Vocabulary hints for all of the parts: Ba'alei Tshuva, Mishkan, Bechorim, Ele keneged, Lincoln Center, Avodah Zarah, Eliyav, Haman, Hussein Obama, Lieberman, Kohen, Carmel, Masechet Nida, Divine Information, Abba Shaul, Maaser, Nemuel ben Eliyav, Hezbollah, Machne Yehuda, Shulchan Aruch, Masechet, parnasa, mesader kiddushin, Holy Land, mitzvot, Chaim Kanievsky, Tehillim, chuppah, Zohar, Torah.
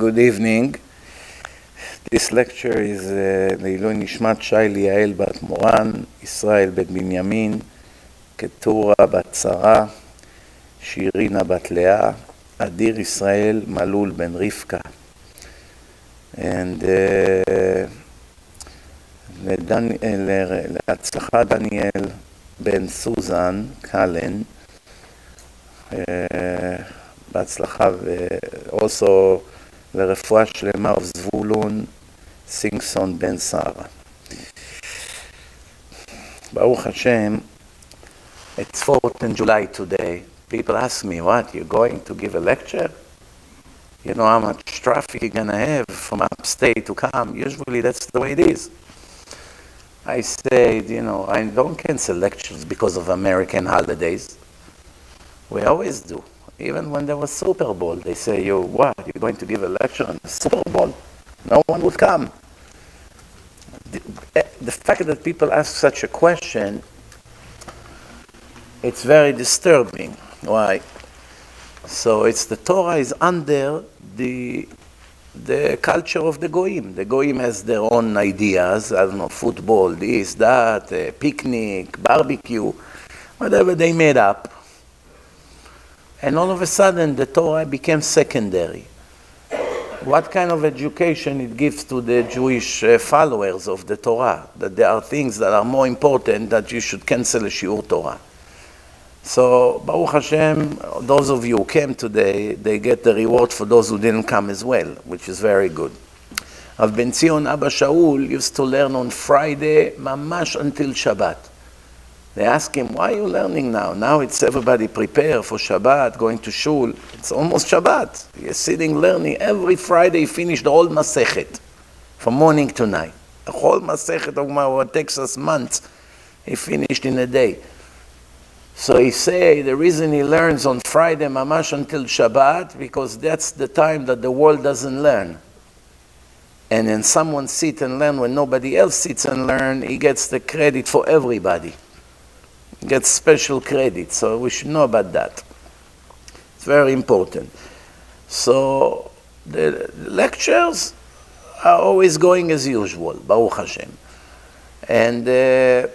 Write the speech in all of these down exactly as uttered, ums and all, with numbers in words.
Good evening. This lecture is Leilui Nishmat Shai Liael Bat Moran, Israel Bat Binyamin, Ketura Bat Sarah, Shirina Bat Leah, Adir Israel Malul Ben Rivka. And Leatzlacha Daniel Ben Susan Kallen, also לרפואה שלמה of זבולון סינגסון בן שרה. ברוך השם, it's fourth of July today. People ask me, what, you're going to give a lecture? You know how much traffic you're going to have from upstate to come? Usually that's the way it is. I said, you know, I don't cancel lectures because of American holidays. We always do. Even when there was Super Bowl, they say, you, what, you're going to give a lecture on the Super Bowl? No one would come. The, the fact that people ask such a question, it's very disturbing. Why? So it's the Torah is under the, the culture of the Goyim. The Goyim has their own ideas, I don't know, football, this, that, uh, picnic, barbecue, whatever they made up. And all of a sudden, the Torah became secondary. What kind of education it gives to the Jewish uh, followers of the Torah, that there are things that are more important, that you should cancel a shiur Torah. So, Baruch Hashem, those of you who came today, they get the reward for those who didn't come as well, which is very good. Rav Ben Zion Abba Shaul used to learn on Friday, mamash until Shabbat. They ask him, why are you learning now? Now it's everybody prepare for Shabbat, going to shul. It's almost Shabbat. You're sitting learning. Every Friday you finish the whole Masechet, from morning to night. The whole Masechet of Gemara takes us months. He finished in a day. So he say the reason he learns on Friday, mamash until Shabbat, because that's the time that the world doesn't learn. And then someone sits and learn when nobody else sits and learn, he gets the credit for everybody. Gets special credit, so we should know about that. It's very important. So the lectures are always going as usual, Baruch Hashem. And uh,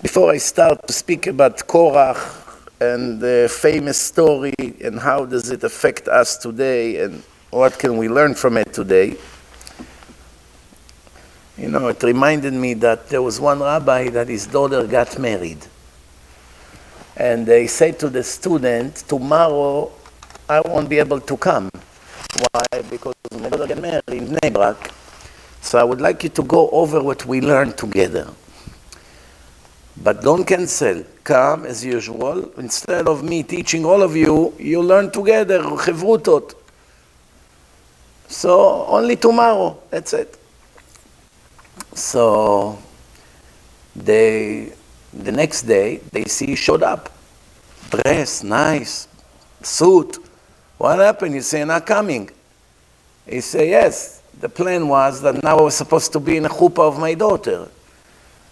before I start to speak about Korach and the famous story and how does it affect us today and what can we learn from it today, you know, it reminded me that there was one rabbi that his daughter got married. And they said to the student, tomorrow I won't be able to come. Why? Because my daughter got married in Bnei Brak. So I would like you to go over what we learned together. But don't cancel. Come as usual. Instead of me teaching all of you, you learn together. Chevrutot. So only tomorrow. That's it. So they, the next day, they see he showed up. Dress, nice, suit. What happened? He said, not coming. He said, yes, the plan was that now I was supposed to be in a chuppah of my daughter.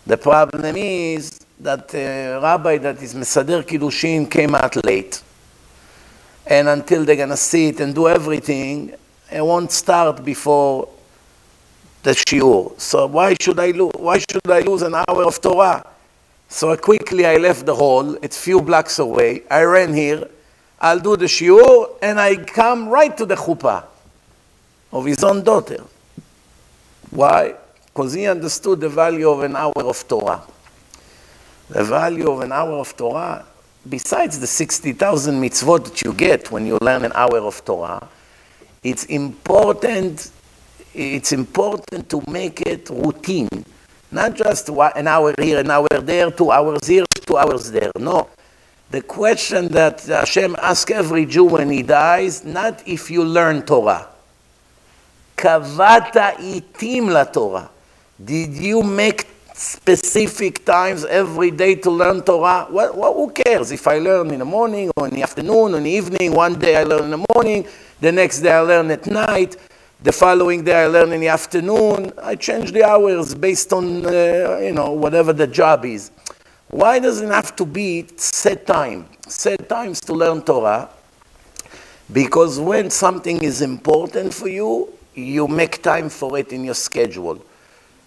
The problem is that the rabbi that is Mesader Kiddushin came out late. And until they're going to sit and do everything, it won't start before the shiur. So why should I lose? Why should I lose an hour of Torah? So quickly I left the hall. It's few blocks away. I ran here. I'll do the shiur, and I come right to the chuppah of his own daughter. Why? Because he understood the value of an hour of Torah. The value of an hour of Torah, besides the sixty thousand mitzvot that you get when you learn an hour of Torah, it's important. It's important to make it routine. Not just an hour here, an hour there, two hours here, two hours there. No. The question that Hashem asks every Jew when he dies, not if you learn Torah. Kavata itim la Torah. Did you make specific times every day to learn Torah? What, what, who cares if I learn in the morning or in the afternoon or in the evening? One day I learn in the morning, the next day I learn at night. The following day I learn in the afternoon. I change the hours based on, uh, you know, whatever the job is. Why does it have to be set time? Set times to learn Torah Because when something is important for you, you make time for it in your schedule.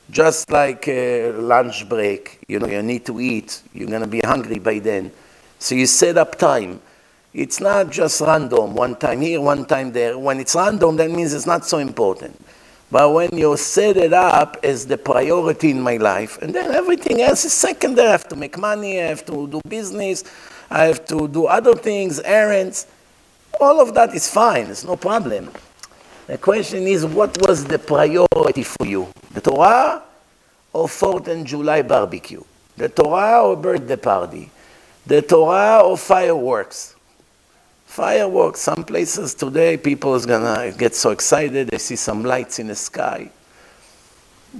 Just like a lunch break, you know, you need to eat, you're going to be hungry by then. So you set up time. It's not just random, one time here, one time there. When it's random, that means it's not so important. But when you set it up as the priority in my life, and then everything else is secondary. I have to make money, I have to do business, I have to do other things, errands. All of that is fine, it's no problem. The question is, what was the priority for you? The Torah or fourth of July barbecue? The Torah or birthday party? The Torah or fireworks? Fireworks, some places today, people is gonna get so excited, they see some lights in the sky.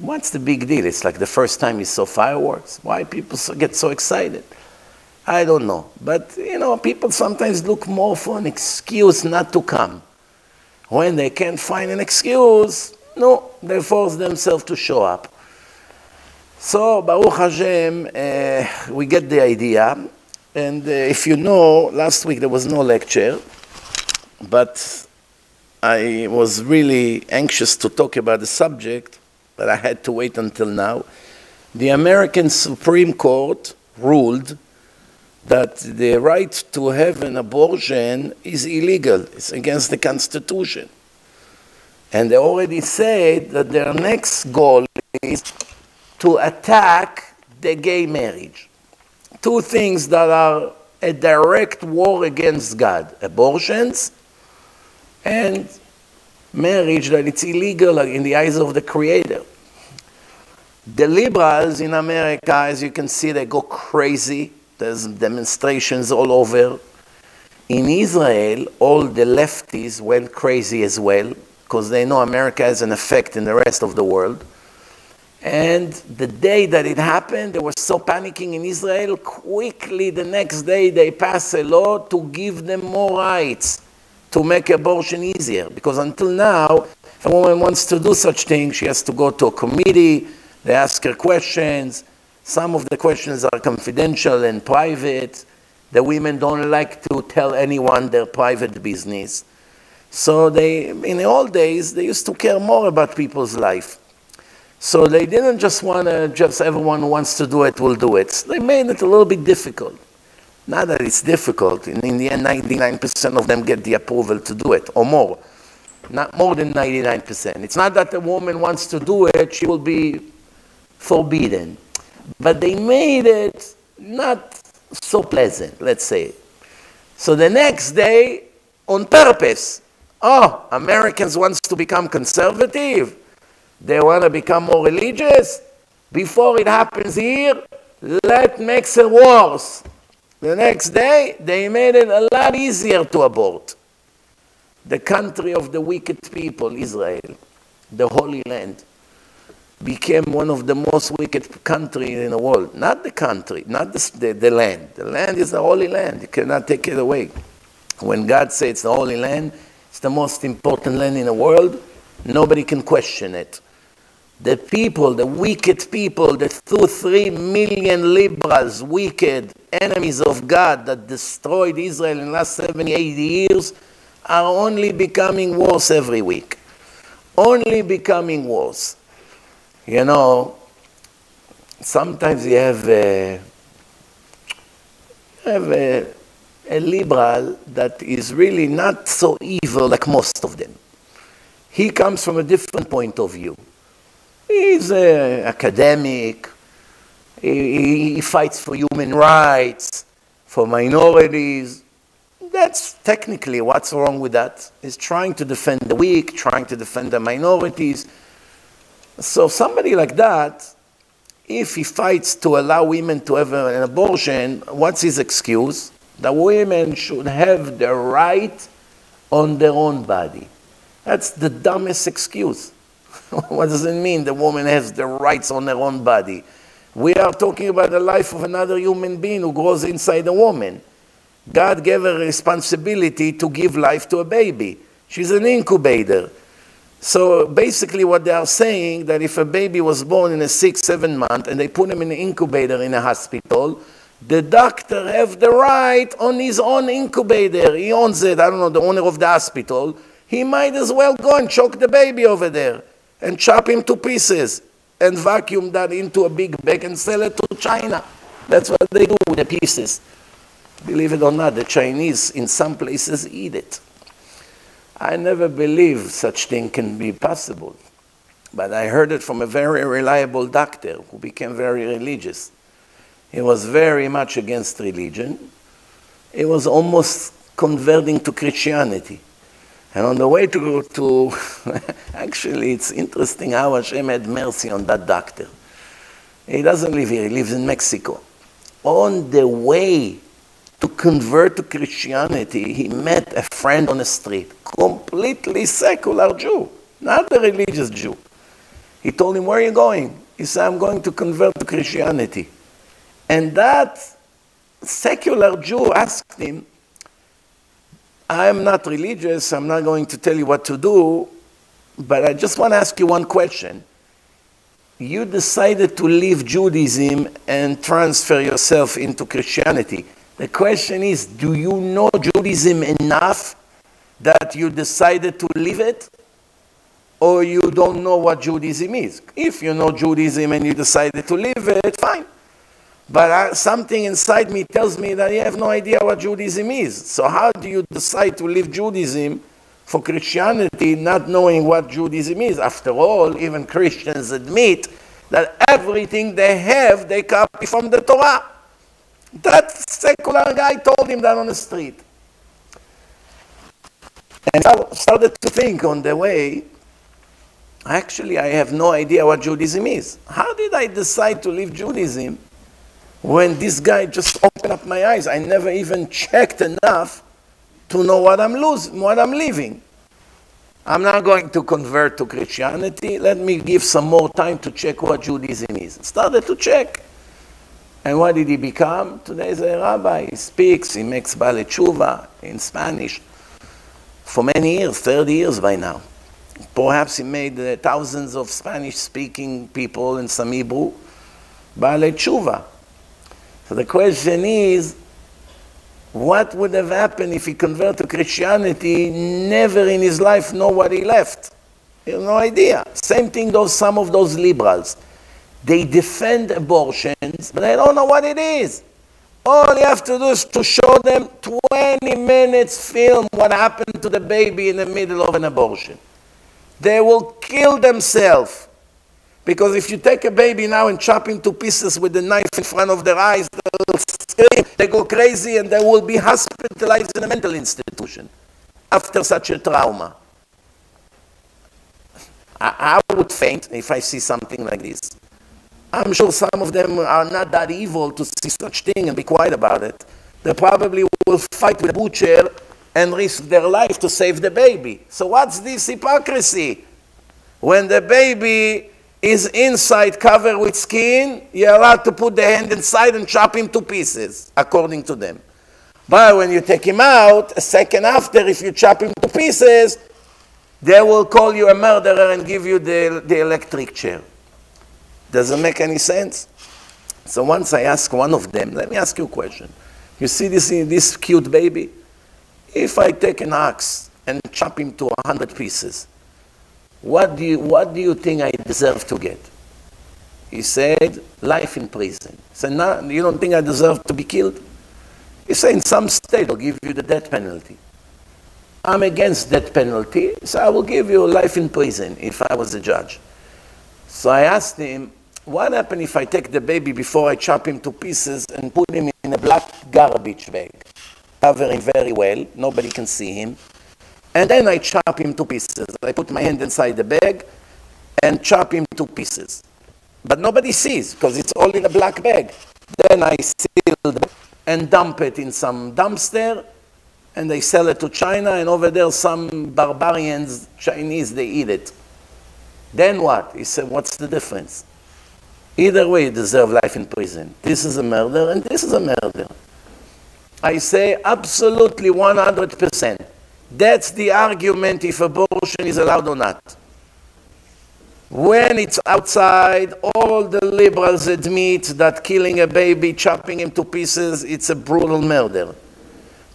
What's the big deal? It's like the first time you saw fireworks. Why people so, get so excited? I don't know. But, you know, people sometimes look more for an excuse not to come. When they can't find an excuse, no, they force themselves to show up. So, Baruch Hashem, uh, we get the idea. And uh, if you know, last week there was no lecture, but I was really anxious to talk about the subject, but I had to wait until now. The American Supreme Court ruled that the right to have an abortion is illegal. It's against the Constitution. And they already said that their next goal is to attack the gay marriage. Two things that are a direct war against God: abortions and marriage, that it's illegal in the eyes of the Creator. The liberals in America, as you can see, they go crazy. There's demonstrations all over. In Israel, all the lefties went crazy as well, because they know America has an effect in the rest of the world. And the day that it happened, they were so panicking in Israel, quickly the next day they passed a law to give them more rights, to make abortion easier. Because until now, if a woman wants to do such things, she has to go to a committee, they ask her questions. Some of the questions are confidential and private. The women don't like to tell anyone their private business. So they, in the old days, they used to care more about people's life. So they didn't just want to, just everyone who wants to do it will do it. So they made it a little bit difficult. Not that it's difficult. In, in the end, ninety-nine percent of them get the approval to do it, or more. Not more than ninety-nine percent. It's not that the woman wants to do it, she will be forbidden. But they made it not so pleasant, let's say. So the next day, on purpose, oh, Americans wants to become conservative. They want to become more religious. Before it happens here, let makes it worse. The next day, they made it a lot easier to abort. The country of the wicked people, Israel, the Holy Land, became one of the most wicked countries in the world. Not the country, not the, the land. The land is the Holy Land. You cannot take it away. When God says it's the Holy Land, it's the most important land in the world, nobody can question it. The people, the wicked people, the two, three million liberals, wicked enemies of God that destroyed Israel in the last seventy, eighty years, are only becoming worse every week. Only becoming worse. You know, sometimes you have a, you have a, a liberal that is really not so evil like most of them. He comes from a different point of view. He's an academic, he, he fights for human rights, for minorities. That's technically what's wrong with that. He's trying to defend the weak, trying to defend the minorities. So somebody like that, if he fights to allow women to have an abortion, what's his excuse? That women should have the right on their own body. That's the dumbest excuse. What does it mean the woman has the rights on her own body? We are talking about the life of another human being who grows inside a woman. God gave her a responsibility to give life to a baby. She's an incubator. So basically what they are saying, that if a baby was born in a six, seven month and they put him in an incubator in a hospital, the doctor have the right on his own incubator. He owns it, I don't know, the owner of the hospital. He might as well go and choke the baby over there and chop him to pieces and vacuum that into a big bag and sell it to China. That's what they do with the pieces. Believe it or not, the Chinese in some places eat it. I never believed such thing can be possible. But I heard it from a very reliable doctor who became very religious. He was very much against religion. He was almost converting to Christianity. And on the way to, to actually, it's interesting how Hashem had mercy on that doctor. He doesn't live here, he lives in Mexico. On the way to convert to Christianity, he met a friend on the street, completely secular Jew, not a religious Jew. He told him, where are you going? He said, I'm going to convert to Christianity. And that secular Jew asked him, I'm not religious, I'm not going to tell you what to do, but I just want to ask you one question. You decided to leave Judaism and transfer yourself into Christianity. The question is, do you know Judaism enough that you decided to leave it? Or you don't know what Judaism is? If you know Judaism and you decided to leave it, fine. But I, something inside me tells me that you have no idea what Judaism is. So how do you decide to leave Judaism for Christianity, not knowing what Judaism is? After all, even Christians admit that everything they have, they copy from the Torah. That secular guy told him that on the street. And I started to think on the way, actually, I have no idea what Judaism is. How did I decide to leave Judaism when this guy just opened up my eyes? I never even checked enough to know what I'm losing, what I'm leaving. I'm not going to convert to Christianity. Let me give some more time to check what Judaism is. Started to check. And what did he become? Today is a rabbi. He speaks, he makes Ba'alei Tshuva in Spanish for many years, thirty years by now. Perhaps he made uh, thousands of Spanish-speaking people and some Hebrew, Ba'alei Tshuva. So the question is, what would have happened if he converted to Christianity, never in his life know what he left? He has no idea. Same thing those some of those liberals. They defend abortions, but they don't know what it is. All you have to do is to show them twenty minutes film what happened to the baby in the middle of an abortion. They will kill themselves. Because if you take a baby now and chop him to pieces with a knife in front of their eyes, they'll scream, they go crazy, and they will be hospitalized in a mental institution after such a trauma. I, I would faint if I see something like this. I'm sure some of them are not that evil to see such thing and be quiet about it. They probably will fight with a butcher and risk their life to save the baby. So what's this hypocrisy? When the baby is inside covered with skin, you're allowed to put the hand inside and chop him to pieces, according to them. But when you take him out, a second after, if you chop him to pieces, they will call you a murderer and give you the, the electric chair. Doesn't make any sense? So once I asked one of them, let me ask you a question. You see this, this cute baby? If I take an ox and chop him to a hundred pieces, what do you, what do you think I deserve to get? He said, life in prison. He said, no, you don't think I deserve to be killed? He said, in some state, they'll give you the death penalty. I'm against death penalty, so I will give you life in prison if I was the judge. So I asked him, what happens if I take the baby before I chop him to pieces and put him in a black garbage bag? Cover him very well, nobody can see him. And then I chop him to pieces. I put my hand inside the bag and chop him to pieces. But nobody sees because it's all in a black bag. Then I seal the bag and dump it in some dumpster and they sell it to China, and over there some barbarians, Chinese, they eat it. Then what? He said, what's the difference? Either way, you deserve life in prison. This is a murder and this is a murder. I say absolutely one hundred percent. That's the argument if abortion is allowed or not. When it's outside, all the liberals admit that killing a baby, chopping him to pieces, it's a brutal murder.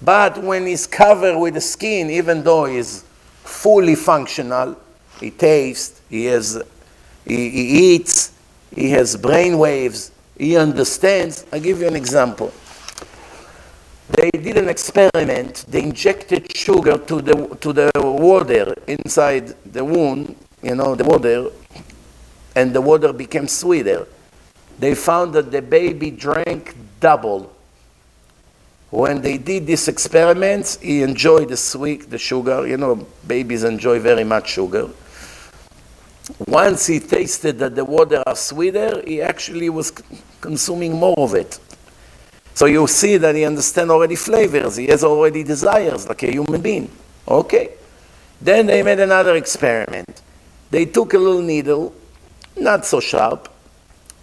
But when he's covered with the skin, even though he's fully functional, he tastes, he, has, he, he eats, he has brain waves, he understands. I'll give you an example. They did an experiment. They injected sugar to the, to the water inside the wound, you know, the water, and the water became sweeter. They found that the baby drank double. When they did these experiments, he enjoyed the sweet, the sugar. You know, babies enjoy very much sugar. Once he tasted that the water are sweeter, he actually was consuming more of it. So you see that he understands already flavors. He has already desires, like a human being. Okay. Then they made another experiment. They took a little needle, not so sharp.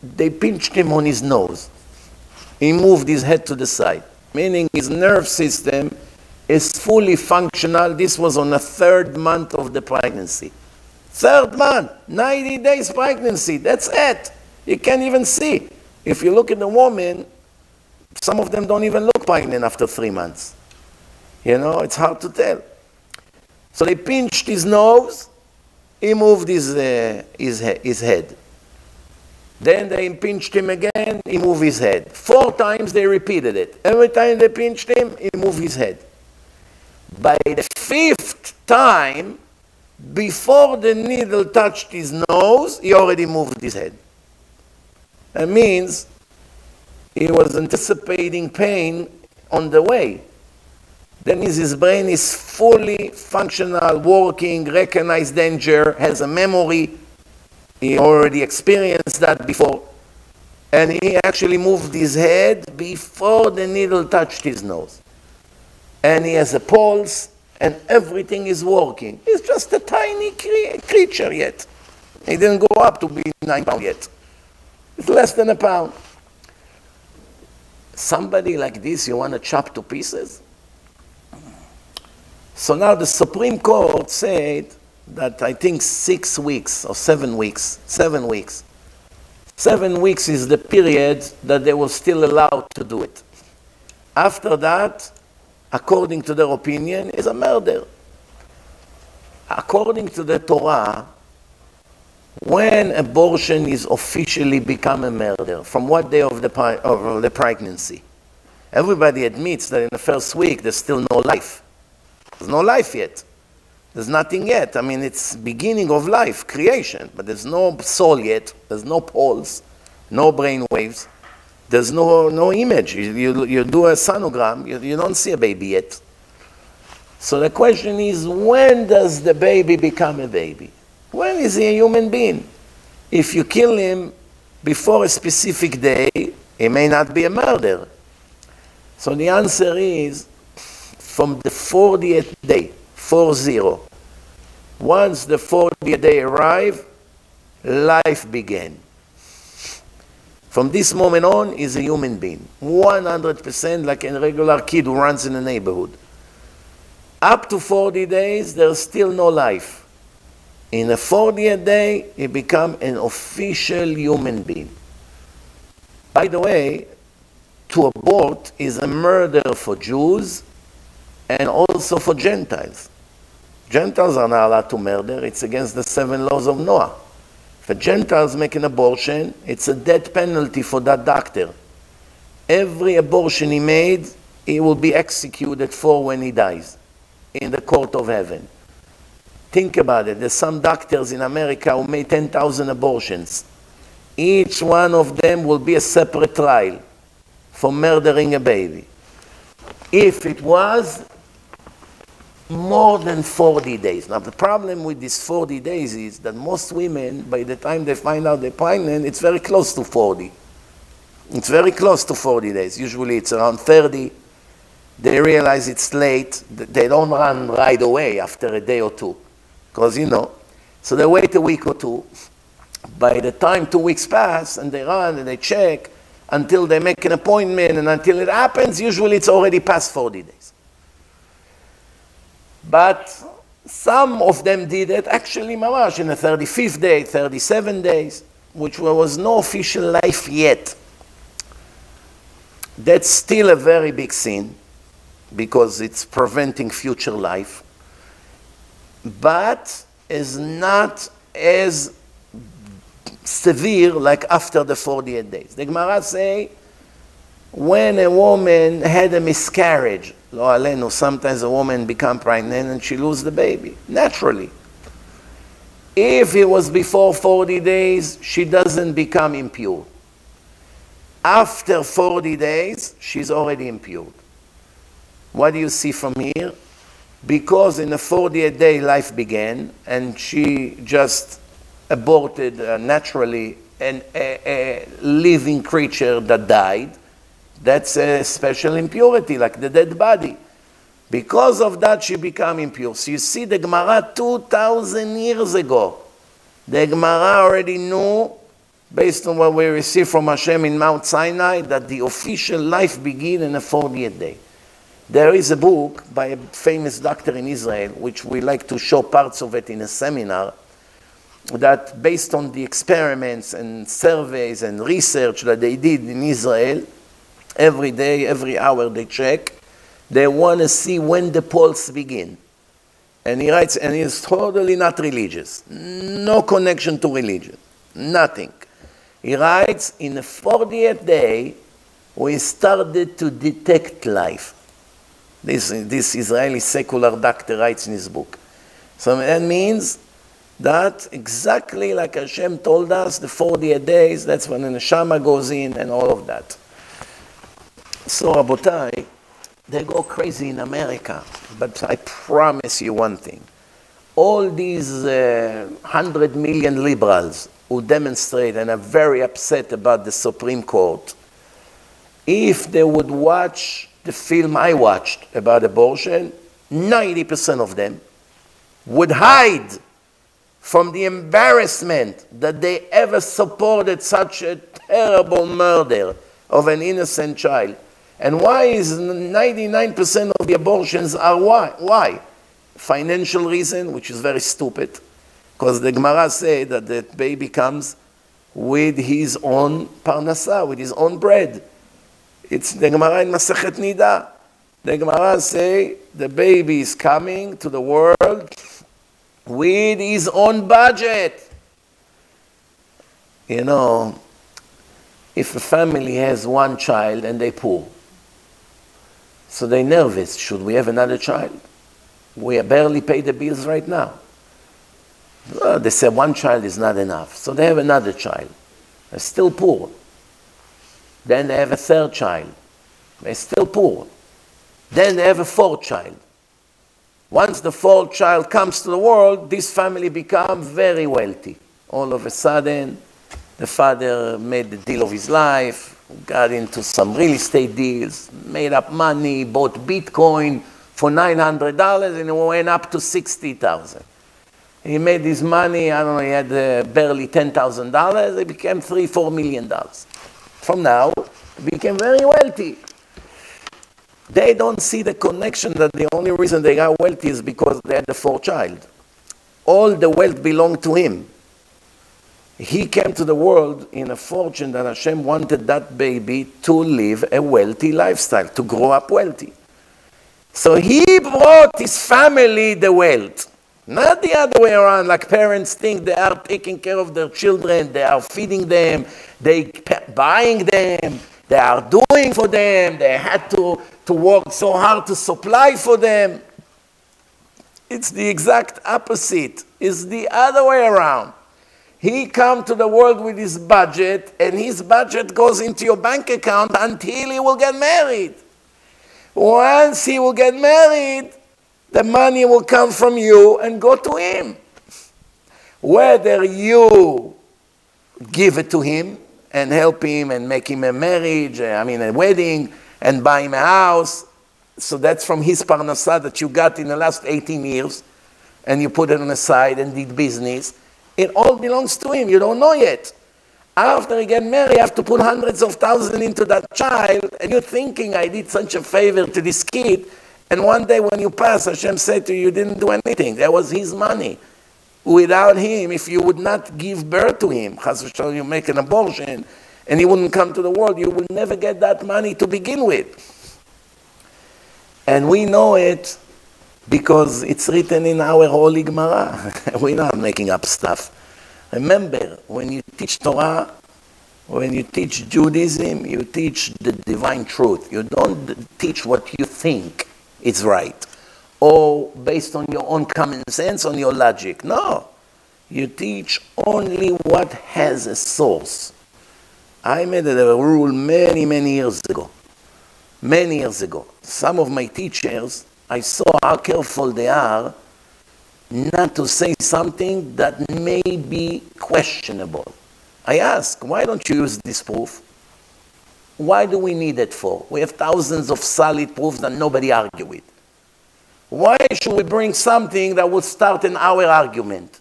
They pinched him on his nose. He moved his head to the side, meaning his nerve system is fully functional. This was on the third month of the pregnancy. Third month, ninety days pregnancy, that's it. You can't even see. If you look at the woman, some of them don't even look pregnant after three months. You know, it's hard to tell. So they pinched his nose, he moved his, uh, his, he his head. Then they pinched him again, he moved his head. Four times they repeated it. Every time they pinched him, he moved his head. By the fifth time, before the needle touched his nose, he already moved his head. That means he was anticipating pain on the way. That means his brain is fully functional, working, recognizes danger, has a memory. He already experienced that before. And he actually moved his head before the needle touched his nose. And he has a pulse, and everything is working. He's just a tiny cre creature yet. He didn't go up to be nine pounds yet. It's less than a pound. Somebody like this, you want to chop to pieces? So now the Supreme Court said that I think six weeks or seven weeks, seven weeks. Seven weeks is the period that they were still allowed to do it. After that, according to their opinion, is a murder. According to the Torah, when abortion is officially become a murder, from what day of the, of the pregnancy? Everybody admits that in the first week there's still no life. There's no life yet. There's nothing yet. I mean, it's beginning of life, creation, but there's no soul yet. There's no pulse, no brain waves. There's no, no image. You, you, you do a sonogram, you, you don't see a baby yet. So the question is, when does the baby become a baby? When is he a human being? If you kill him before a specific day, he may not be a murder. So the answer is, from the fortieth day, four zero. Once the fortieth day arrived, life began. From this moment on, he's a human being. one hundred percent like a regular kid who runs in the neighborhood. Up to forty days, there's still no life. In the fortieth day, he becomes an official human being. By the way, to abort is a murder for Jews and also for Gentiles. Gentiles are not allowed to murder. It's against the seven laws of Noah. If a Gentile makes an abortion, it's a death penalty for that doctor. Every abortion he made, he will be executed for when he dies in the court of heaven. Think about it. There's some doctors in America who made ten thousand abortions. Each one of them will be a separate trial for murdering a baby. If it was more than forty days. Now the problem with these forty days is that most women, by the time they find out they're pregnant, it's very close to forty. It's very close to forty days. Usually it's around thirty. They realize it's late. They don't run right away after a day or two. Because, you know, so they wait a week or two. By the time two weeks pass, and they run and they check, until they make an appointment and until it happens, usually it's already past forty days. But Some of them did it actually mamash in the thirty-fifth day, thirty-seven days, which was no official life yet. That's still a very big sin because it's preventing future life, but is not as severe like after the forty-eight days. The Gemara say, when a woman had a miscarriage, lo alenu, sometimes a woman become pregnant and she lose the baby, naturally. If it was before forty days, she doesn't become impure. After forty days, she's already impure. What do you see from here? Because in the fortieth day, life began, and she just aborted uh, naturally an, a, a living creature that died. That's a special impurity, like the dead body. Because of that, she became impure. So you see the Gemara two thousand years ago. The Gemara already knew, based on what we received from Hashem in Mount Sinai, that the official life begins in the fortieth day. There is a book by a famous doctor in Israel, which we like to show parts of it in a seminar, that based on the experiments and surveys and research that they did in Israel, every day, every hour they check, they want to see when the pulse begin. And he writes, and he's totally not religious, no connection to religion, nothing. He writes, in the fortieth day, we started to detect life. This, this Israeli secular doctor writes in his book. So that means that exactly like Hashem told us, the fortieth days, that's when the neshama goes in and all of that. So Rabotai, they go crazy in America, but I promise you one thing. All these uh, one hundred million liberals who demonstrate and are very upset about the Supreme Court, if they would watch the film I watched about abortion, ninety percent of them would hide from the embarrassment that they ever supported such a terrible murder of an innocent child. And why is ninety-nine percent of the abortions are why? Why? Financial reason, which is very stupid, because the Gemara said that the baby comes with his own parnasa, with his own bread. It's the Gemara in Masechet Nida. The Gemara say the baby is coming to the world with his own budget. You know, if a family has one child and they poor, so they're nervous, should we have another child? We barely pay the bills right now. Well, they say one child is not enough, so they have another child. They're still poor. Then they have a third child. They're still poor. Then they have a fourth child. Once the fourth child comes to the world, this family becomes very wealthy. All of a sudden, the father made the deal of his life, got into some real estate deals, made up money, bought Bitcoin for nine hundred dollars, and it went up to sixty thousand dollars. He made his money, I don't know, he had uh, barely ten thousand dollars, it became three, four million dollars. From now, became very wealthy. They don't see the connection that the only reason they got wealthy is because they had the fourth child. All the wealth belonged to him. He came to the world in a fortune that Hashem wanted that baby to live a wealthy lifestyle, to grow up wealthy. So he brought his family the wealth. Not the other way around, like parents think they are taking care of their children, they are feeding them, they buying them, they are doing for them, they had to, to work so hard to supply for them. It's the exact opposite. It's the other way around. He comes to the world with his budget, and his budget goes into your bank account until he will get married. Once he will get married, the money will come from you and go to him. Whether you give it to him and help him and make him a marriage, I mean a wedding, and buy him a house. So that's from his parnasa that you got in the last eighteen years, and you put it on the side and did business. It all belongs to him. You don't know yet. After he gets married, you have to put hundreds of thousands into that child, and you're thinking, I did such a favor to this kid, And one day when you pass, Hashem said to you, you didn't do anything. That was his money. Without him, if you would not give birth to him, you make an abortion, and he wouldn't come to the world, you will never get that money to begin with. And we know it because it's written in our holy Gemara. We're not making up stuff. Remember, when you teach Torah, when you teach Judaism, you teach the divine truth. You don't teach what you think is right, or based on your own common sense, on your logic. No. You teach only what has a source. I made a rule many, many years ago. Many years ago, some of my teachers, I saw how careful they are not to say something that may be questionable. I ask, why don't you use this proof? Why do we need it for? We have thousands of solid proofs that nobody argues with. Why should we bring something that will start an hour argument?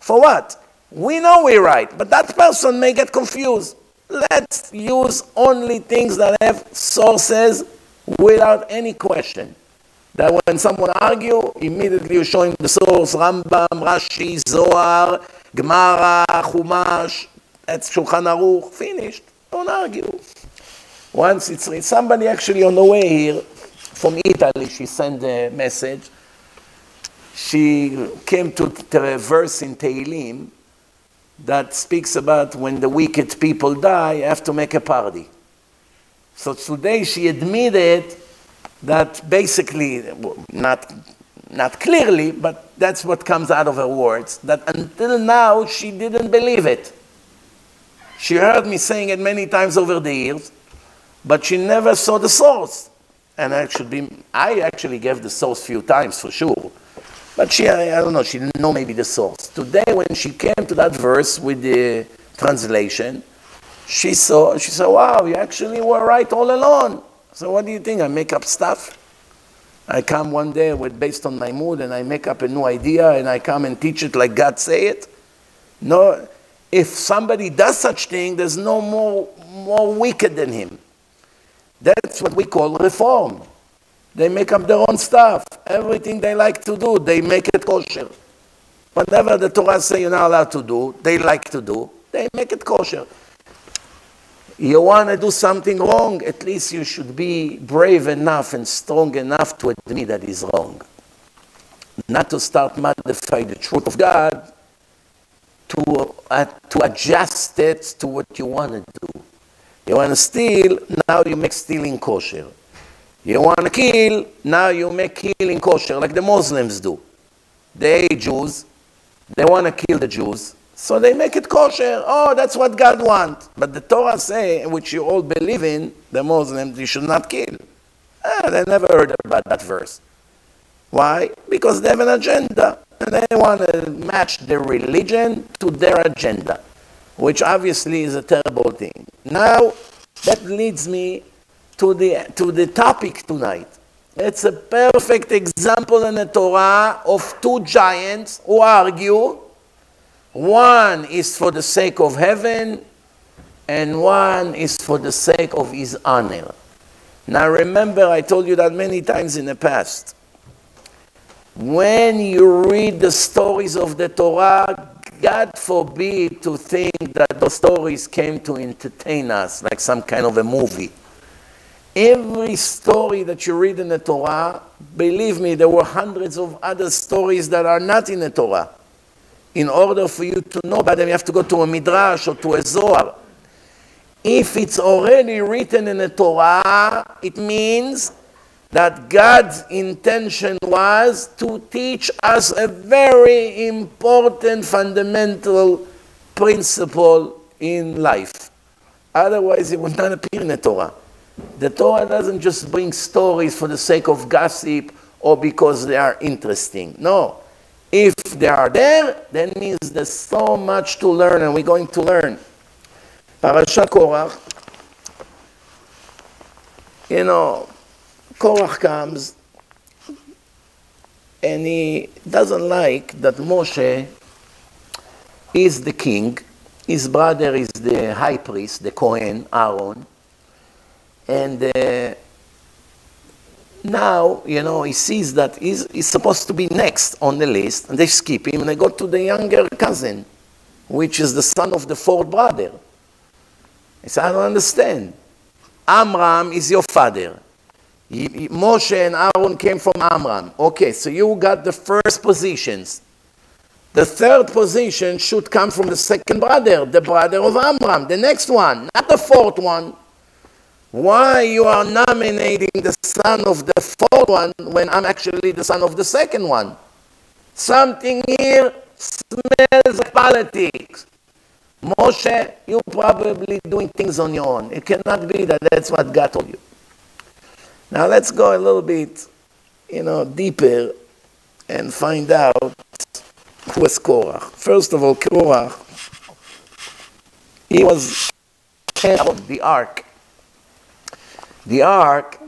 For what? We know we're right, but that person may get confused. Let's use only things that have sources without any question. That when someone argues, immediately you show him the source, Rambam, Rashi, Zohar, Gemara, Chumash, that's Shulchan Aruch, finished. Don't argue. Once it's read, somebody actually on the way here from Italy, she sent a message. She came to the verse in Tehillim that speaks about when the wicked people die, you have to make a party. So today she admitted that basically, not, not clearly, but that's what comes out of her words, that until now she didn't believe it. She heard me saying it many times over the years, but she never saw the source. And I, should be, I actually gave the source a few times for sure. But she, I, I don't know, she didn't know maybe the source. Today, when she came to that verse with the translation, she saw, she said, wow, you actually were right all along. So what do you think? I make up stuff? I come one day with, based on my mood, and I make up a new idea, and I come and teach it like God say it? No, if somebody does such thing, there's no more, more wicked than him. That's what we call reform. They make up their own stuff. Everything they like to do, they make it kosher. Whatever the Torah says you're not allowed to do, they like to do, they make it kosher. You want to do something wrong, at least you should be brave enough and strong enough to admit that is wrong. Not to start modifying the truth of God, to, uh, to adjust it to what you want to do. You want to steal, now you make stealing kosher. You want to kill, now you make killing kosher, like the Muslims do. They Jews, they want to kill the Jews, so they make it kosher. Oh, that's what God wants. But the Torah says, which you all believe in, the Muslims, you should not kill. Ah, they never heard about that verse. Why? Because they have an agenda, and they want to match their religion to their agenda, which obviously is a terrible thing. Now, that leads me To the, to the topic tonight. It's a perfect example in the Torah of two giants who argue. One is for the sake of heaven, and one is for the sake of his honor. Now remember, I told you that many times in the past. When you read the stories of the Torah, God forbid to think that the stories came to entertain us, like some kind of a movie. Every story that you read in the Torah, believe me, there were hundreds of other stories that are not in the Torah. In order for you to know about them, you have to go to a Midrash or to a Zohar. If it's already written in the Torah, it means that God's intention was to teach us a very important fundamental principle in life. Otherwise, it would not appear in the Torah. The Torah doesn't just bring stories for the sake of gossip or because they are interesting. No. If they are there, that means there's so much to learn, and we're going to learn. Parashat Korach. You know, Korach comes, and he doesn't like that Moshe is the king. His brother is the high priest, the Kohen, Aaron. And uh, Now, you know, he sees that he's, he's supposed to be next on the list, and they skip him, and they go to the younger cousin, which is the son of the fourth brother. He said, I don't understand. Amram is your father. He, he, Moshe and Aaron came from Amram. Okay, so you got the first positions. The third position should come from the second brother, the brother of Amram, the next one, not the fourth one. Why you are nominating the son of the fourth one when I'm actually the son of the second one? Something here smells of politics. Moshe, you're probably doing things on your own. It cannot be that that's what God told you. Now let's go a little bit, you know, deeper and find out who was Korach. First of all, Korach, he was head of the ark. The ark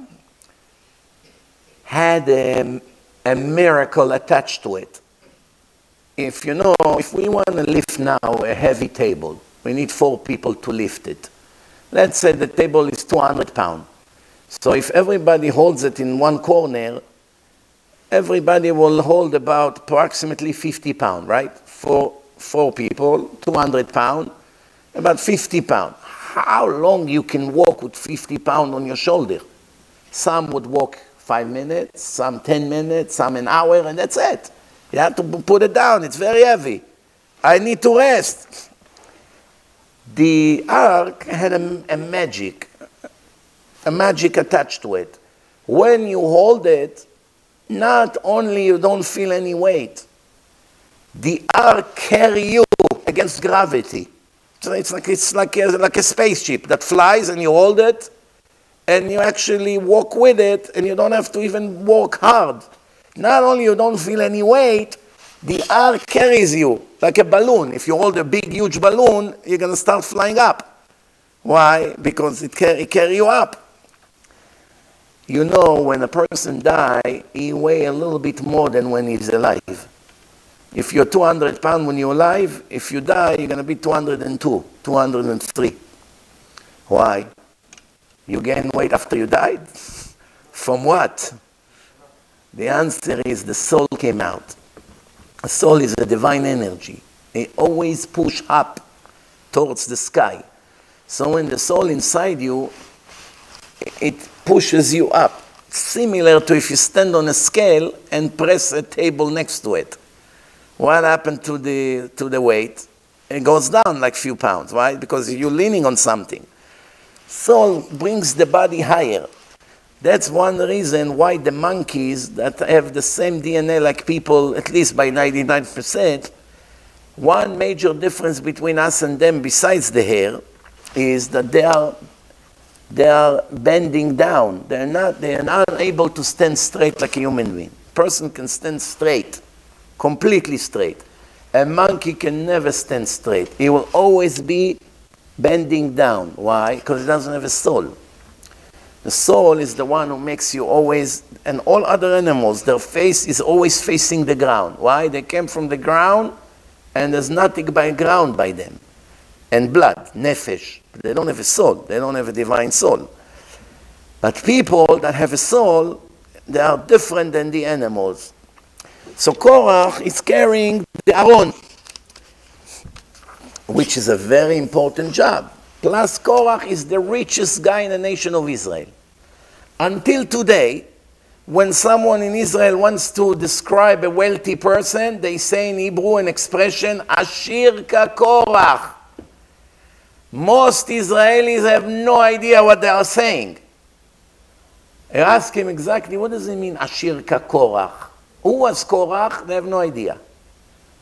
had a, a miracle attached to it. If you know, if we want to lift now a heavy table, we need four people to lift it. Let's say the table is two hundred pounds. So if everybody holds it in one corner, everybody will hold about approximately fifty pounds, right? Four, four people, two hundred pounds, about fifty pounds. How long you can walk with fifty pounds on your shoulder? Some would walk five minutes, some ten minutes, some an hour, and that's it. You have to put it down. It's very heavy. I need to rest. The ark had a, a magic, a magic attached to it. When you hold it, not only you don't feel any weight, the ark carries you against gravity. So it's like, it's like, a, like a spaceship that flies and you hold it, and you actually walk with it, and you don't have to even walk hard. Not only you don't feel any weight, the ark carries you like a balloon. If you hold a big, huge balloon, you're going to start flying up. Why? Because it carry, carry you up. You know, when a person dies, he weighs a little bit more than when he's alive. If you're two hundred pounds when you're alive, if you die, you're going to be two hundred two, two hundred three. Why? You gain weight after you died? From what? The answer is the soul came out. The soul is a divine energy. They always push up towards the sky. So when the soul inside you, it pushes you up. Similar to if you stand on a scale and press a table next to it. What happened to the, to the weight? It goes down like a few pounds, right? Because you're leaning on something. Soul brings the body higher. That's one reason why the monkeys that have the same D N A like people, at least by ninety-nine percent, one major difference between us and them, besides the hair, is that they are, they are bending down. They're not, they are not able to stand straight like a human being. A person can stand straight, completely straight. A monkey can never stand straight. He will always be bending down. Why? Because he doesn't have a soul. The soul is the one who makes you always, and all other animals, their face is always facing the ground. Why? They came from the ground, and there's nothing by ground by them. And blood, nefesh. They don't have a soul. They don't have a divine soul. But people that have a soul, they are different than the animals. So Korach is carrying the Aron, which is a very important job. Plus, Korach is the richest guy in the nation of Israel. Until today, when someone in Israel wants to describe a wealthy person, they say in Hebrew an expression, Ashir ka Korach. Most Israelis have no idea what they are saying. I ask him exactly, what does it mean, Ashir ka Korach? Who was Korach? They have no idea.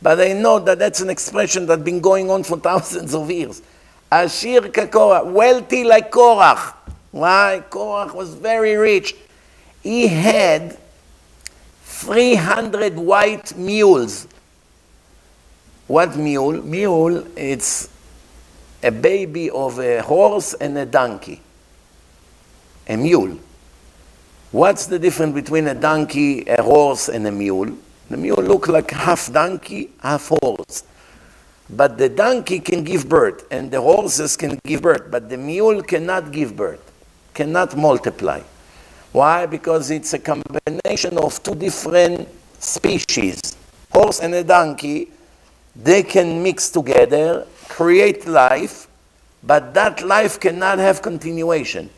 But they know that that's an expression that's been going on for thousands of years. Ashir ka Korach, wealthy like Korach. Why? Korach was very rich. He had three hundred white mules. What mule? Mule, it's a baby of a horse and a donkey. A mule. What's the difference between a donkey, a horse, and a mule? The mule looks like half donkey, half horse. But the donkey can give birth, and the horses can give birth, but the mule cannot give birth, cannot multiply. Why? Because it's a combination of two different species. Horse and a donkey, they can mix together, create life, but that life cannot have continuation.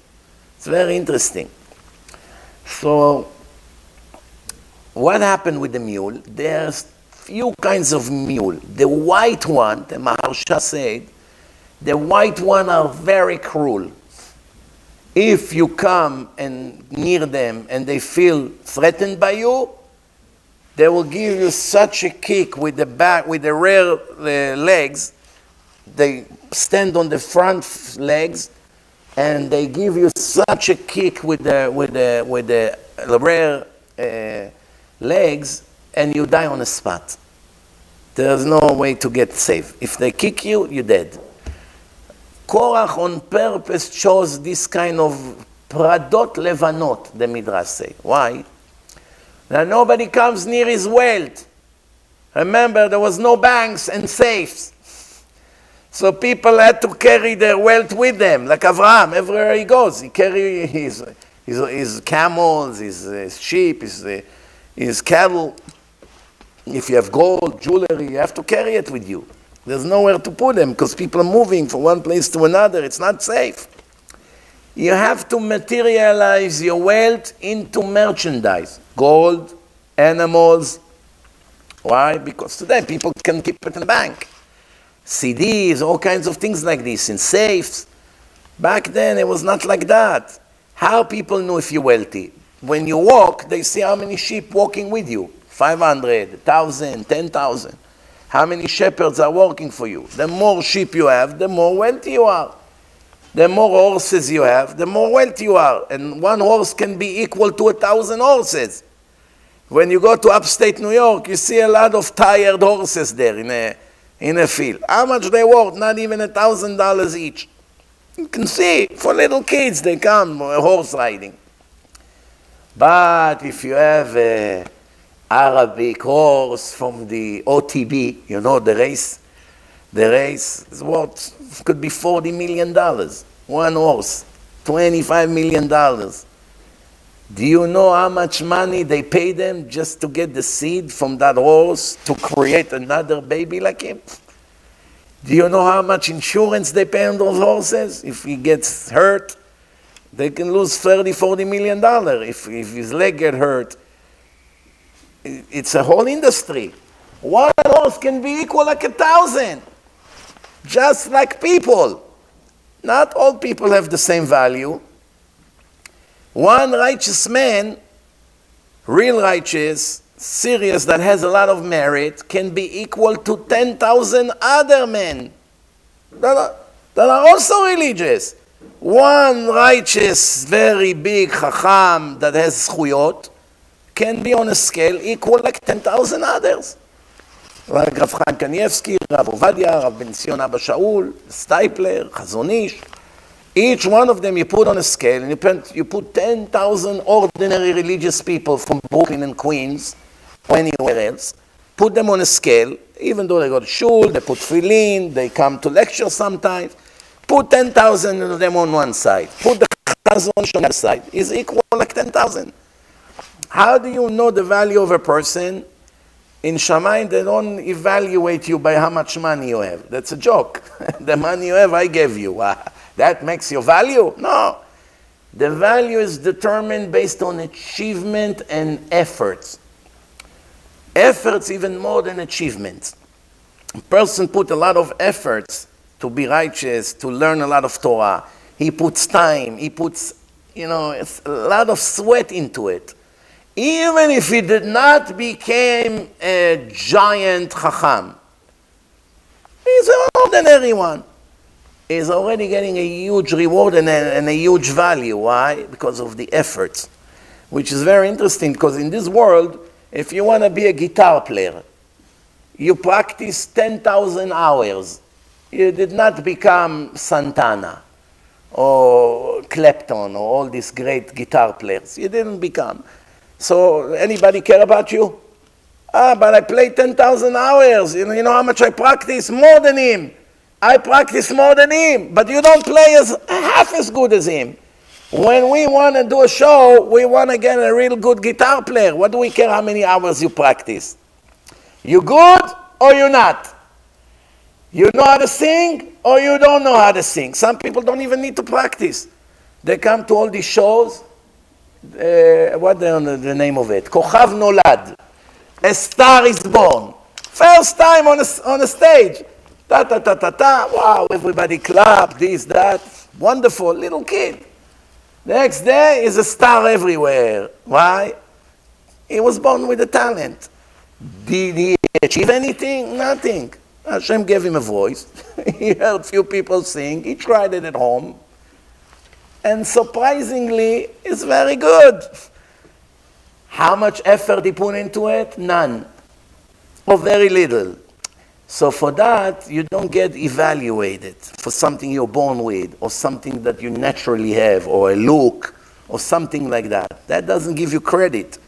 It's very interesting. So, what happened with the mule? There's few kinds of mule. The white one, the Maharsha said, the white one are very cruel. If you come and near them and they feel threatened by you, they will give you such a kick with the back, with the rear uh, legs. They stand on the front legs, and they give you such a kick with the with the with the rear uh, legs, and you die on the spot. There's no way to get safe. If they kick you, you're dead. Korach on purpose chose this kind of pradot levanot, the Midrash say. Why? That nobody comes near his wealth. Remember, there was no banks and safes. So people had to carry their wealth with them, like Aviram. Everywhere he goes, he carries his, his, his camels, his, his sheep, his, his cattle. If you have gold, jewelry, you have to carry it with you. There's nowhere to put them because people are moving from one place to another. It's not safe. You have to materialize your wealth into merchandise. Gold, animals. Why? Because today people can keep it in the bank. C Ds, all kinds of things like this, in safes. Back then it was not like that. How people knew if you're wealthy? When you walk, they see how many sheep walking with you. five hundred, one thousand, ten thousand. How many shepherds are working for you? The more sheep you have, the more wealthy you are. The more horses you have, the more wealthy you are. And one horse can be equal to a thousand horses. When you go to upstate New York, you see a lot of tired horses there in a, in a field. How much they worth? Not even a thousand dollars each. You can see, for little kids, they come horse riding. But if you have a Arabic horse from the O T B, you know, the race. The race is what could be forty million dollars. One horse, twenty-five million dollars. Do you know how much money they pay them just to get the seed from that horse to create another baby like him? Do you know how much insurance they pay on those horses? If he gets hurt, they can lose thirty, forty million dollars. If, if his leg gets hurt, it's a whole industry. One horse can be equal like a thousand, just like people. Not all people have the same value. One righteous man, real righteous, serious, that has a lot of merit, can be equal to ten thousand other men that are, that are also religious. One righteous, very big chacham that has schuyot, can be on a scale equal like ten thousand others. Like Rav Chaim Kanievsky, Rav Ovadia, Rav Ben Sion Abba Shaul, Stipler, Chazon Ish. Each one of them you put on a scale, and you put, you put ten thousand ordinary religious people from Brooklyn and Queens, or anywhere else, put them on a scale, even though they go to shul, they put filin, they come to lecture sometimes, put ten thousand of them on one side, put the Chazon Ish on the other side, is equal like ten thousand. How do you know the value of a person? In Shamayim, they don't evaluate you by how much money you have. That's a joke. The money you have, I gave you. Uh, that makes your value? No. The value is determined based on achievement and efforts. Efforts even more than achievements. A person put a lot of efforts to be righteous, to learn a lot of Torah. He puts time. He puts, you know, a lot of sweat into it. Even if he did not become a giant chacham, he's an ordinary one. He's already getting a huge reward and a, and a huge value. Why? Because of the efforts. Which is very interesting, because in this world, if you want to be a guitar player, you practice ten thousand hours. You did not become Santana or Clapton or all these great guitar players. You didn't become. So, anybody care about you? Ah, but I played ten thousand hours. You know, you know how much I practice? More than him. I practice more than him. But you don't play as half as good as him. When we want to do a show, we want to get a real good guitar player. What do we care how many hours you practice? You good or you not? You know how to sing or you don't know how to sing? Some people don't even need to practice. They come to all these shows. Uh, what the, the name of it? Kochav Nolad. A star is born. First time on a, on a stage. Ta ta ta ta ta. Wow, everybody clap, this, that. Wonderful, little kid. Next day is a star everywhere. Why? He was born with a talent. Did he achieve anything? Nothing. Hashem gave him a voice. He heard few people sing. He tried it at home. And surprisingly, it's very good. How much effort he put into it? None. Or very little. So for that, you don't get evaluated for something you're born with, or something that you naturally have, or a look, or something like that. That doesn't give you credit.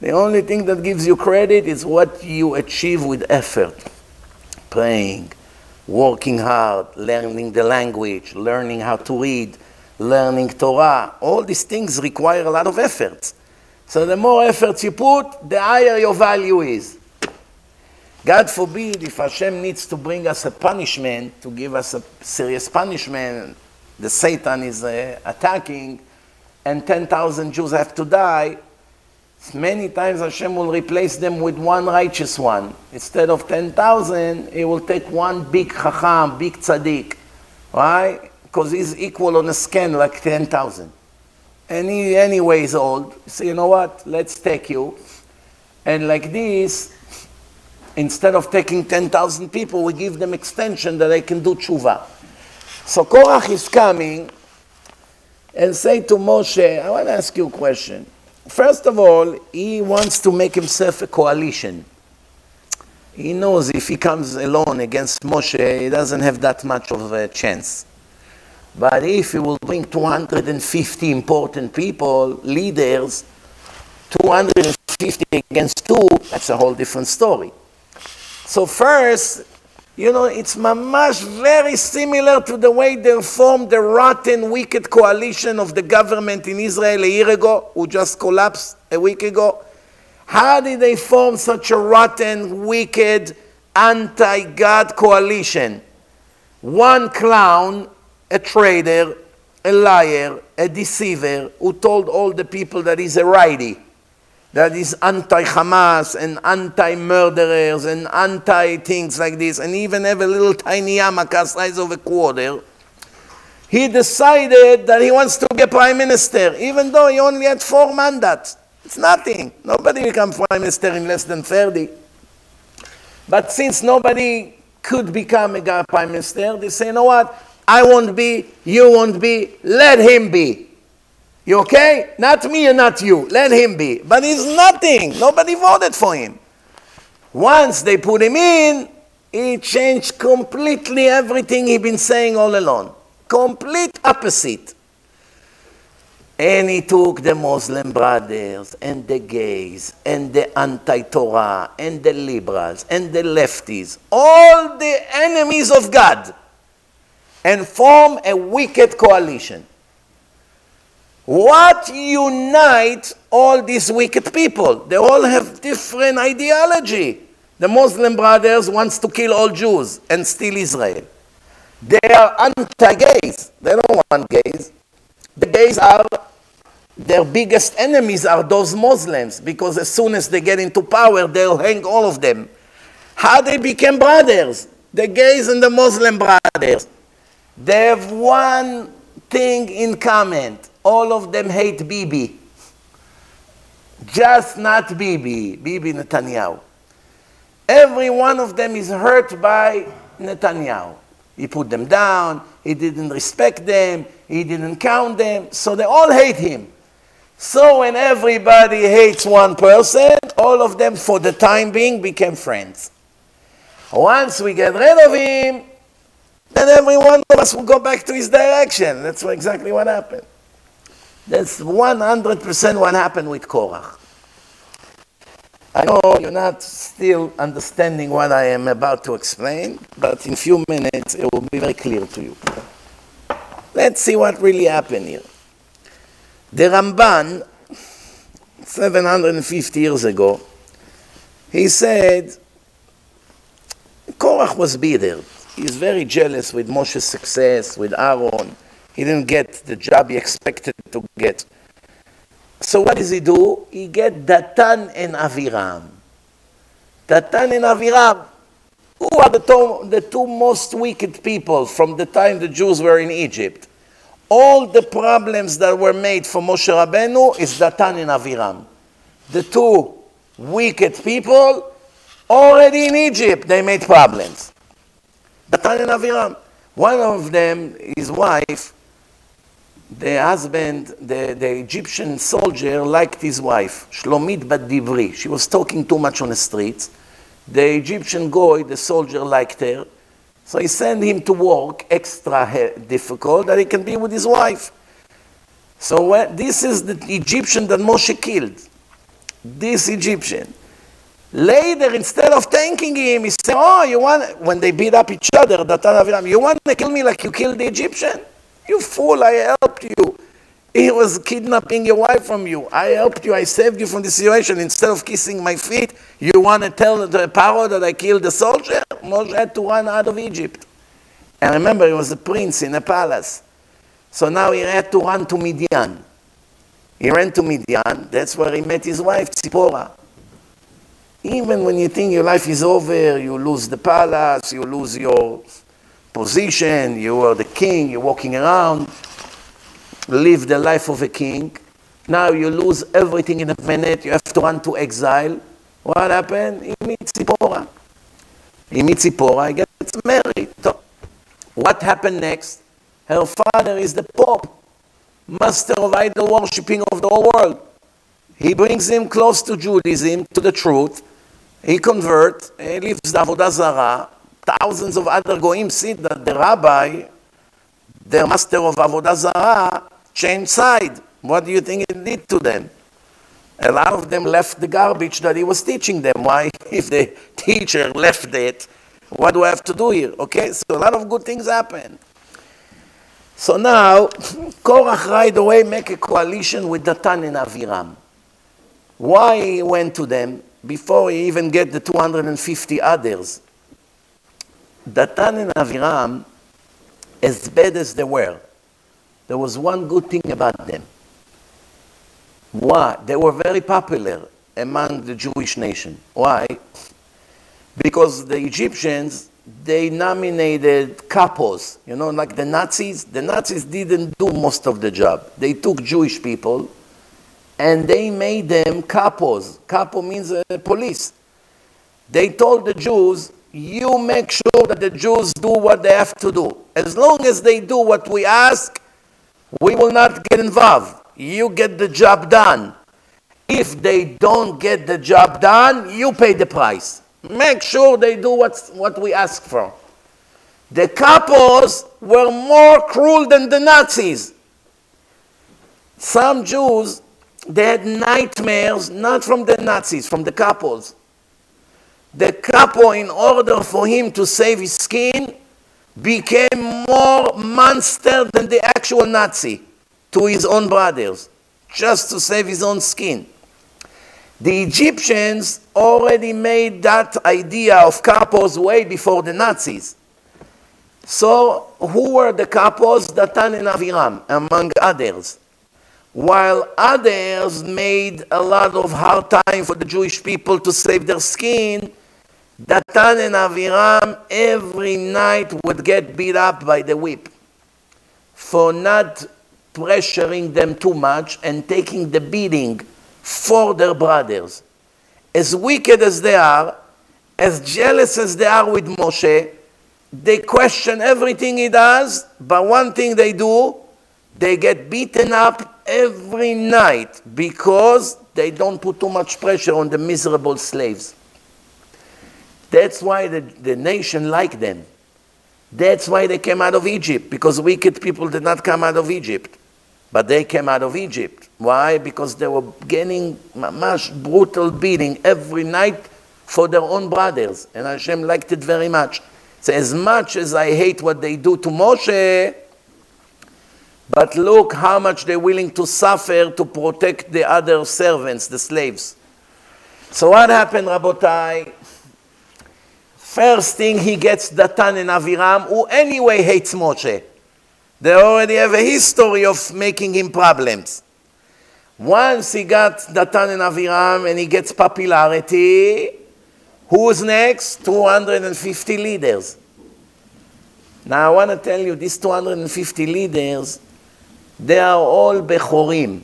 The only thing that gives you credit is what you achieve with effort. Praying, working hard, learning the language, learning how to read, learning Torah, all these things require a lot of efforts. So the more efforts you put, the higher your value is. God forbid, if Hashem needs to bring us a punishment, to give us a serious punishment, the Satan is uh, attacking, and ten thousand Jews have to die, many times Hashem will replace them with one righteous one. Instead of ten thousand, He will take one big chacham, big tzaddik, right? Because he's equal on a scan like ten thousand. And he anyway is old. So you know what? Let's take you. And like this, instead of taking ten thousand people, we give them extension that they can do tshuva. So Korach is coming and say to Moshe, I want to ask you a question. First of all, he wants to make himself a coalition. He knows if he comes alone against Moshe, he doesn't have that much of a chance. But if you will bring two hundred fifty important people, leaders, two hundred fifty against two, that's a whole different story. So first, you know, it's mamash very similar to the way they formed the rotten, wicked coalition of the government in Israel a year ago, who just collapsed a week ago. How did they form such a rotten, wicked, anti-God coalition? One clown, a traitor, a liar, a deceiver, who told all the people that he's a righty, that he's anti-Hamas and anti-murderers and anti-things like this, and even have a little tiny yarmulke size of a quarter. He decided that he wants to be prime minister, even though he only had four mandates. It's nothing. Nobody becomes prime minister in less than thirty. But since nobody could become a prime minister, they say, you know what? I won't be, you won't be, let him be. You okay? Not me and not you, let him be. But he's nothing, nobody voted for him. Once they put him in, he changed completely everything he'd been saying all along. Complete opposite. And he took the Muslim brothers, and the gays, and the anti-Torah, and the liberals, and the lefties, all the enemies of God, and form a wicked coalition. What unites all these wicked people? They all have different ideology. The Muslim brothers wants to kill all Jews and steal Israel. They are anti-gays. They don't want gays. The gays are, their biggest enemies are those Muslims, because as soon as they get into power, they'll hang all of them. How they became brothers? The gays and the Muslim brothers. They have one thing in common. All of them hate Bibi. Just not Bibi, Bibi Netanyahu. Every one of them is hurt by Netanyahu. He put them down, he didn't respect them, he didn't count them, so they all hate him. So when everybody hates one person, all of them for the time being became friends. Once we get rid of him, then every one of us will go back to his direction. That's exactly what happened. That's one hundred percent what happened with Korach. I know you're not still understanding what I am about to explain, but in a few minutes it will be very clear to you. Let's see what really happened here. The Ramban, seven hundred fifty years ago, he said, Korach was bitter. He's very jealous with Moshe's success, with Aaron. He didn't get the job he expected to get. So what does he do? He gets Datan and Aviram. Datan and Aviram, who are the two, the two most wicked people from the time the Jews were in Egypt. All the problems that were made for Moshe Rabbeinu is Datan and Aviram. The two wicked people, already in Egypt, they made problems. Datan and Aviram. One of them, his wife, the husband, the, the Egyptian soldier liked his wife, Shlomit bat Dibri. She was talking too much on the streets. The Egyptian guy, the soldier, liked her. So he sent him to work, extra difficult, that he can be with his wife. So uh, this is the Egyptian that Moshe killed. This Egyptian. Later, instead of thanking him, he said, oh, you want, when they beat up each other, Datan Aviram, you want to kill me like you killed the Egyptian? You fool, I helped you. He was kidnapping your wife from you. I helped you, I saved you from the situation. Instead of kissing my feet, you want to tell the Paro that I killed the soldier? Moshe had to run out of Egypt. And remember, he was a prince in a palace. So now he had to run to Midian. He ran to Midian. That's where he met his wife, Zipporah. Even when you think your life is over, you lose the palace, you lose your position, you are the king, you're walking around, live the life of a king. Now you lose everything in a minute, you have to run to exile. What happened? He meets Zipporah. He meets Zipporah, he gets married. So what happened next? Her father is the Pope, master of idol worshipping of the whole world. He brings him close to Judaism, to the truth. He converts, he leaves the Avodah Zarah. Thousands of other goyim see that the rabbi, their master of Avodah Zarah, changed side. What do you think it did to them? A lot of them left the garbage that he was teaching them. Why? If the teacher left it, what do I have to do here? Okay, so a lot of good things happen. So now, Korach right away make a coalition with Datan and Aviram. Why he went to them before he even get the two hundred fifty others? Datan and Aviram, as bad as they were, there was one good thing about them. Why? They were very popular among the Jewish nation. Why? Because the Egyptians, they nominated capos, you know, like the Nazis. The Nazis didn't do most of the job. They took Jewish people, and they made them capos. Capo means uh, police. They told the Jews, you make sure that the Jews do what they have to do. As long as they do what we ask, we will not get involved. You get the job done. If they don't get the job done, you pay the price. Make sure they do what's, what we ask for. The capos were more cruel than the Nazis. Some Jews, they had nightmares, not from the Nazis, from the capos. The capo, in order for him to save his skin, became more monster than the actual Nazi to his own brothers, just to save his own skin. The Egyptians already made that idea of capos way before the Nazis. So who were the capos? Datan and Aviram, among others. While others made a lot of hard time for the Jewish people to save their skin, Datan and Aviram every night would get beat up by the whip for not pressuring them too much and taking the beating for their brothers. As wicked as they are, as jealous as they are with Moshe, they question everything he does, but one thing they do, they get beaten up every night because they don't put too much pressure on the miserable slaves. That's why the, the nation liked them. That's why they came out of Egypt, because wicked people did not come out of Egypt. But they came out of Egypt. Why? Because they were getting much brutal beating every night for their own brothers. And Hashem liked it very much. So as much as I hate what they do to Moshe, But look how much they're willing to suffer to protect the other servants, the slaves. So what happened, Rabotai? First thing, he gets Datan and Aviram, who anyway hates Moshe. They already have a history of making him problems. Once he got Datan and Aviram and he gets popularity, who's next? two hundred fifty leaders. Now I want to tell you, these two hundred fifty leaders, they are all Bechorim,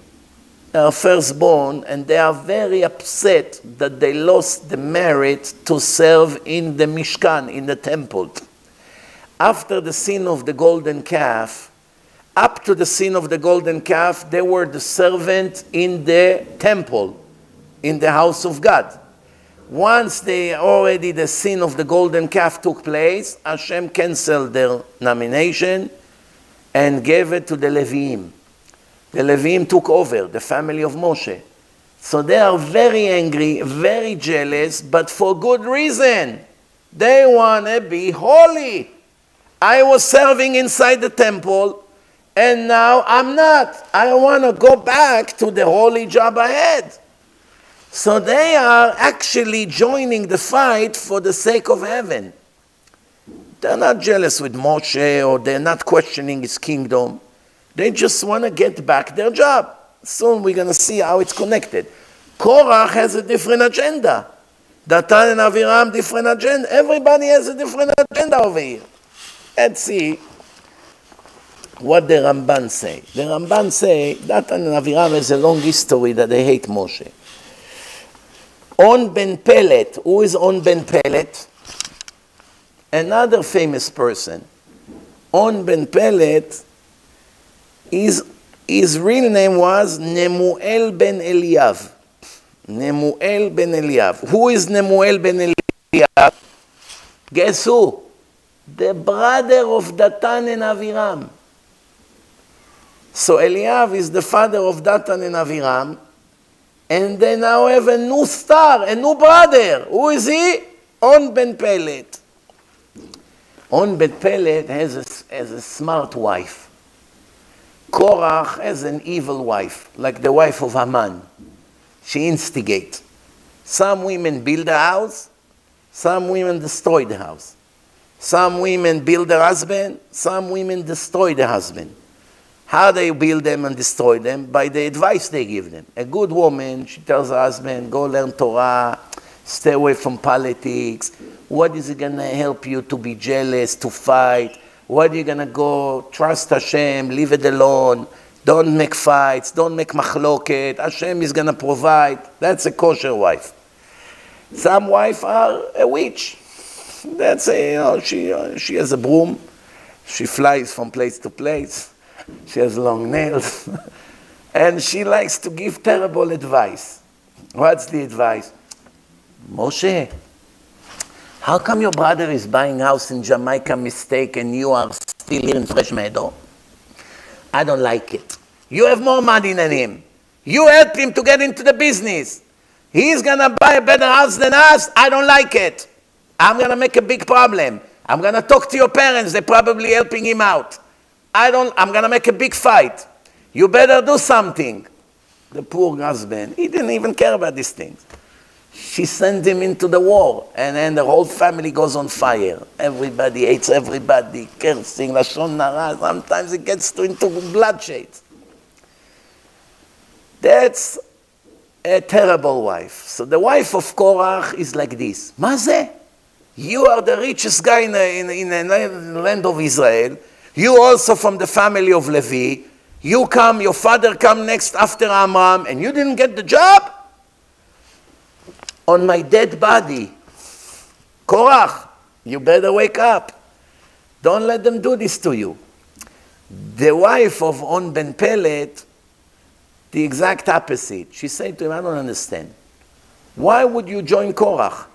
they are firstborn, and they are very upset that they lost the merit to serve in the Mishkan, in the temple. After the sin of the golden calf, up to the sin of the golden calf, they were the servant in the temple, in the house of God. Once they already the sin of the golden calf took place, Hashem canceled their nomination and gave it to the Leviim. The Leviim took over, the family of Moshe. So they are very angry, very jealous, but for good reason. They want to be holy. I was serving inside the temple, and now I'm not. I want to go back to the holy job ahead. So they are actually joining the fight for the sake of heaven. They're not jealous with Moshe, or they're not questioning his kingdom. They just want to get back their job. Soon we're going to see how it's connected. Korach has a different agenda. Datan and Aviram, different agenda. Everybody has a different agenda over here. Let's see what the Ramban say. The Ramban say Datan and Aviram has a long history that they hate Moshe. On Ben Pelet, who is On Ben Pelet? Another famous person. On Ben Pelet, his, his real name was Nemuel ben Eliyav. Nemuel ben Eliyav. Who is Nemuel ben Eliyav? Guess who? The brother of Datan and Aviram. So Eliyav is the father of Datan and Aviram. And they now have a new star, a new brother. Who is he? On Ben Pelet. On Ben Pelet has a, has a smart wife. Korach has an evil wife, like the wife of Haman. She instigates. Some women build a house. Some women destroy the house. Some women build their husband. Some women destroy the husband. How they build them and destroy them? By the advice they give them. A good woman, she tells her husband, go learn Torah, stay away from politics. What is it going to help you to be jealous, to fight? What are you going to go? Trust Hashem, leave it alone. Don't make fights, don't make machloket. Hashem is going to provide. That's a kosher wife. Some wives are a witch. That's a, you know, she, she has a broom. She flies from place to place. She has long nails. And she likes to give terrible advice. What's the advice? Moshe, how come your brother is buying house in Jamaica mistake and you are still here in Fresh Meadow? I don't like it. You have more money than him. You helped him to get into the business. He's going to buy a better house than us. I don't like it. I'm going to make a big problem. I'm going to talk to your parents. They're probably helping him out. I don't, I'm going to make a big fight. You better do something. The poor husband, he didn't even care about these things. She sent him into the war, and then the whole family goes on fire. Everybody hates everybody, cursing, Lashon Hara. Sometimes it gets to, into bloodshed. That's a terrible wife. So the wife of Korach is like this. Mazeh, you are the richest guy in the, in, in the land of Israel. You also from the family of Levi. You come, your father come next after Amram, and you didn't get the job? On my dead body. Korach, you better wake up. Don't let them do this to you. The wife of On Ben Pelet, the exact opposite. She said to him, I don't understand. Why would you join Korach?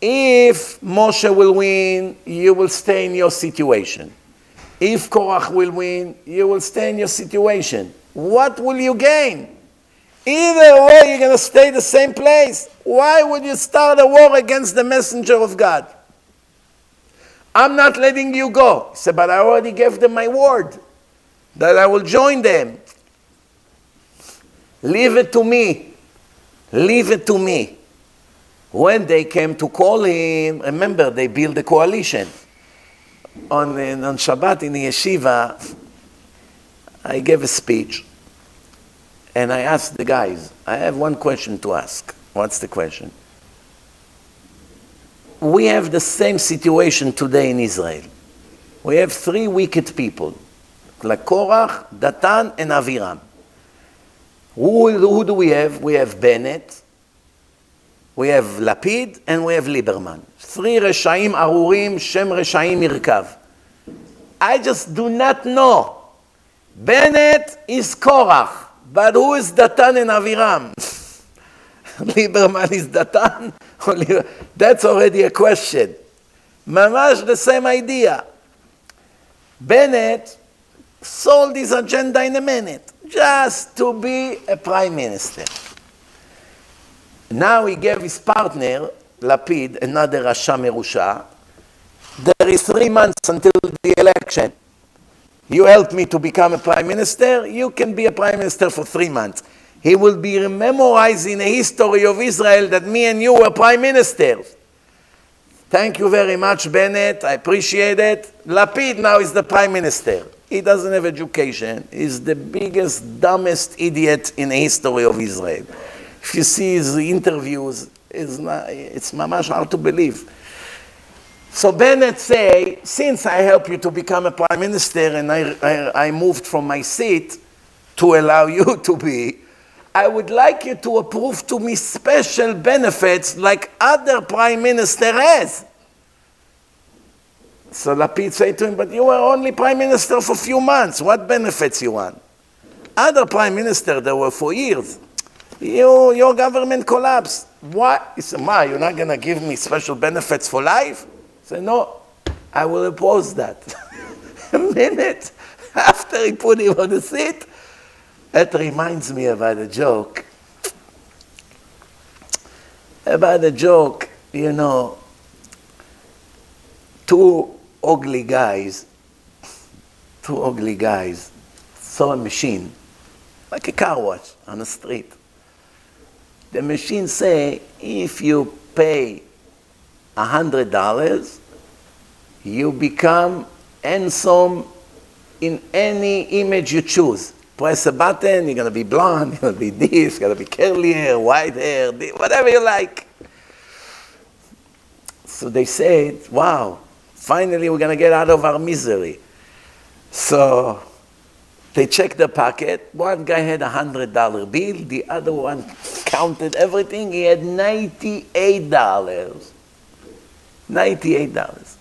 If Moshe will win, you will stay in your situation. If Korach will win, you will stay in your situation. What will you gain? Either way, you're going to stay the same place. Why would you start a war against the messenger of God? I'm not letting you go. He said, but I already gave them my word. that I will join them. Leave it to me. Leave it to me. When they came to call him, remember, they built a coalition. On, on Shabbat in the yeshiva, I gave a speech, and I asked the guys, I have one question to ask. What's the question? We have the same situation today in Israel. We have three wicked people, like Korach, Datan, and Aviram. Who, who do we have? We have Bennett, we have Lapid, and we have Lieberman. Three Reshaim Arurim, Shem Reshaim Irkav. I just do not know. Bennett is Korach, but who is Datan and Aviram? Lieberman is Datan? That's already a question. Mamash, the same idea. Bennett sold his agenda in a minute, just to be a prime minister. Now he gave his partner, Lapid, another Rasha Merusha. There is three months until the election. You help me to become a prime minister, you can be a prime minister for three months. He will be memorizing the history of Israel that me and you were prime ministers. Thank you very much, Bennett. I appreciate it. Lapid now is the prime minister. He doesn't have education. He's the biggest, dumbest idiot in the history of Israel. If you see his interviews, it's, not, it's mamash hard to believe. So Bennett say, since I helped you to become a prime minister and I, I, I moved from my seat to allow you to be, I would like you to approve to me special benefits like other prime minister has. So Lapid said to him, but you were only prime minister for a few months. What benefits you want? Other prime minister, they were for years. You, your government collapsed. Why? He said, Ma, you're not going to give me special benefits for life? He said, no, I will oppose that. A minute after he put him on the seat, that reminds me about a joke. About a joke, you know, two ugly guys, two ugly guys saw a machine, like a car wash on the street. The machine say, if you pay one hundred dollars, you become handsome in any image you choose. Press a button, you're going to be blonde, you're going to be this, you're going to be curly hair, white hair, this, whatever you like. So they said, wow, finally we're going to get out of our misery. So they checked the pocket. One guy had a one hundred dollar bill. The other one counted everything. He had ninety-eight dollars. ninety-eight dollars.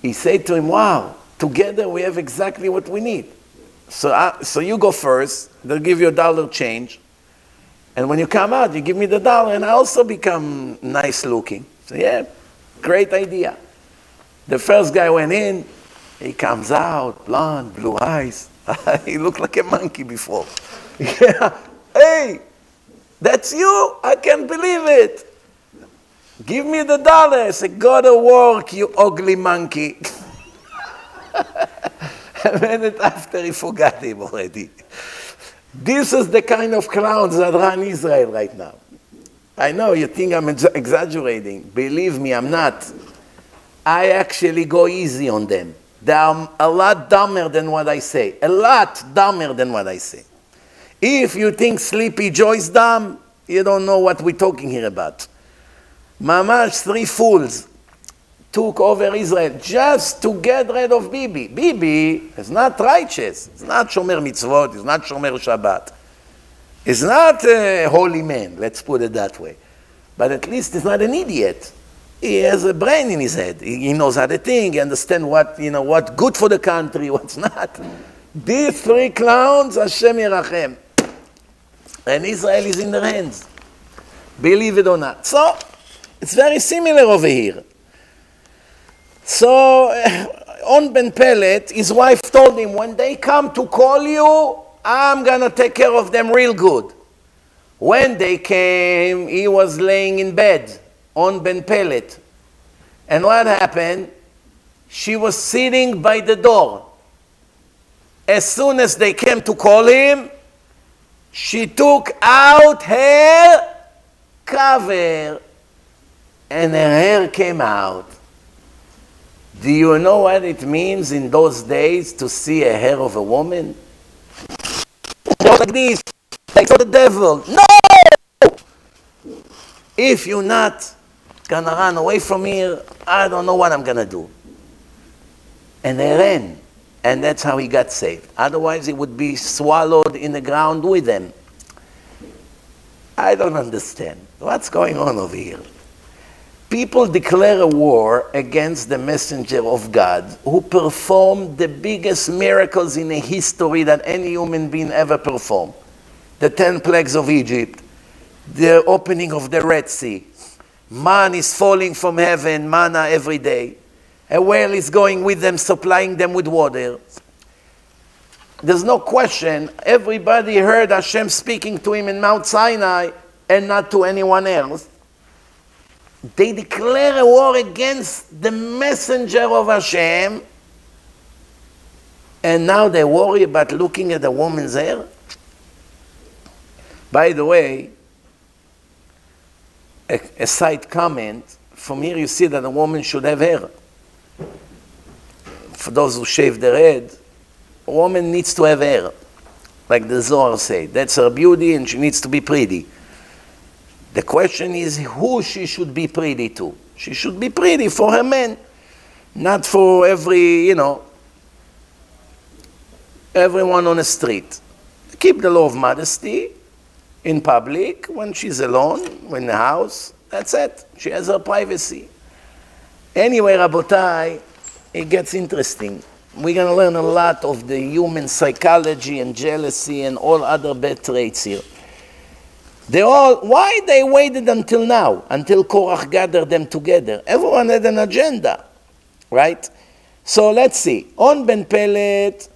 He said to him, wow, together we have exactly what we need. So, uh, so you go first. They'll give you a dollar change. And when you come out, you give me the dollar, and I also become nice looking. So yeah, great idea. The first guy went in. He comes out, blonde, blue eyes. He looked like a monkey before. Yeah. Hey, that's you? I can't believe it. Give me the dollar. I said, go to work, you ugly monkey. A minute after, he forgot him already. This is the kind of clowns that run Israel right now. I know you think I'm ex exaggerating. Believe me, I'm not. I actually go easy on them. They are a lot dumber than what I say. A lot dumber than what I say. If you think Sleepy Joe's dumb, you don't know what we're talking here about. Mamash, three fools took over Israel just to get rid of Bibi. Bibi is not righteous. He's not Shomer Mitzvot. He's not Shomer Shabbat. He's not a holy man, let's put it that way. But at least he's not an idiot. He has a brain in his head. He knows how to think. He understands what, you know, what's good for the country, what's not. These three clowns, Hashem Yerachem. And Israel is in their hands. Believe it or not. So, it's very similar over here. So, On Ben Pelet, his wife told him, when they come to call you, I'm going to take care of them real good. When they came, he was laying in bed. On Ben Pelet. And what happened? She was sitting by the door. As soon as they came to call him, she took out her cover and her hair came out. Do you know what it means in those days to see a hair of a woman? Like this, like the devil. No! If you're not gonna run away from here, I don't know what I'm gonna do. And they ran. And that's how he got saved. Otherwise, he would be swallowed in the ground with them. I don't understand. What's going on over here? People declare a war against the messenger of God who performed the biggest miracles in the history that any human being ever performed. The ten plagues of Egypt, the opening of the Red Sea, man is falling from heaven, manna every day. A whale is going with them, supplying them with water. There's no question. Everybody heard Hashem speaking to him in Mount Sinai and not to anyone else. They declare a war against the messenger of Hashem. And now they worry about looking at the woman's hair. By the way, a, a side comment. From here you see that a woman should have hair. For those who shave their head, a woman needs to have hair, like the Zohar said. That's her beauty and she needs to be pretty. The question is who she should be pretty to. She should be pretty for her man, not for every, you know, everyone on the street. Keep the law of modesty in public, when she's alone, when in the house, that's it. She has her privacy. Anyway, Rabotai, it gets interesting. We're going to learn a lot of the human psychology and jealousy and all other bad traits here. They all, why they waited until now, until Korach gathered them together? Everyone had an agenda, right? So let's see. On Ben Pelet,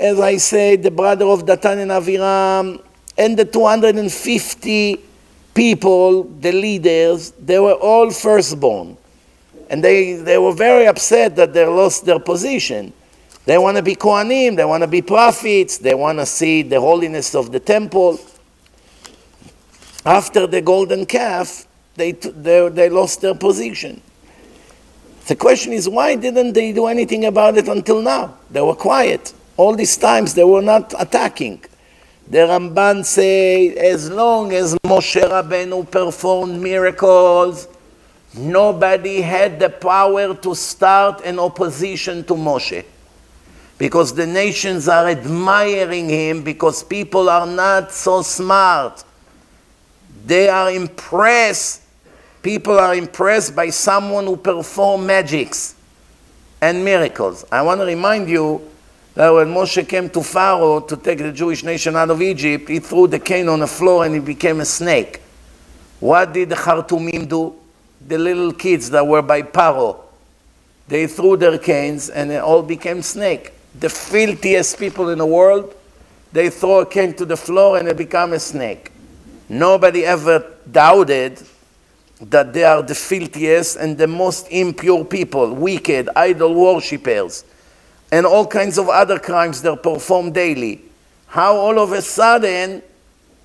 as I said, the brother of Datan and Aviram, and the two hundred fifty people, the leaders, they were all firstborn. And they, they were very upset that they lost their position. They want to be Kohanim, they want to be prophets, they want to see the holiness of the temple. After the golden calf, they, they, they lost their position. The question is, why didn't they do anything about it until now? They were quiet. All these times they were not attacking. The Ramban say, as long as Moshe Rabbeinu performed miracles, nobody had the power to start an opposition to Moshe, because the nations are admiring him, because people are not so smart. They are impressed. People are impressed by someone who performs magics and miracles. I want to remind you that when Moshe came to Pharaoh to take the Jewish nation out of Egypt, he threw the cane on the floor and it became a snake. What did the Khartoumim do? The little kids that were by Paro, they threw their canes and they all became snake. The filthiest people in the world, they throw a cane to the floor and they become a snake. Nobody ever doubted that they are the filthiest and the most impure people, wicked, idol worshippers, and all kinds of other crimes they perform daily. How all of a sudden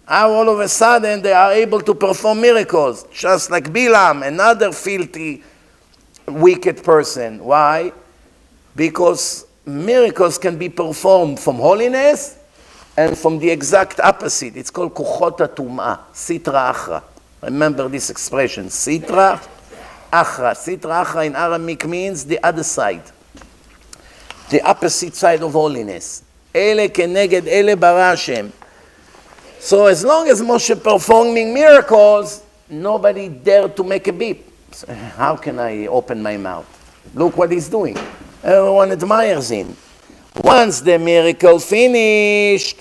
How all of a sudden they are able to perform miracles, just like Bilam, another filthy, wicked person. Why? Because miracles can be performed from holiness and from the exact opposite. It's called kuchot hatumah, sitra achra. Remember this expression, sitra achra. Sitra achra in Aramaic means the other side, the opposite side of holiness. Ele keneged ele bara Hashem. So as long as Moshe performing miracles, nobody dared to make a beep. So how can I open my mouth? Look what he's doing. Everyone admires him. Once the miracle finished,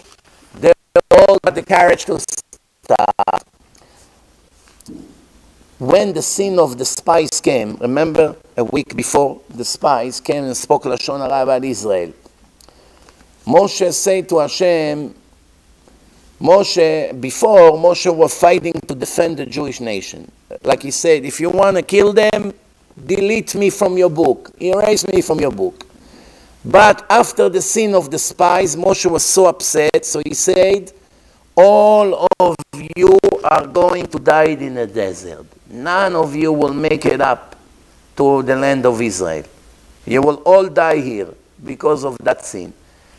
they all had the courage to stop. When the sin of the spies came, remember a week before, the spies came and spoke Lashon Hara about Israel. Moshe said to Hashem, Moshe, before, Moshe was fighting to defend the Jewish nation. Like he said, if you want to kill them, delete me from your book. Erase me from your book. But after the sin of the spies, Moshe was so upset, so he said, all of you are going to die in the desert. None of you will make it up to the land of Israel. You will all die here because of that sin.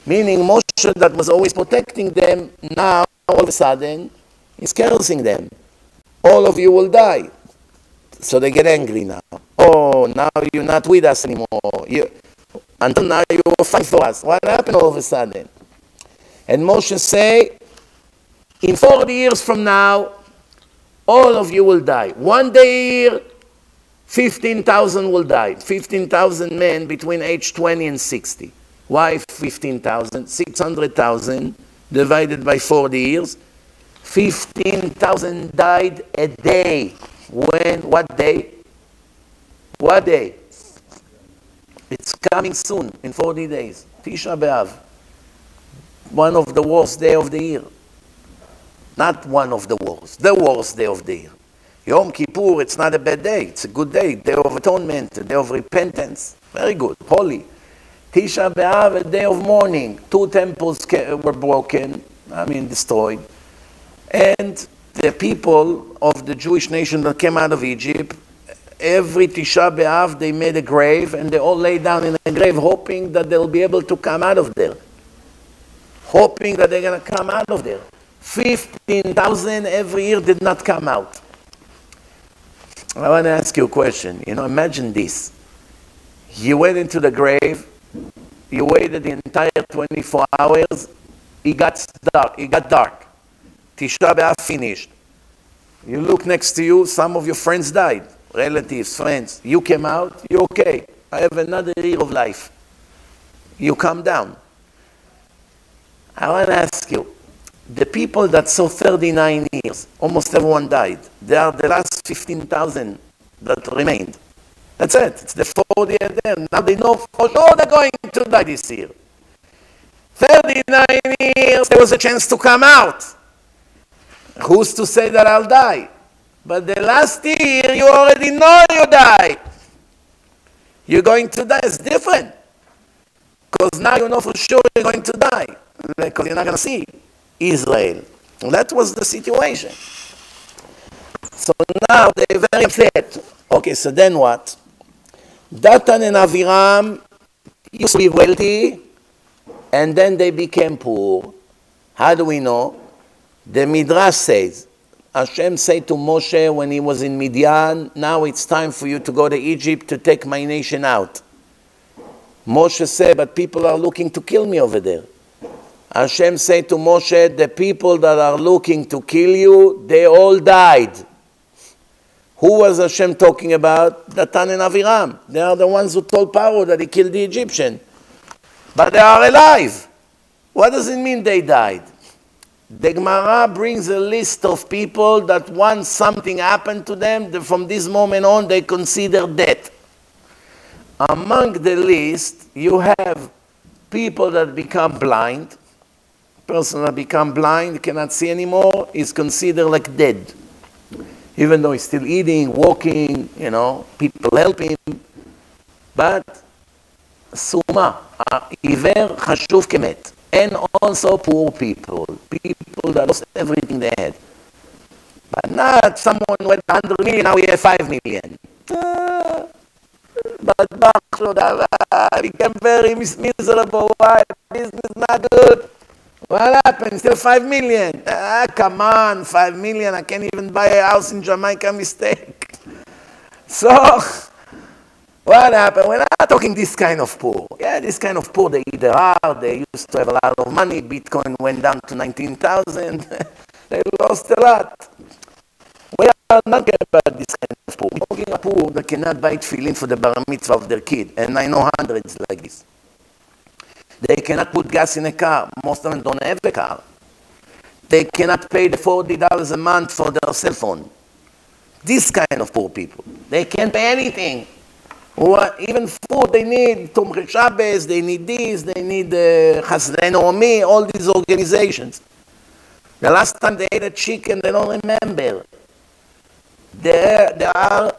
Meaning Moshe, that was always protecting them, now all of a sudden is cursing them. All of you will die. So they get angry now. Oh, now you're not with us anymore. You, until now you were fighting for us. What happened all of a sudden? And Moshe say, in forty years from now, all of you will die. One day a year, fifteen thousand will die. fifteen thousand men between age twenty and sixty. Why fifteen thousand? six hundred thousand divided by forty years. fifteen thousand died a day. When? What day? What day? It's coming soon, in forty days. Tisha B'Av. One of the worst day of the year. Not one of the worst. The worst day of the year. Yom Kippur, it's not a bad day. It's a good day. Day of atonement. Day of repentance. Very good. Holy. Tisha B'Av, a day of mourning. Two temples were broken. I mean, destroyed. And the people of the Jewish nation that came out of Egypt, every Tisha B'Av, they made a grave, and they all lay down in a grave hoping that they'll be able to come out of there. Hoping that they're going to come out of there. fifteen thousand every year did not come out. I want to ask you a question. You know, imagine this. You went into the grave, you waited the entire twenty-four hours, it got dark, it got dark. Tisha B'Av finished. You look next to you, some of your friends died. Relatives, friends. You came out, you're okay. I have another year of life. You come down. I want to ask you, the people that saw thirty-nine years, almost everyone died. They are the last fifteen thousand that remained. That's it. It's the fortieth year. Now they know for sure they're going to die this year. thirty-nine years, there was a chance to come out. Who's to say that I'll die? But the last year, you already know you die. You're going to die. It's different. Because now you know for sure you're going to die. Because you're not going to see Israel. That was the situation. So now they're very upset. Okay, so then what? Datan and Aviram used to be wealthy, and then they became poor. How do we know? The Midrash says, Hashem said to Moshe when he was in Midian, now it's time for you to go to Egypt to take my nation out. Moshe said, but people are looking to kill me over there. Hashem said to Moshe, the people that are looking to kill you, they all died. Who was Hashem talking about? Datan and Aviram. They are the ones who told Paro that he killed the Egyptian. But they are alive. What does it mean they died? The Gemara brings a list of people that once something happened to them, from this moment on, they consider death. Among the list, you have people that become blind. A person that become blind, cannot see anymore, is considered like dead. Even though he's still eating, walking, you know, people help him. But, Suma, Iver Hashuv Kemet. And also poor people, people that lost everything they had. But not someone with one hundred million, now we have five million. Uh, but Bachlodava became very miserable. Why? Business not good. What happened? Still five million. Ah, come on, five million. I can't even buy a house in Jamaica, mistake. So, what happened? We're not talking this kind of poor. Yeah, this kind of poor, they either are, they used to have a lot of money, Bitcoin went down to nineteen thousand, they lost a lot. We are not talking about this kind of poor. We're talking about poor that cannot buy tefillin for the bar mitzvah of their kid, and I know hundreds like this. They cannot put gas in a car, most of them don't have a car. They cannot pay the forty dollars a month for their cell phone. This kind of poor people, they can't pay anything. Or even food, they need Tomche Shabbos, they need this, they need Chasdei Naomi, all these organizations. The last time they ate a chicken, they don't remember. There, there are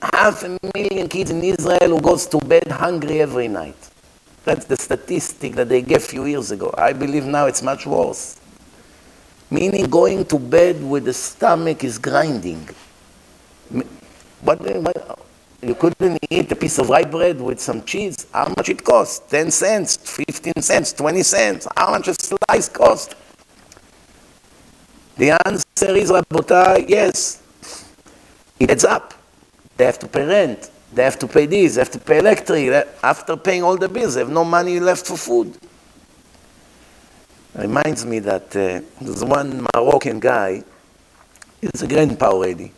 half a million kids in Israel who goes to bed hungry every night. That's the statistic that they gave a few years ago. I believe now it's much worse. Meaning going to bed with the stomach is grinding. But you couldn't eat a piece of rye bread with some cheese. How much it costs? ten cents, fifteen cents, twenty cents. How much a slice cost? The answer is, Rabotai, yes. It adds up. They have to pay rent. They have to pay this. They have to pay electricity. After paying all the bills, they have no money left for food. Reminds me that uh, there's one Moroccan guy. He's a grandpa already.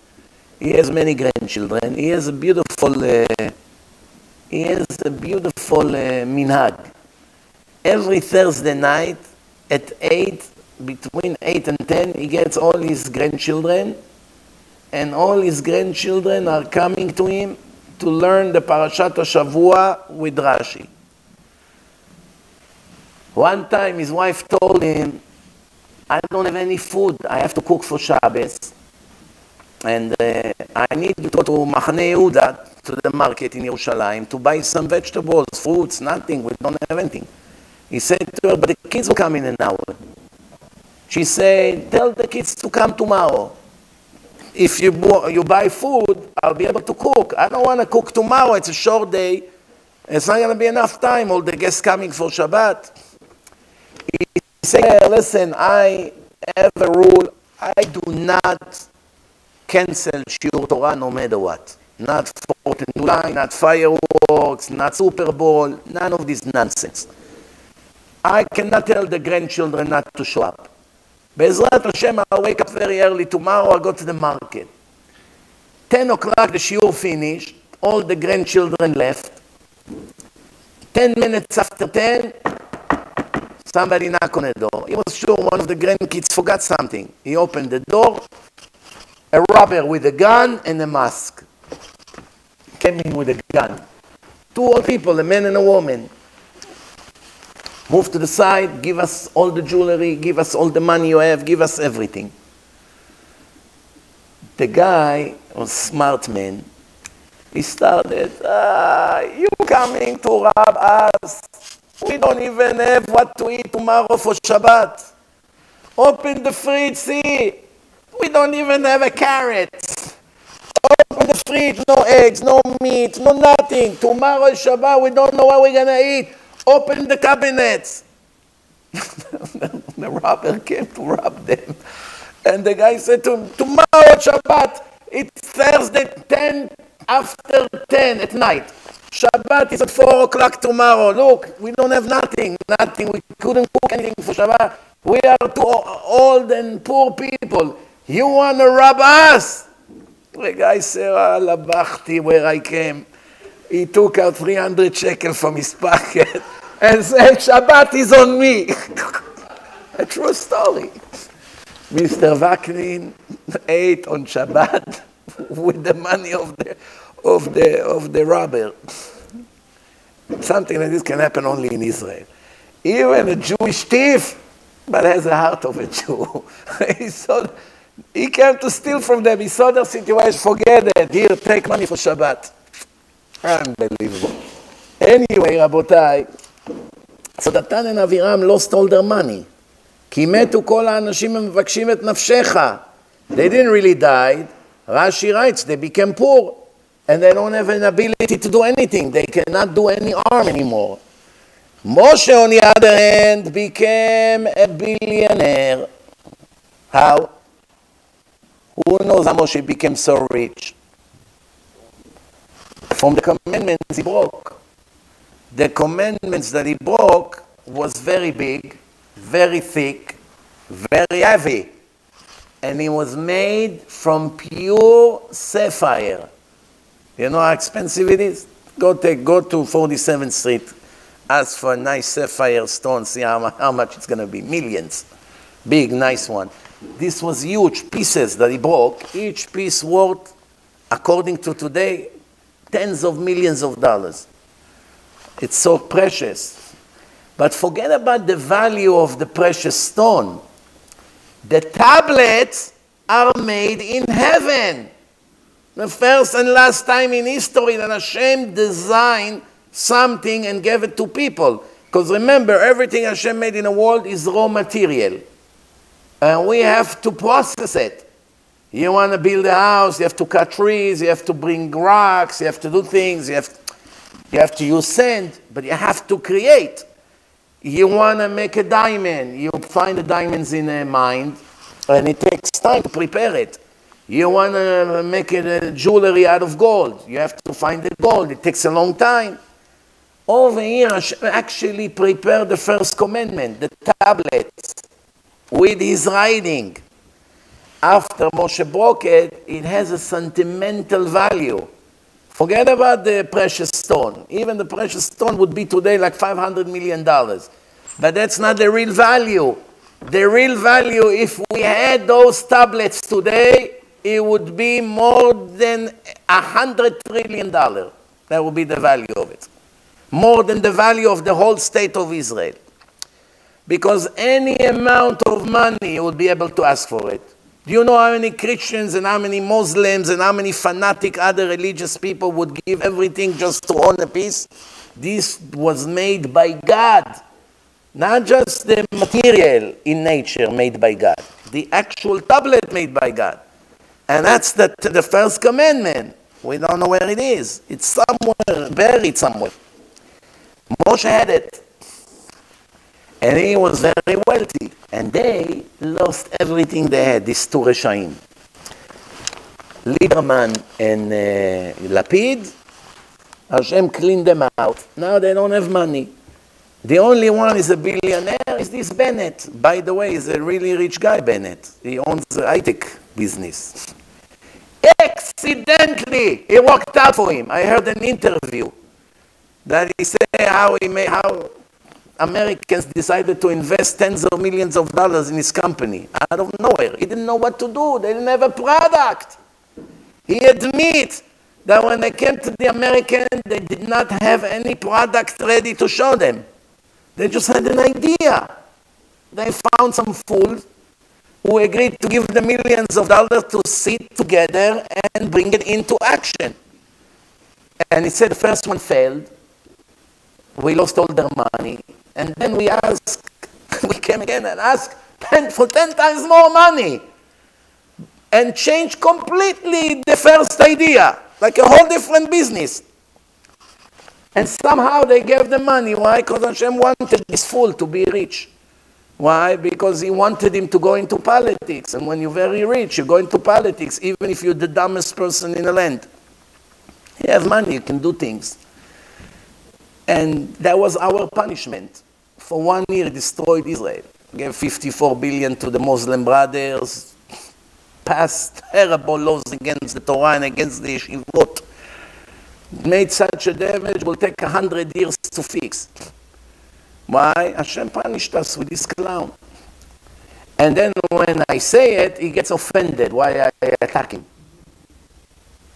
He has many grandchildren. He has a beautiful, uh, he has a beautiful uh, minhag. Every Thursday night at eight, between eight and ten, he gets all his grandchildren, and all his grandchildren are coming to him to learn the Parashat Shavua with Rashi. One time his wife told him, I don't have any food, I have to cook for Shabbos. And uh, I need to go to Machne Yehuda, to the market in Yerushalayim, to buy some vegetables, fruits, nothing, we don't have anything. He said to her, but the kids will come in an hour. She said, tell the kids to come tomorrow. If you, you buy food, I'll be able to cook. I don't want to cook tomorrow, it's a short day. It's not going to be enough time, all the guests coming for Shabbat. He said, listen, I have a rule, I do not cancel shiur Torah no matter what. Not fourth of July, not fireworks, not Super Bowl, none of this nonsense. I cannot tell the grandchildren not to show up. Be'ezrat Hashem, I'll wake up very early tomorrow, I'll go to the market. ten o'clock, the shiur finished, all the grandchildren left. ten minutes after ten, somebody knocked on the door. He was sure one of the grandkids forgot something. He opened the door. A robber with a gun and a mask. Came in with a gun. Two old people, a man and a woman. Move to the side, give us all the jewelry, give us all the money you have, give us everything. The guy was a smart man. He started, ah, you coming to rob us? We don't even have what to eat tomorrow for Shabbat. Open the fridge, see. We don't even have a carrot. Open the fridge, no eggs, no meat, no nothing. Tomorrow is Shabbat, we don't know what we're going to eat. Open the cabinets. The robber came to rob them. And the guy said to him, tomorrow Shabbat, it's Thursday ten after ten at night. Shabbat is at four o'clock tomorrow. Look, we don't have nothing, nothing. We couldn't cook anything for Shabbat. We are too old and poor people. You want to rob us? The guy said, Allah Bakhti, where I came. He took out three hundred shekels from his pocket and said, Shabbat is on me. A true story. Mister Vaknin ate on Shabbat with the money of the, of the, of the robber. Something like this can happen only in Israel. Even a Jewish thief, but has the heart of a Jew. He saw. He came to steal from them. He saw their situation. Forget it. Here, take money for Shabbat. Unbelievable. Anyway, Rabotai, so Datan and Aviram lost all their money. Ki metu kol ha'anashim hamevakshim et nafshecha. They didn't really die. Rashi writes, they became poor. And they don't have an ability to do anything. They cannot do any harm anymore. Moshe, on the other hand, became a billionaire. How? Who knows how Moshe became so rich? From the commandments he broke. The commandments that he broke was very big, very thick, very heavy. And it was made from pure sapphire. You know how expensive it is? Go, take, go to forty-seventh Street, ask for a nice sapphire stone, see how, how much it's going to be. Millions. Big, nice one. This was huge pieces that he broke. Each piece worth, according to today, tens of millions of dollars. It's so precious. But forget about the value of the precious stone. The tablets are made in heaven. The first and last time in history that Hashem designed something and gave it to people. Because remember, everything Hashem made in the world is raw material. And we have to process it. You want to build a house, you have to cut trees, you have to bring rocks, you have to do things, you have to, you have to use sand, but you have to create. You want to make a diamond, you find the diamonds in a mine, and it takes time to prepare it. You want to make a jewelry out of gold, you have to find the gold, it takes a long time. Over here, Hashem actually prepared the first commandment, the tablets, with his writing. After Moshe broke it, it has a sentimental value. Forget about the precious stone. Even the precious stone would be today like five hundred million dollars. But that's not the real value. The real value, if we had those tablets today, it would be more than one hundred trillion dollars. That would be the value of it. More than the value of the whole state of Israel. Because any amount of money you would be able to ask for it. Do you know how many Christians and how many Muslims and how many fanatic other religious people would give everything just to own a piece? This was made by God. Not just the material in nature made by God. The actual tablet made by God. And that's the, the first commandment. We don't know where it is. It's somewhere, buried somewhere. Moshe had it. And he was very wealthy. And they lost everything they had, these two Reshaim. Lieberman and uh, Lapid, Hashem cleaned them out. Now they don't have money. The only one is a billionaire is this Bennett. By the way, he's a really rich guy, Bennett. He owns the high-tech business. Accidentally, it worked out for him. I heard an interview that he said how he made... How Americans decided to invest tens of millions of dollars in his company out of nowhere. He didn't know what to do. They didn't have a product. He admits that when they came to the Americans, they did not have any product ready to show them. They just had an idea. They found some fools who agreed to give the millions of dollars to sit together and bring it into action. And he said the first one failed. We lost all their money. And then we asked, we came again and asked for ten times more money. And changed completely the first idea. Like a whole different business. And somehow they gave the money. Why? Because Hashem wanted this fool to be rich. Why? Because he wanted him to go into politics. And when you're very rich, you go into politics, even if you're the dumbest person in the land. You have money, you can do things. And that was our punishment. For one year, it destroyed Israel. Gave fifty-four billion dollars to the Muslim Brothers. Passed terrible laws against the Torah and against the yeshivot. Made such a damage, will take one hundred years to fix. Why? Hashem punished us with this clown. And then when I say it, he gets offended. Why I attack him?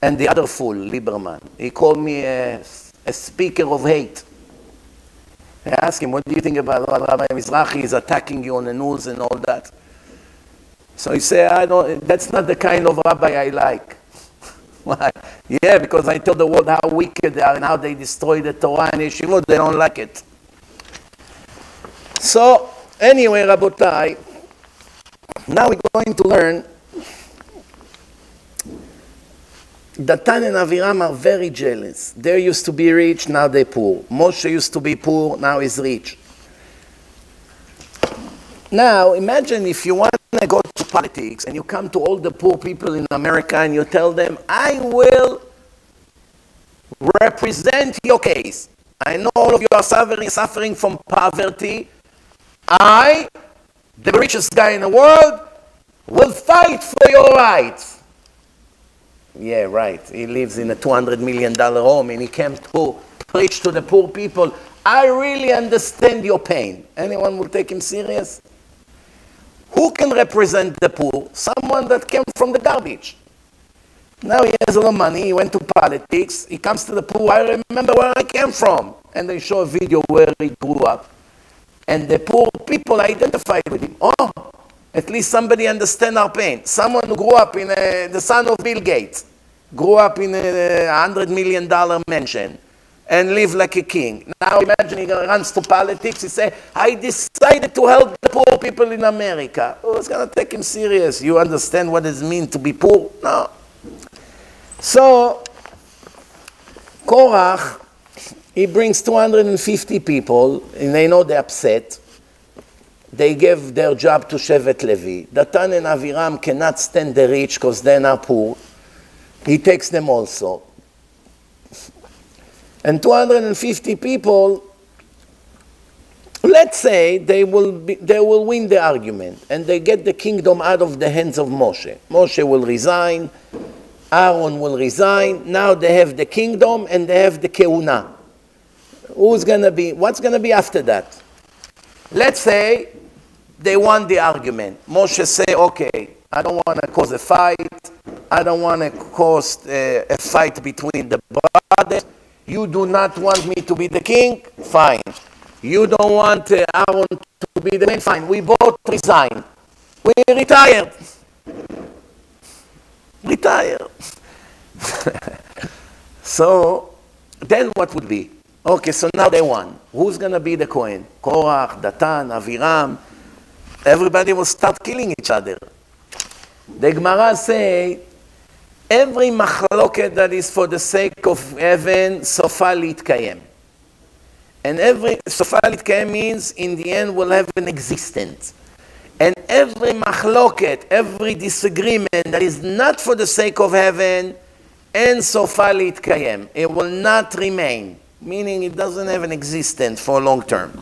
And the other fool, Lieberman, he called me a... a speaker of hate. I asked him, what do you think about Rabbi Mizrahi is attacking you on the news and all that? So he said, I don't, that's not the kind of rabbi I like. Why? Yeah, because I tell the world how wicked they are and how they destroy the Torah and Yeshivot. They don't like it. So, anyway, Rabotai, now we're going to learn Datan and Aviram are very jealous. They used to be rich, now they're poor. Moshe used to be poor, now he's rich. Now, imagine if you want to go to politics and you come to all the poor people in America and you tell them, I will represent your case. I know all of you are suffering, suffering from poverty. I, the richest guy in the world, will fight for your rights. Yeah, right. He lives in a two hundred million dollar home and he came to preach to the poor people. I really understand your pain. Anyone will take him serious? Who can represent the poor? Someone that came from the garbage. Now he has a lot of money. He went to politics. He comes to the poor. I remember where I came from. And they show a video where he grew up. And the poor people identified with him. Oh! At least somebody understands our pain. Someone who grew up in a, the son of Bill Gates, grew up in a one hundred million dollar mansion, and live like a king. Now imagine he runs to politics, he says, I decided to help the poor people in America. Who's going to take him serious? You understand what it means to be poor? No. So, Korach, he brings two hundred fifty people, and they know they're upset. They give their job to Shevet Levi. Datan and Aviram cannot stand the rich because they are poor. He takes them also. And two hundred fifty people, let's say they will, be, they will win the argument and they get the kingdom out of the hands of Moshe. Moshe will resign, Aaron will resign, now they have the kingdom and they have the keuna. Who's going to be, what's going to be after that? Let's say they won the argument. Moshe say, okay, I don't want to cause a fight, I don't want to cause uh, a fight between the brothers. You do not want me to be the king? Fine. You don't want uh, Aaron to be the man? Fine. We both resign. We retire. Retire. So, then what would be? Okay, so now they won. Who's going to be the Kohen? Korach, Datan, Aviram. Everybody will start killing each other. The Gemara say, every machloket that is for the sake of heaven, sofa litkayem. And every sofa litkayem means in the end will have an existence. And every machloket, every disagreement that is not for the sake of heaven, and sofa litkayem, it will not remain. Meaning it doesn't have an existence for long term.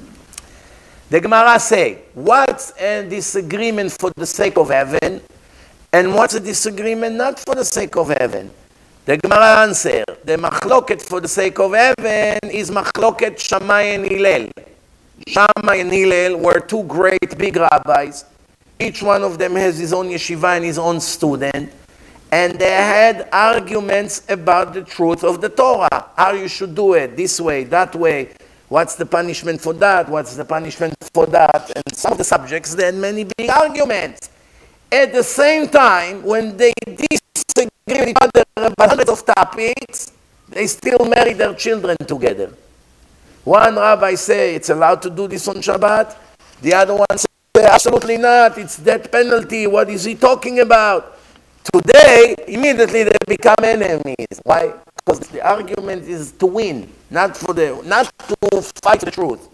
The Gemara say, what's a disagreement for the sake of heaven? And what's a disagreement not for the sake of heaven? The Gemara answer, the machloket for the sake of heaven is machloket Shammai and Hillel. Shammai and Hillel were two great big rabbis. Each one of them has his own yeshiva and his own student. And they had arguments about the truth of the Torah. How you should do it, this way, that way. What's the punishment for that? What's the punishment for that? And some of the subjects, they had many big arguments. At the same time, when they disagree with each other about hundreds of topics, they still marry their children together. One rabbi say it's allowed to do this on Shabbat. The other one say absolutely not. It's death penalty. What is he talking about? Today, immediately they become enemies. Why? Because the argument is to win, not for the, not to fight the truth.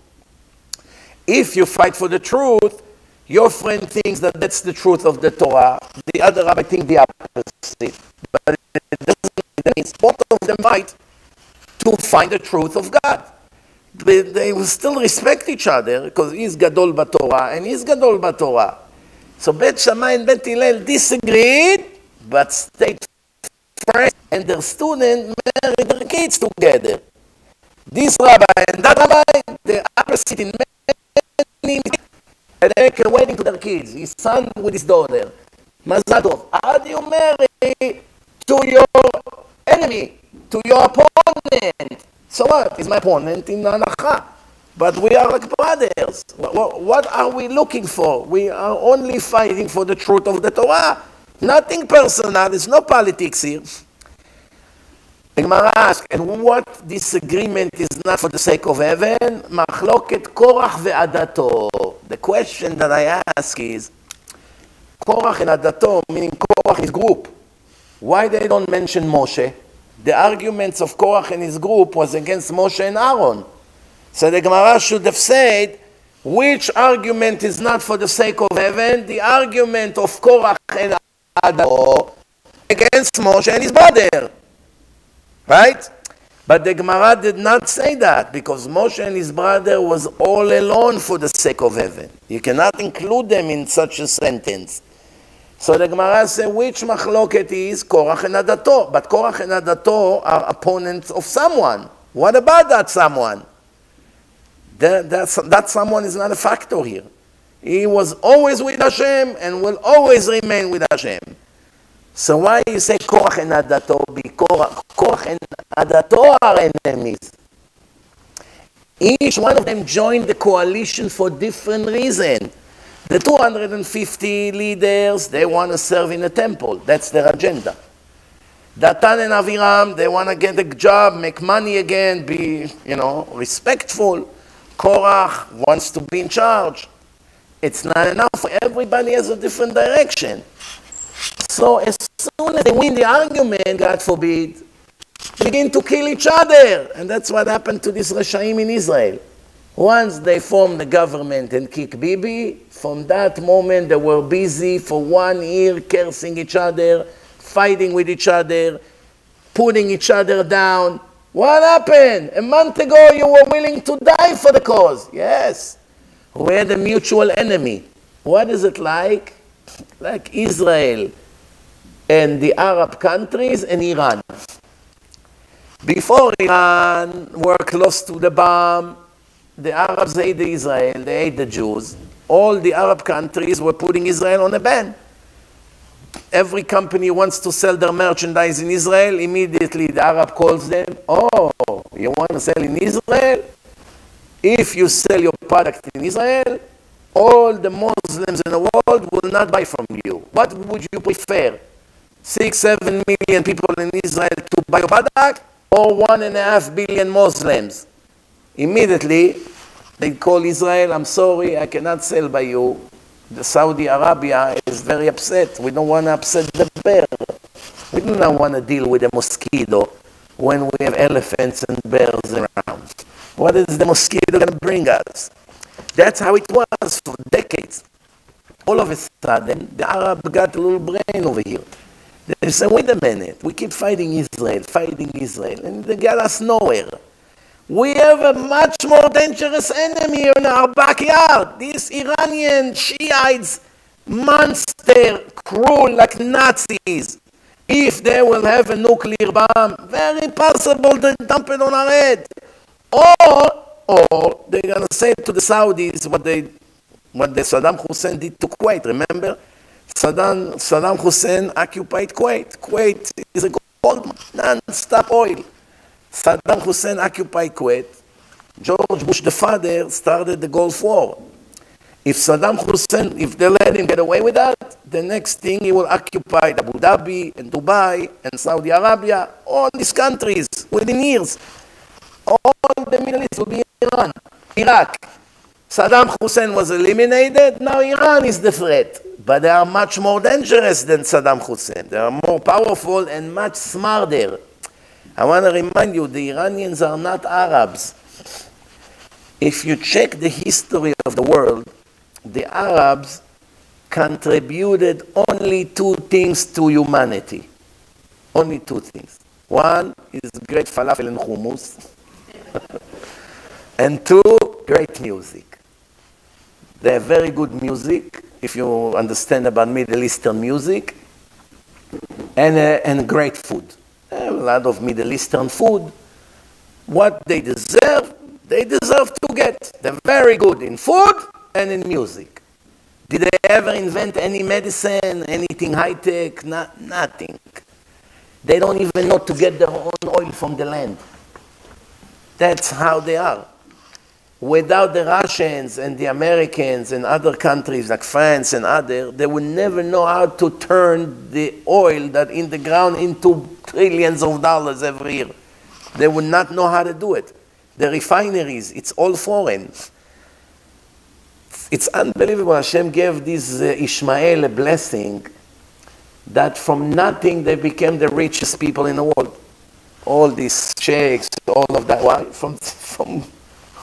If you fight for the truth, your friend thinks that that's the truth of the Torah. The other rabbi thinks the opposite. But it doesn't mean both of them fight to find the truth of God. They, they will still respect each other because he's Gadol B'Torah and he's Gadol B'Torah. So Bet Shammai and Bet Hillel disagreed, but stayed friends and their students married their kids together. This rabbi and that rabbi, the opposite in many. And they make a wedding to their kids, his son with his daughter. Mazal tov, how do you marry to your enemy, to your opponent? So what? He's my opponent in halacha. But we are like brothers. What are we looking for? We are only fighting for the truth of the Torah. Nothing personal, there's no politics here. The Gemara asks, and what disagreement is not for the sake of heaven? Machloket Korach ve'adato. The question that I ask is, Korach and Adato, meaning Korach is group. Why they don't mention Moshe? The arguments of Korach and his group was against Moshe and Aaron. So the Gemara should have said, which argument is not for the sake of heaven? The argument of Korach and Adato against Moshe and his brother. Right? But the Gemara did not say that because Moshe and his brother was all alone for the sake of heaven. You cannot include them in such a sentence. So the Gemara said, which machloket is Korach and Adato? But Korach and Adato are opponents of someone. What about that someone? That, that, that someone is not a factor here. He was always with Hashem and will always remain with Hashem. So why you say Korach and Adato? Because Korach and Adato are enemies. Each one of them joined the coalition for different reasons. The two hundred fifty leaders, they want to serve in the temple. That's their agenda. Datan and Aviram, they want to get a job, make money again, be, you know, respectful. Korach wants to be in charge. It's not enough. Everybody has a different direction. So as soon as they win the argument, God forbid, begin to kill each other. And that's what happened to these Reshaim in Israel. Once they formed the government and kicked Bibi, from that moment they were busy for one year cursing each other, fighting with each other, putting each other down. What happened? A month ago you were willing to die for the cause. Yes. We had a mutual enemy. What is it like? Like Israel and the Arab countries and Iran. Before Iran were close to the bomb, the Arabs ate Israel, they ate the Jews. All the Arab countries were putting Israel on a ban. Every company wants to sell their merchandise in Israel, immediately the Arab calls them, oh, you want to sell in Israel? If you sell your product in Israel, all the Muslims in the world will not buy from you. What would you prefer? Six, seven million people in Israel to buy your product, or one and a half billion Muslims? Immediately, they call Israel, I'm sorry, I cannot sell by you. The Saudi Arabia is very upset. We don't want to upset the bear. We do not want to deal with a mosquito when we have elephants and bears around. What is the mosquito going to bring us? That's how it was for decades. All of a sudden, the Arab got a little brain over here. They said, wait a minute, we keep fighting Israel, fighting Israel, and they got us nowhere. We have a much more dangerous enemy in our backyard. These Iranian Shiites, monster, cruel like Nazis. If they will have a nuclear bomb, very possible they dump it on our head. Or, or they're going to say to the Saudis what they, what the Saddam Hussein did to Kuwait. Remember, Saddam, Saddam Hussein occupied Kuwait. Kuwait is a gold mine, non-stop oil. Saddam Hussein occupied Kuwait. George Bush, the father, started the Gulf War. If Saddam Hussein, if they let him get away with that, the next thing he will occupy Abu Dhabi and Dubai and Saudi Arabia, all these countries within years. All the Middle East will be Iran, Iraq. Saddam Hussein was eliminated, now Iran is the threat. But they are much more dangerous than Saddam Hussein. They are more powerful and much smarter. I want to remind you, the Iranians are not Arabs. If you check the history of the world, the Arabs contributed only two things to humanity. Only two things. One is great falafel and hummus. And two, great music. They have very good music, if you understand about Middle Eastern music, and, uh, and great food. A lot of Middle Eastern food. What they deserve, they deserve to get. They're very good in food and in music. Did they ever invent any medicine, anything high-tech? Not, nothing. They don't even know to get their own oil from the land. That's how they are. Without the Russians and the Americans and other countries like France and others, they would never know how to turn the oil that's in the ground into trillions of dollars every year. They would not know how to do it. The refineries, it's all foreign. It's unbelievable. Hashem gave this uh, Ishmael a blessing that from nothing they became the richest people in the world. All these sheikhs, all of that. Why? From... from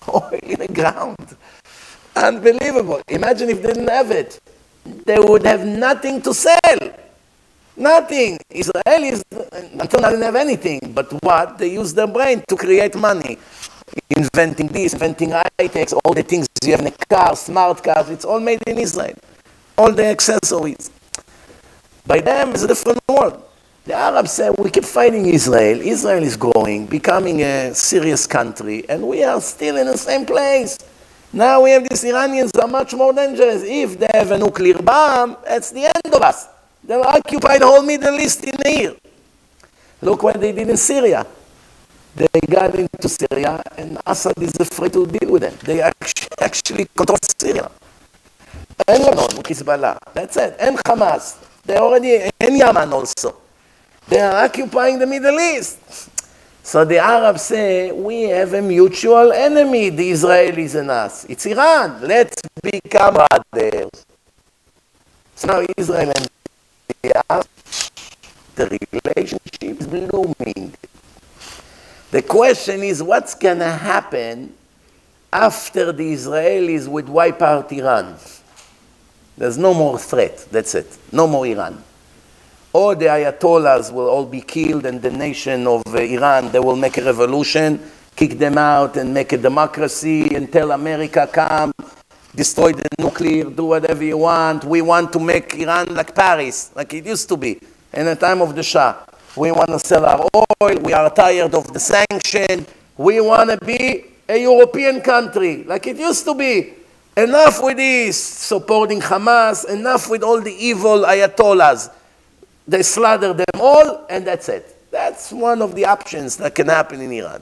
oil in the ground. Unbelievable. Imagine if they didn't have it. They would have nothing to sell. Nothing. Israelis, until now, didn't have anything. But what? They use their brain to create money. Inventing this, inventing high-techs, all the things you have in a car, smart cars, it's all made in Israel. All the accessories. By them, it's a different world. The Arabs say, we keep fighting Israel. Israel is growing, becoming a serious country, and we are still in the same place. Now we have these Iranians that are much more dangerous. If they have a nuclear bomb, that's the end of us. They'll occupy the whole Middle East in a year. Look what they did in Syria. They got into Syria, and Assad is afraid to deal with them. They actually control Syria. And Lebanon, Hezbollah, that's it. And Hamas. They already, and Yemen also. They are occupying the Middle East. So the Arabs say, we have a mutual enemy, the Israelis and us. It's Iran. Let's be comrades. So now Israel and the Arabs, the relationship is blooming. The question is, what's going to happen after the Israelis would wipe out Iran? There's no more threat. That's it. No more Iran. All the Ayatollahs will all be killed, and the nation of uh, Iran, they will make a revolution, kick them out and make a democracy, and tell America, come, destroy the nuclear, do whatever you want. We want to make Iran like Paris, like it used to be, in the time of the Shah. We want to sell our oil, we are tired of the sanction. We want to be a European country, like it used to be. Enough with this, supporting Hamas, enough with all the evil Ayatollahs. They slaughter them all, and that's it. That's one of the options that can happen in Iran.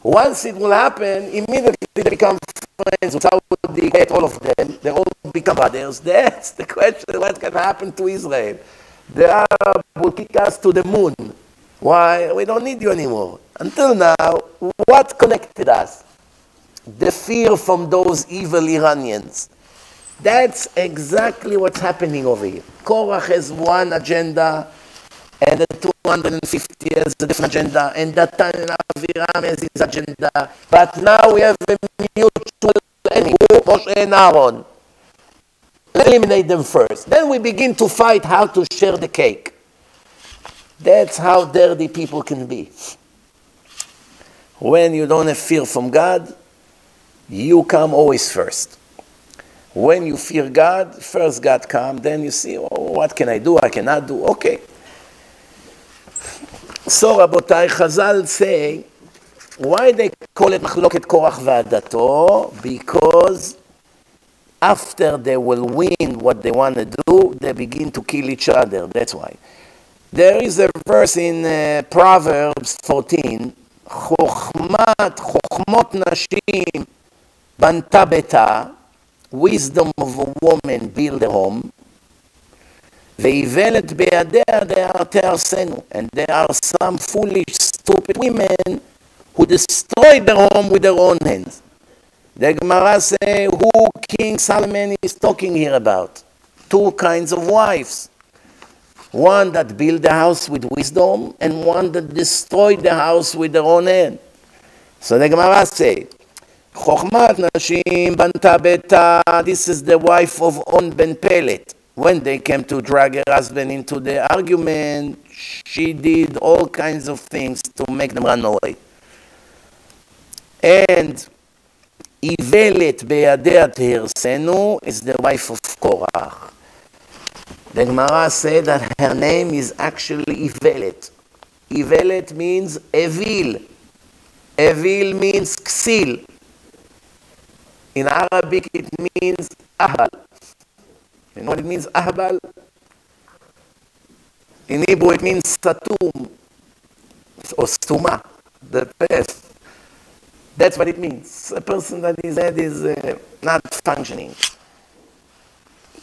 Once it will happen, immediately they become friends with Saudi, get all of them. They all become brothers. That's the question, what can happen to Israel? The Arab will kick us to the moon. Why? We don't need you anymore. Until now, what connected us? The fear from those evil Iranians. That's exactly what's happening over here. Korach has one agenda, and the two hundred fifty has a different agenda, and Datan and Aviram has his agenda. But now we have a mutual enemy, Moshe and Aaron. Eliminate them first. Then we begin to fight how to share the cake. That's how dirty people can be. When you don't have fear from God, you come always first. When you fear God, first God comes, then you see, oh, what can I do? I cannot do. Okay. So, Rabotai, Chazal say, why they call it Machloket Korach Va'adato? Because after they will win what they want to do, they begin to kill each other. That's why. There is a verse in uh, Proverbs fourteen, Chochmat, Chochmot Nashim, Banta Beta, wisdom of a woman build a home. Ve'ivelet be'adea de'arte'arsenu. And there are some foolish, stupid women who destroy their home with their own hands. The Gemara says, who King Solomon is talking here about? Two kinds of wives. One that built the house with wisdom, and one that destroyed the house with their own hand. So the Gemara says, Chochmat Nashim Banta Beta, this is the wife of On Ben Pelet. When they came to drag her husband into the argument, she did all kinds of things to make them run away. And Ivelet Be'adea Tehirsenu is the wife of Korach. The Gemara said that her name is actually Ivelet. Ivelet means Evil. Evil means Ksil. In Arabic, it means ahbal. You know what it means, ahbal? In Hebrew, it means satum, or stuma, the pest. That's what it means. A person that his head is uh, not functioning.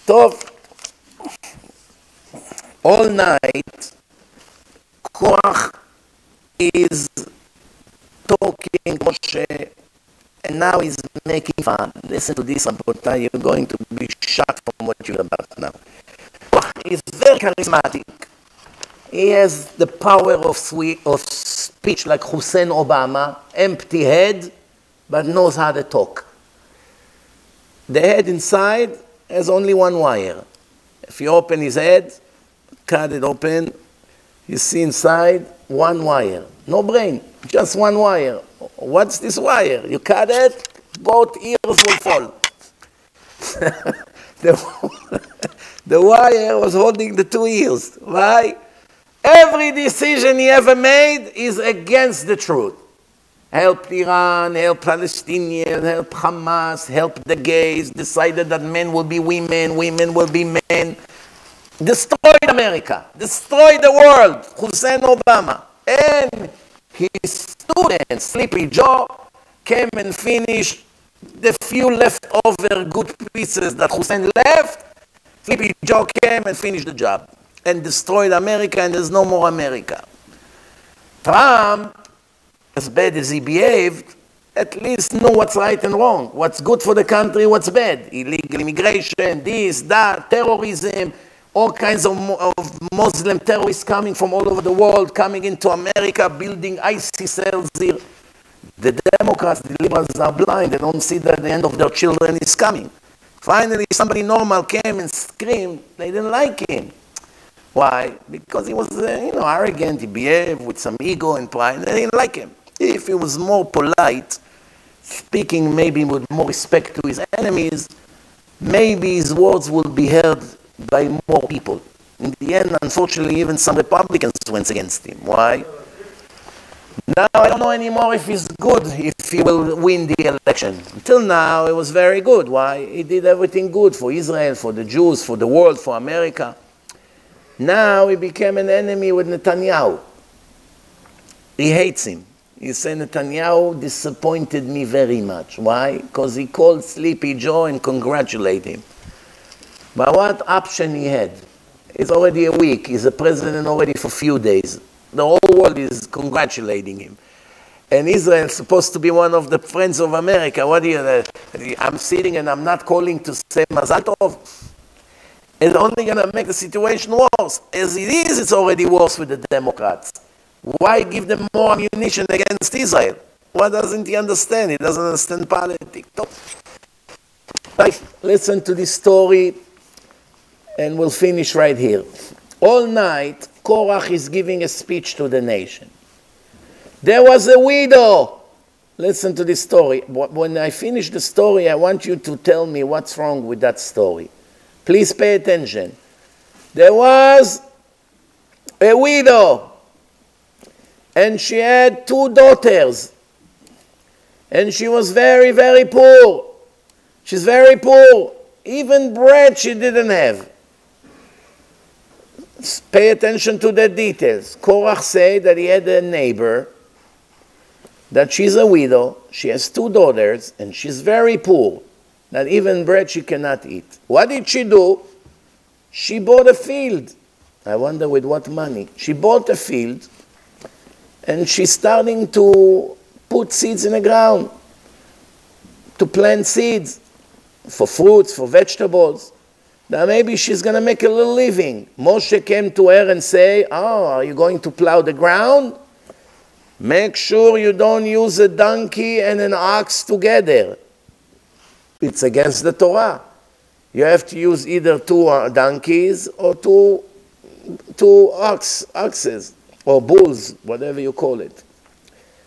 So, all night, Korach is talking Moshe. And now he's making fun. Listen to this, Rabotai. You're going to be shocked from what you're about now. He's very charismatic. He has the power of speech like Hussein Obama, empty head, but knows how to talk. The head inside has only one wire. If you open his head, cut it open, you see inside one wire. No brain, just one wire. What's this wire? You cut it, both ears will fall. the, the wire was holding the two ears. Why? Every decision he ever made is against the truth. Help Iran, help Palestinians, help Hamas, help the gays, decided that men will be women, women will be men. Destroyed America, destroyed the world, Hussein Obama. And his student, Sleepy Joe, came and finished the few leftover good pieces that Hussein left. Sleepy Joe came and finished the job. and destroyed America, and there's no more America. Trump, as bad as he behaved, at least knew what's right and wrong, what's good for the country, what's bad. Illegal immigration, this, that, terrorism, all kinds of, of Muslim terrorists coming from all over the world, coming into America, building ISIS cells here. The Democrats, the liberals are blind. They don't see that the end of their children is coming. Finally, somebody normal came and screamed. They didn't like him. Why? Because he was, uh, you know, arrogant. He behaved with some ego and pride. They didn't like him. If he was more polite, speaking maybe with more respect to his enemies, maybe his words would be heard by more people. In the end, unfortunately, even some Republicans went against him. Why? Now I don't know anymore if he's good, if he will win the election. Until now, it was very good. Why? He did everything good for Israel, for the Jews, for the world, for America. Now he became an enemy with Netanyahu. He hates him. He said, Netanyahu disappointed me very much. Why? Because he called Sleepy Joe and congratulated him. But what option he had? It's already a week. He's a president already for a few days. The whole world is congratulating him. And Israel is supposed to be one of the friends of America. What do you, uh, I'm sitting and I'm not calling to say Mazal Tov. It's only going to make the situation worse. As it is, it's already worse with the Democrats. Why give them more ammunition against Israel? Why doesn't he understand? He doesn't understand politics. Like, listen to this story and we'll finish right here. All night, Korach is giving a speech to the nation. There was a widow. Listen to this story. When I finish the story, I want you to tell me what's wrong with that story. Please pay attention. There was a widow, and she had two daughters, and she was very, very poor. She's very poor. Even bread she didn't have. Pay attention to the details. Korach said that he had a neighbor, that she's a widow, she has two daughters, and she's very poor, that even bread she cannot eat. What did she do? She bought a field. I wonder with what money. She bought a field, and she's starting to put seeds in the ground, to plant seeds for fruits, for vegetables. Now maybe she's going to make a little living. Moshe came to her and said, oh, are you going to plow the ground? Make sure you don't use a donkey and an ox together. It's against the Torah. You have to use either two donkeys or two, two ox, oxes or bulls, whatever you call it.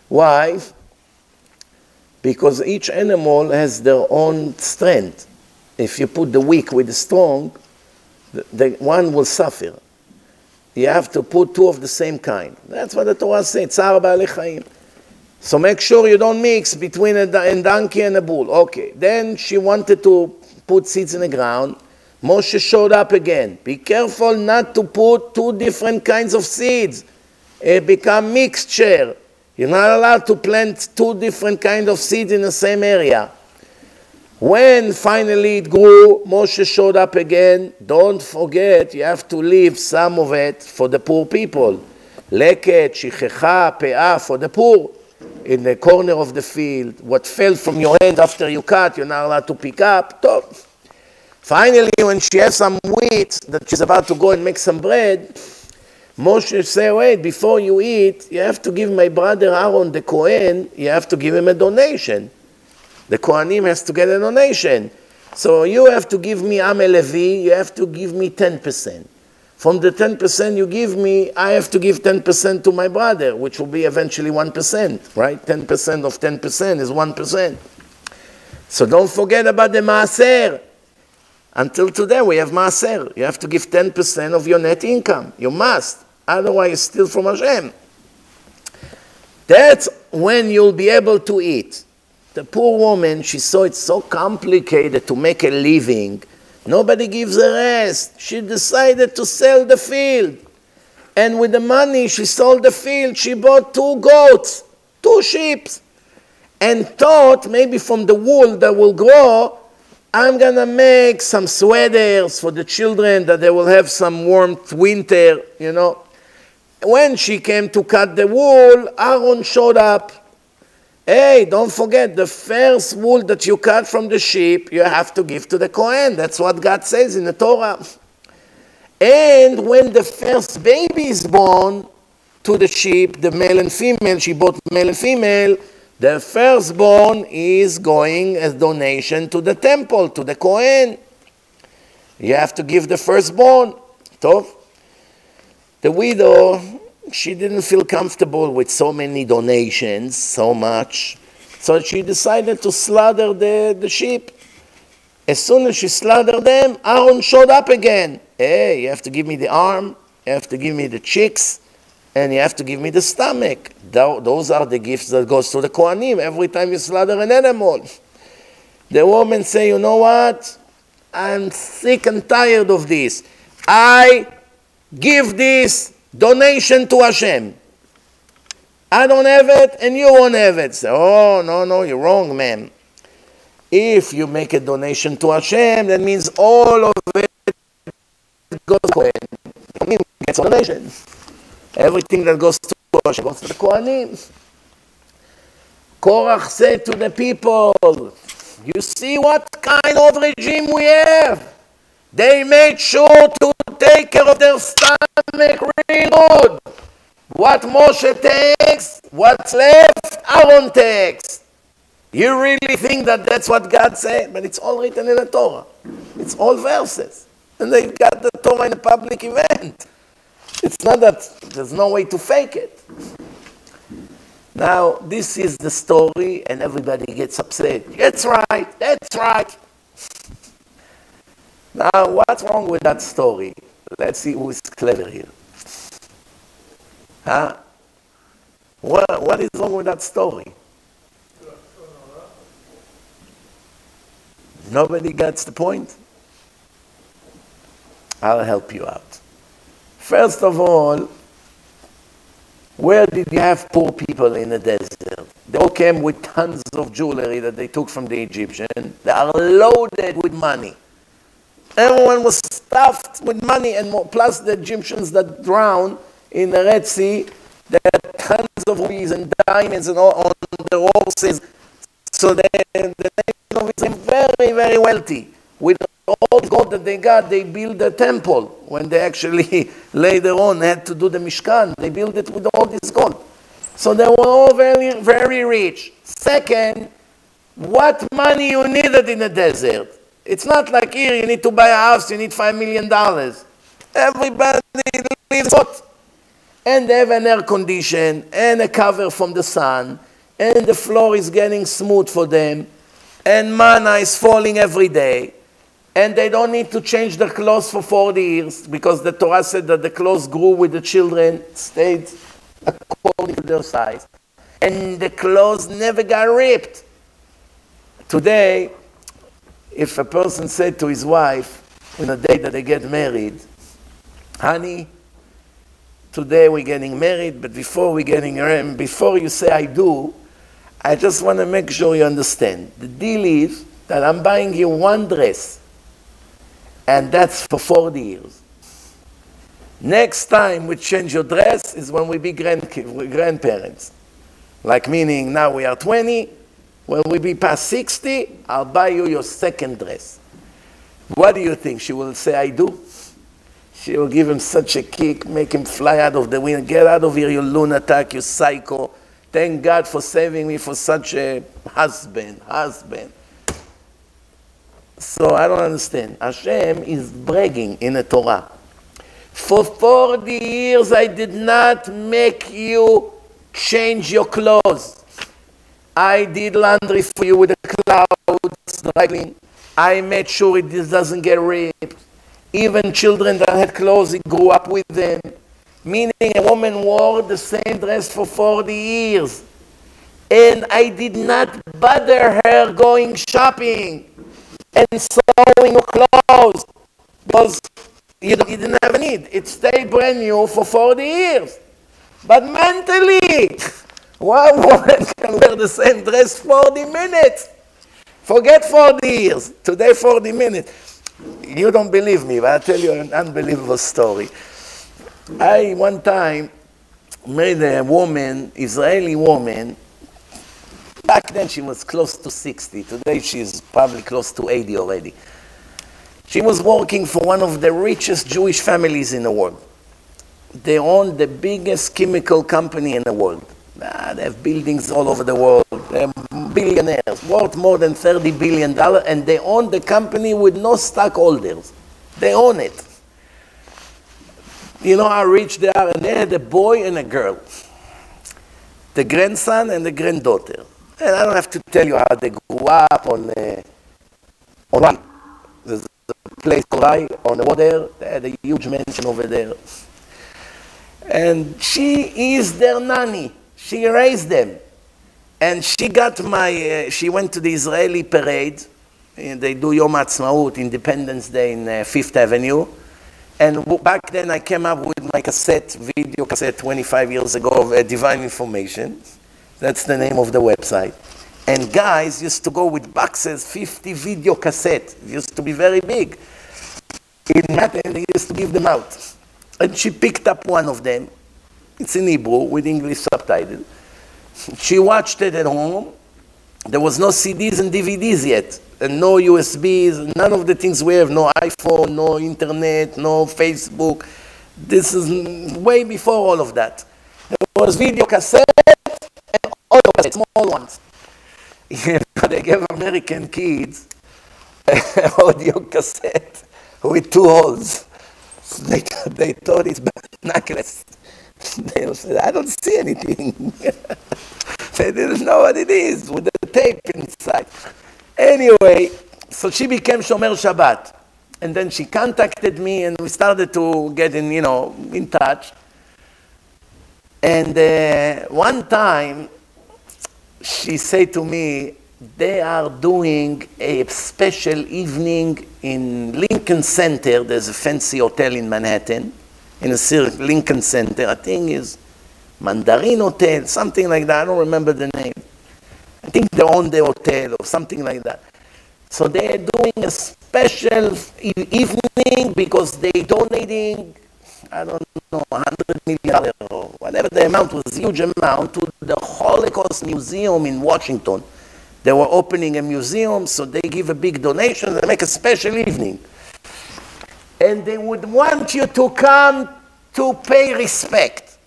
Why? Because each animal has their own strength. If you put the weak with the strong, the, the one will suffer. You have to put two of the same kind. That's what the Torah says. Tsar ba'alei chayim. So make sure you don't mix between a, a donkey and a bull. Okay. Then she wanted to put seeds in the ground. Moshe showed up again. Be careful not to put two different kinds of seeds. It becomes mixture. You're not allowed to plant two different kinds of seeds in the same area. When finally it grew, Moshe showed up again. Don't forget, you have to leave some of it for the poor people. Leket, shichecha, pe'ah, for the poor. In the corner of the field, what fell from your hand after you cut, you're not allowed to pick up. Finally, when she has some wheat that she's about to go and make some bread, Moshe said, wait, before you eat, you have to give my brother Aaron, the Kohen, you have to give him a donation. The Kohanim has to get a donation. So you have to give me, I'm a Levi, you have to give me ten percent. From the ten percent you give me, I have to give ten percent to my brother, which will be eventually one percent, right? ten percent of ten percent is one percent. So don't forget about the Maaser. Until today we have Maaser. You have to give ten percent of your net income. You must. Otherwise you steal from Hashem. That's when you'll be able to eat. The poor woman, she saw it's so complicated to make a living. Nobody gives a rest. She decided to sell the field. And with the money, she sold the field. She bought two goats, two sheep, and thought maybe from the wool that will grow, I'm going to make some sweaters for the children that they will have some warmth winter, you know. When she came to cut the wool, Aaron showed up. Hey, don't forget, the first wool that you cut from the sheep, you have to give to the Kohen. That's what God says in the Torah. And when the first baby is born to the sheep, the male and female, she bought male and female, the firstborn is going as donation to the temple, to the Kohen. You have to give the firstborn. Tov. The widow, she didn't feel comfortable with so many donations, so much. So she decided to slaughter the, the sheep. As soon as she slaughtered them, Aaron showed up again. Hey, you have to give me the arm, you have to give me the cheeks, and you have to give me the stomach. Those are the gifts that goes to the Kohanim every time you slaughter an animal. The woman say, you know what? I'm sick and tired of this. I give this donation to Hashem. I don't have it, and you won't have it. So, oh, no, no, you're wrong, man. If you make a donation to Hashem, that means all of it goes to Kohen. Gets a donation. Everything that goes to Hashem goes to the Kohanim. Korach said to the people, you see what kind of regime we have? They made sure to take care of their stomach real good. What Moshe takes, what's left, Aaron takes. You really think that that's what God said? But it's all written in the Torah. It's all verses. And they've got the Torah in a public event. It's not that there's no way to fake it. Now, this is the story, and everybody gets upset. That's right, that's right. Now, what's wrong with that story? Let's see who is clever here. Huh? What, what is wrong with that story? Nobody gets the point? I'll help you out. First of all, where did you have poor people in the desert? They all came with tons of jewelry that they took from the Egyptians. They are loaded with money. Everyone was stuffed with money and more. Plus the Egyptians that drowned in the Red Sea, they had tons of rubies and diamonds and all on their horses. So they, the nation of Israel very, very wealthy. With all the gold that they got, they built the temple. When they actually later on had to do the Mishkan, they built it with all this gold. So they were all very, very rich. Second, what money you needed in the desert? It's not like here, you need to buy a house, you need five million dollars. Everybody lives hot. And they have an air condition, and a cover from the sun, and the floor is getting smooth for them, and manna is falling every day, and they don't need to change their clothes for forty years, because the Torah said that the clothes grew with the children, stayed according to their size. And the clothes never got ripped. Today, if a person said to his wife, on the day that they get married, honey, today we're getting married, but before we're getting married, before you say I do, I just want to make sure you understand. The deal is that I'm buying you one dress, and that's for forty years. Next time we change your dress is when we be grand grandparents. Like meaning now we are twenty, when we be past sixty, I'll buy you your second dress. What do you think? She will say, I do? She will give him such a kick, make him fly out of the window. Get out of here, you lunatic, you psycho. Thank God for saving me for such a husband, husband. So I don't understand. Hashem is bragging in the Torah. For forty years, I did not make you change your clothes. I did laundry for you with the clouds, dry clean. I made sure it doesn't get ripped. Even children that had clothes, it grew up with them. Meaning a woman wore the same dress for forty years. And I did not bother her going shopping and sewing clothes because you didn't have a need. It stayed brand new for forty years. But mentally, one woman can wear the same dress forty minutes. Forget forty years. Today, forty minutes. You don't believe me, but I'll tell you an unbelievable story. I, one time, made a woman, Israeli woman. Back then, she was close to sixty. Today, she's probably close to eighty already. She was working for one of the richest Jewish families in the world. They own the biggest chemical company in the world. Ah, they have buildings all over the world. They're billionaires, worth more than thirty billion dollars, and they own the company with no stockholders. They own it. You know how rich they are, and they had a boy and a girl. The grandson and the granddaughter. And I don't have to tell you how they grew up on uh, on Rai. There's a place called Rai on the water. They had a huge mansion over there. And she is their nanny. She raised them. And she got my, uh, she went to the Israeli parade. And they do Yom HaTzmaut, Independence Day in uh, Fifth Avenue. And back then I came up with my cassette, video cassette twenty-five years ago of uh, Divine Information. That's the name of the website. And guys used to go with boxes, fifty video cassettes. It used to be very big. It mattered, and they used to give them out. And she picked up one of them. It's in Hebrew with English subtitles. She watched it at home. There was no C Ds and D V Ds yet, and no U S Bs, none of the things we have, no iPhone, no internet, no Facebook. This is way before all of that. There was video cassette and audio cassettes, small ones. You know, they gave American kids an audio cassette with two holes. So they, they thought it's binoculars. They said, I don't see anything. They didn't know what it is with the tape inside. Anyway, so she became Shomer Shabbat. And then she contacted me, and we started to get in, you know, in touch. And uh, one time, she said to me, they are doing a special evening in Lincoln Center. There's a fancy hotel in Manhattan, in a circle, Lincoln Center. I think it's Mandarin Hotel, something like that. I don't remember the name. I think they own the hotel or something like that. So they're doing a special evening because they're donating, I don't know, one hundred million dollars or whatever the amount was, a huge amount, to the Holocaust Museum in Washington. They were opening a museum, so they give a big donation. They make a special evening. And they would want you to come to pay respect.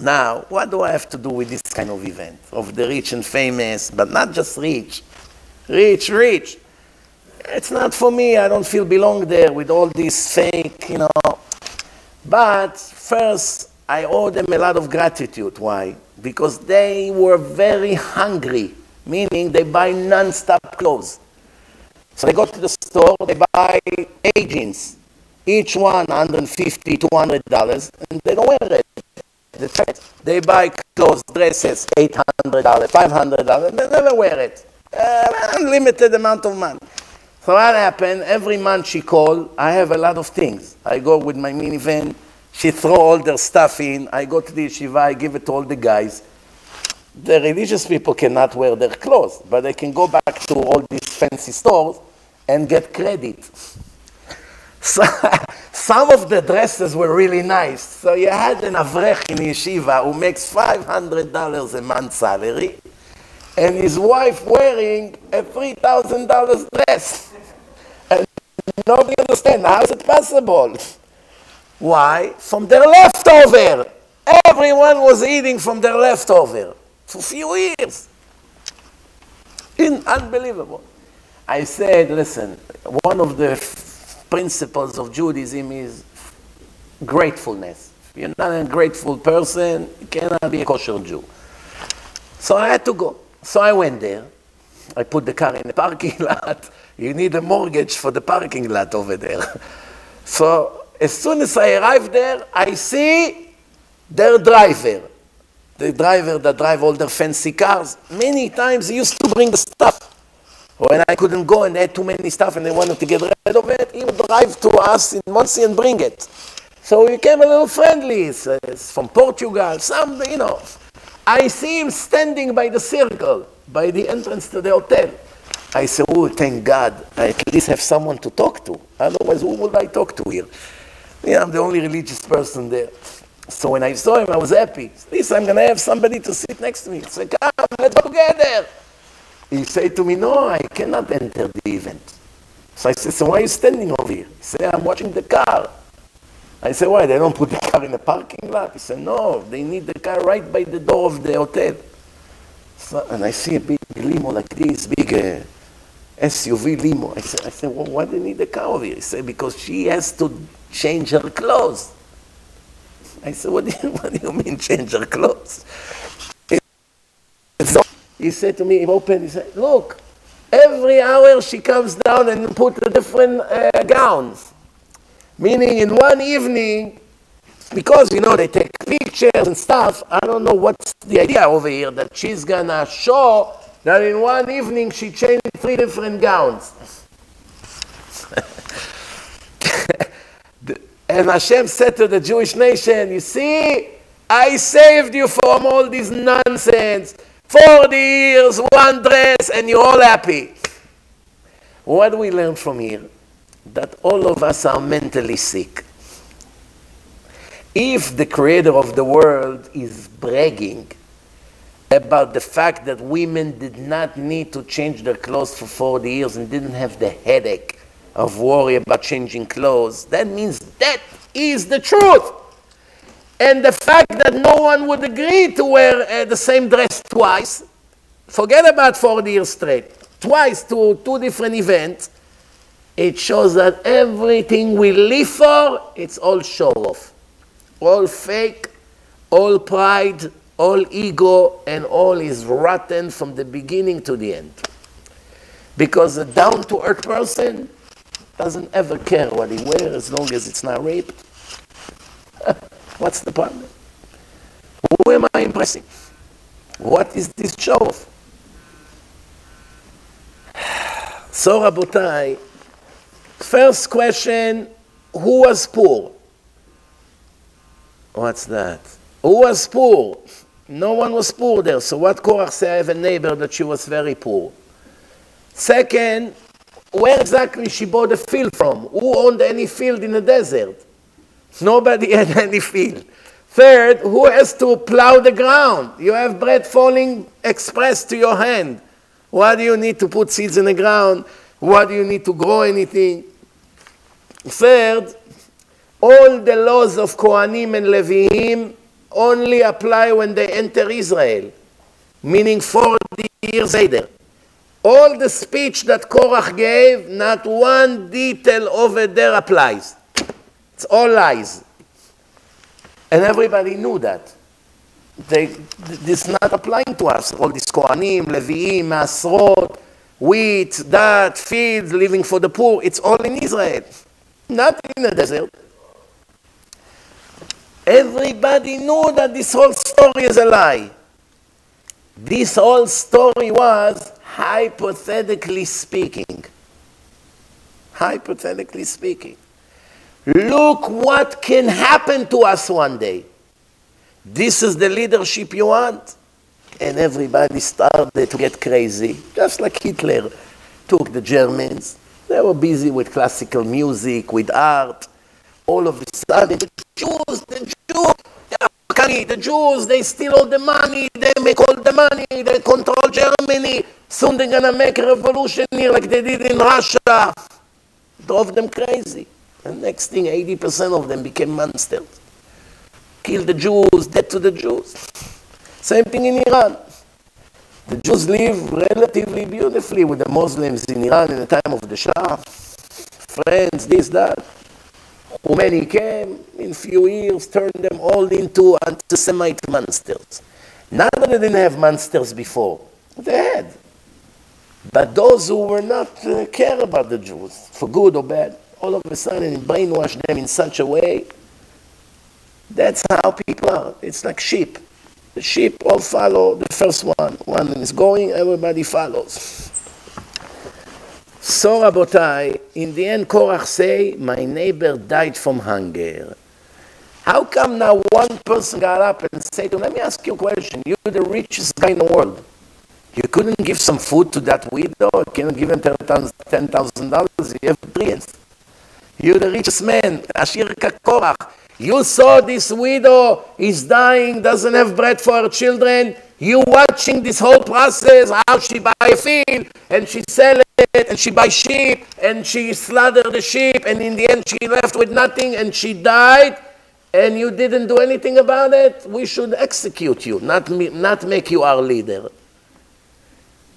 Now, what do I have to do with this kind of event, of the rich and famous, but not just rich, rich, rich? It's not for me. I don't feel belong there with all this fake, you know. But first, I owe them a lot of gratitude. Why? Because they were very hungry, meaning they buy non-stop clothes. So they go to the store, they buy eight jeans, each one one hundred fifty, two hundred dollars, and they don't wear it. They buy clothes, dresses, eight hundred dollars, five hundred dollars. They never wear it. Uh, unlimited amount of money. So what happened? Every month she called. I have a lot of things. I go with my minivan. She throw all their stuff in. I go to the yeshiva. I give it to all the guys. The religious people cannot wear their clothes, but they can go back to all these fancy stores and get credit. So, some of the dresses were really nice. So you had an avrech in yeshiva who makes five hundred dollars a month salary, and his wife wearing a three thousand dollar dress. And nobody understands, how is it possible? Why? From their leftover. Everyone was eating from their leftover for a few years. In, unbelievable. I said, listen, one of the principles of Judaism is gratefulness. If you're not a grateful person, you cannot be a kosher Jew. So I had to go. So I went there. I put the car in the parking lot. You need a mortgage for the parking lot over there. So as soon as I arrived there, I see their driver. The driver that drives all their fancy cars. Many times he used to bring the stuff. When I couldn't go and they had too many stuff and they wanted to get rid of it, he would drive to us in Muncie and bring it. So we became a little friendly. It's, uh, it's from Portugal, some, you know. I see him standing by the circle, by the entrance to the hotel. I said, oh, thank God, I at least have someone to talk to. Otherwise, who would I talk to here? Yeah, I'm the only religious person there. So when I saw him, I was happy. At least I'm going to have somebody to sit next to me. He said, come, let's go together. He said to me, no, I cannot enter the event. So I said, so why are you standing over here? He said, I'm watching the car. I said, why? They don't put the car in the parking lot? He said, no, they need the car right by the door of the hotel. So, and I see a big limo like this, big uh, S U V limo. I said, I said, well, why do you need the car over here? He said, because she has to change her clothes. I said, what do you, what do you mean change her clothes? So he said to me, he opened, he said, look, every hour she comes down and put different uh, gowns. Meaning in one evening, because, you know, they take pictures and stuff, I don't know what's the idea over here, that she's going to show that in one evening she changed three different gowns. And Hashem said to the Jewish nation, you see, I saved you from all this nonsense. forty years, one dress, and you're all happy. What do we learn from here? That all of us are mentally sick. If the creator of the world is bragging about the fact that women did not need to change their clothes for forty years and didn't have the headache of worry about changing clothes, that means that is the truth. And the fact that no one would agree to wear uh, the same dress twice, forget about forty years straight, twice to two different events, it shows that everything we live for, it's all show-off. All fake, all pride, all ego, and all is rotten from the beginning to the end. Because a down-to-earth person doesn't ever care what he wears as long as it's not raped. What's the problem? Who am I impressing? What is this show-off? So, Rabotai, first question, who was poor? What's that? Who was poor? No one was poor there. So what Korach said, I have a neighbor that she was very poor. Second, where exactly she bought a field from? Who owned any field in the desert? Nobody had any field. Third, who has to plow the ground? You have bread falling express to your hand. Why do you need to put seeds in the ground? Why do you need to grow anything? Third, all the laws of Kohanim and Leviim only apply when they enter Israel, meaning forty years later. All the speech that Korach gave, not one detail over there applies. It's all lies. And everybody knew that. They, this is not applying to us. All these Kohanim, Leviim, Masrot, wheat, that, fields, living for the poor, it's all in Israel. Not in the desert. Everybody knew that this whole story is a lie. This whole story was, hypothetically speaking, hypothetically speaking, look what can happen to us one day. This is the leadership you want. And everybody started to get crazy, just like Hitler took the Germans. They were busy with classical music, with art. All of a sudden, the Jews, the Jews, the Jews, they steal all the money, they make all the money, they control Germany. Soon they're going to make a revolution here like they did in Russia. Drove them crazy. And next thing, eighty percent of them became monsters. Kill the Jews, death to the Jews. Same thing in Iran. The Jews live relatively beautifully with the Muslims in Iran in the time of the Shah. Friends, this, that. Khomeini came, in few years, turned them all into anti-Semite monsters. Not that they didn't have monsters before. They had. But those who were not uh, care about the Jews, for good or bad, all of a sudden brainwashed them in such a way. That's how people are. It's like sheep. The sheep all follow the first one. One is going, everybody follows. So, Rabotai, in the end, Korach say, my neighbor died from hunger. How come now one person got up and said, let me ask you a question. You're the richest guy in the world. You couldn't give some food to that widow. You cannot give him ten thousand dollars. You have brilliance. You're the richest man. Ashir Korach. You saw this widow is dying, doesn't have bread for her children. You watching this whole process, how she buy a field, and she sell it, and she buy sheep, and she slaughtered the sheep, and in the end she left with nothing, and she died, and you didn't do anything about it. We should execute you, not, me, not make you our leader.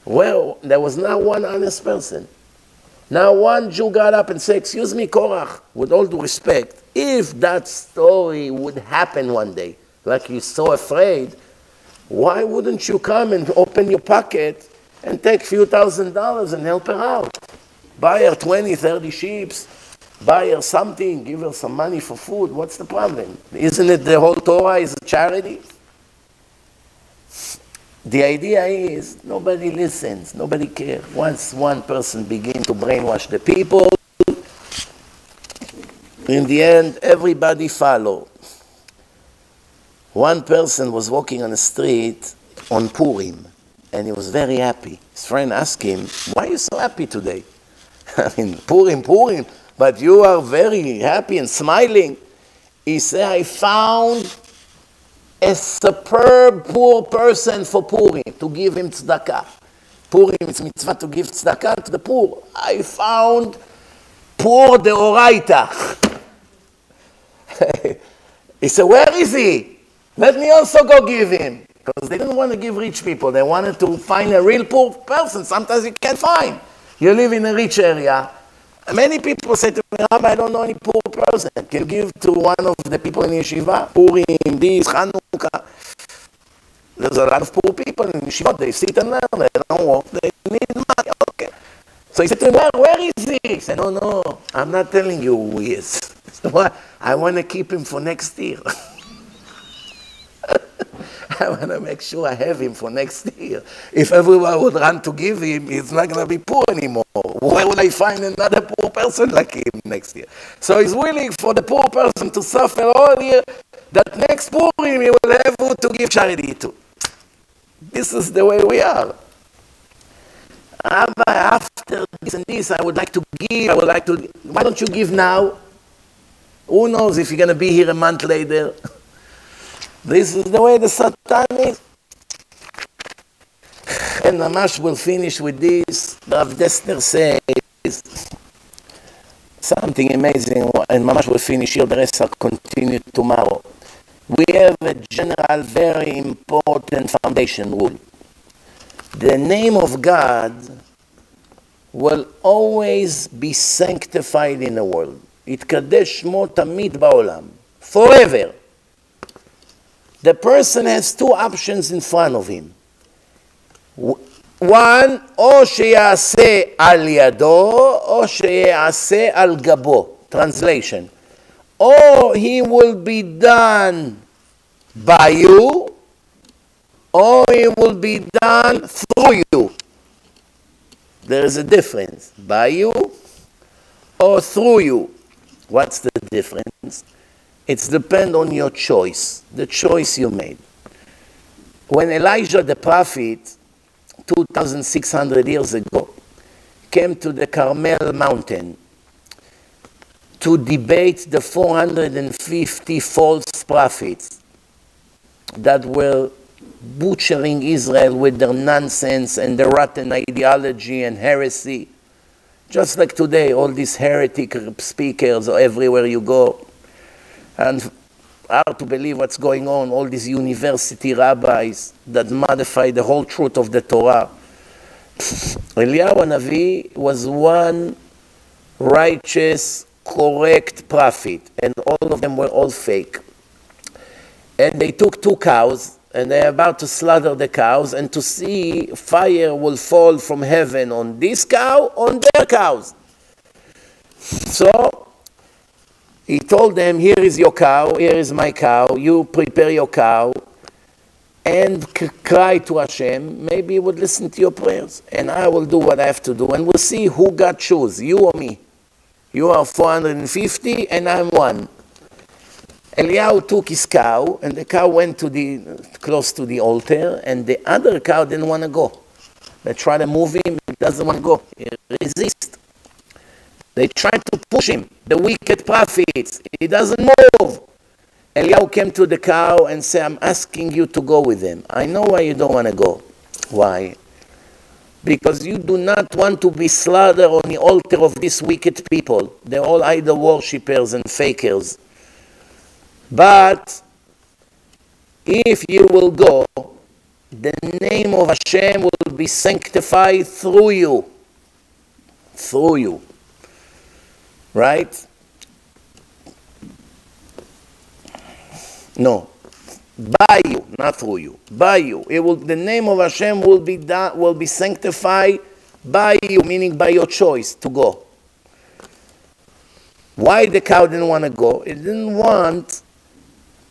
Well, there was not one honest person. Now one Jew got up and said, excuse me, Korach, with all due respect, if that story would happen one day, like you're so afraid, why wouldn't you come and open your pocket and take a few thousand dollars and help her out? Buy her twenty, thirty sheep, buy her something, give her some money for food. What's the problem? Isn't it the whole Torah is a charity? The idea is nobody listens, nobody cares. Once one person begins to brainwash the people, in the end, everybody follows. One person was walking on the street on Purim, and he was very happy. His friend asked him, why are you so happy today? I mean, Purim, Purim, but you are very happy and smiling. He said, I found a superb poor person for Purim, to give him tzedakah. Purim is mitzvah to give tzedakah to the poor. I found poor deoraita. He said, where is he? Let me also go give him. Because they didn't want to give rich people. They wanted to find a real poor person. Sometimes you can't find. You live in a rich area. Many people say to me, Rabbi, I don't know any poor person. Can you give to one of the people in yeshiva? Purim, this, Hanukkah. There's a lot of poor people in yeshiva. They sit and learn. They don't work. They need money. Okay. So he said to him, where, where is he? He said, no, no, I'm not telling you who he is. So I want to keep him for next year. I want to make sure I have him for next year. If everyone would run to give him, he's not going to be poor anymore. Where would I find another poor person like him next year? So he's willing for the poor person to suffer all year, that next Purim he will have who to give charity to. This is the way we are. Rabbi, after this and this, I would like to give, I would like to... Why don't you give now? Who knows if you're going to be here a month later? This is the way the Satan is. And Mamash will finish with this. Rav Dessner says something amazing, and Mamash will finish here. The rest are continued tomorrow. We have a general, very important foundation rule. The name of God will always be sanctified in the world. Yitkadesh Shmo Tamid Ba'olam. Forever. The person has two options in front of him. One, o sheyaseh al yado, o sheyaseh al gabo. Translation. Or he will be done by you, or he will be done through you. There is a difference. By you, or through you. What's the difference? It depends on your choice, the choice you made. When Elijah the prophet, two thousand six hundred years ago, came to the Carmel mountain to debate the four hundred fifty false prophets that were butchering Israel with their nonsense and their rotten ideology and heresy. Just like today, all these heretic speakers everywhere you go. And hard to believe what's going on, all these university rabbis that modify the whole truth of the Torah. Eliyahu HaNavi was one righteous, correct prophet, and all of them were all fake. And they took two cows, and they're about to slaughter the cows, and to see fire will fall from heaven on this cow, on their cows. So he told them, here is your cow, here is my cow, you prepare your cow, and cry to Hashem, maybe he would listen to your prayers, and I will do what I have to do, and we'll see who God chose, you or me. You are four hundred fifty, and I'm one. Eliyahu took his cow, and the cow went to the, close to the altar, and the other cow didn't want to go. They try to move him, he doesn't want to go. He resists. They try to push him, the wicked prophets. He doesn't move. Eliyahu came to the cow and said, I'm asking you to go with him. I know why you don't want to go. Why? Because you do not want to be slaughtered on the altar of these wicked people. They're all idol worshippers and fakers. But if you will go, the name of Hashem will be sanctified through you. Through you. Right? No. By you, not through you. By you. It will, the name of Hashem will be, da, will be sanctified by you, meaning by your choice to go. Why the cow didn't want to go? It didn't want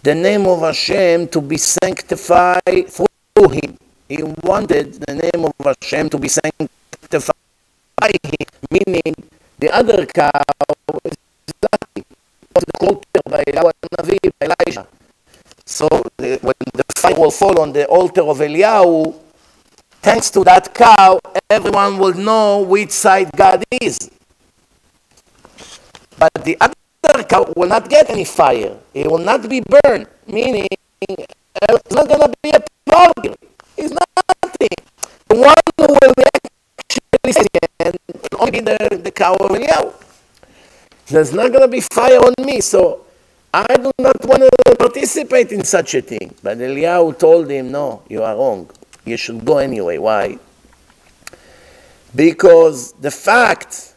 the name of Hashem to be sanctified through him. He wanted the name of Hashem to be sanctified by him, meaning the other cow is dying. The altar by Eliyahu HaNavi, by Elijah. So the, when the fire will fall on the altar of Eliyahu, thanks to that cow, everyone will know which side God is. But the other cow will not get any fire. It will not be burned, meaning it's not going to be a problem. It's nothing. The one who will be actually saved will only be the, the cow of Eliyahu. There's not going to be fire on me, so I do not want to participate in such a thing. But Eliyahu told him, no, you are wrong. You should go anyway. Why? Because the fact,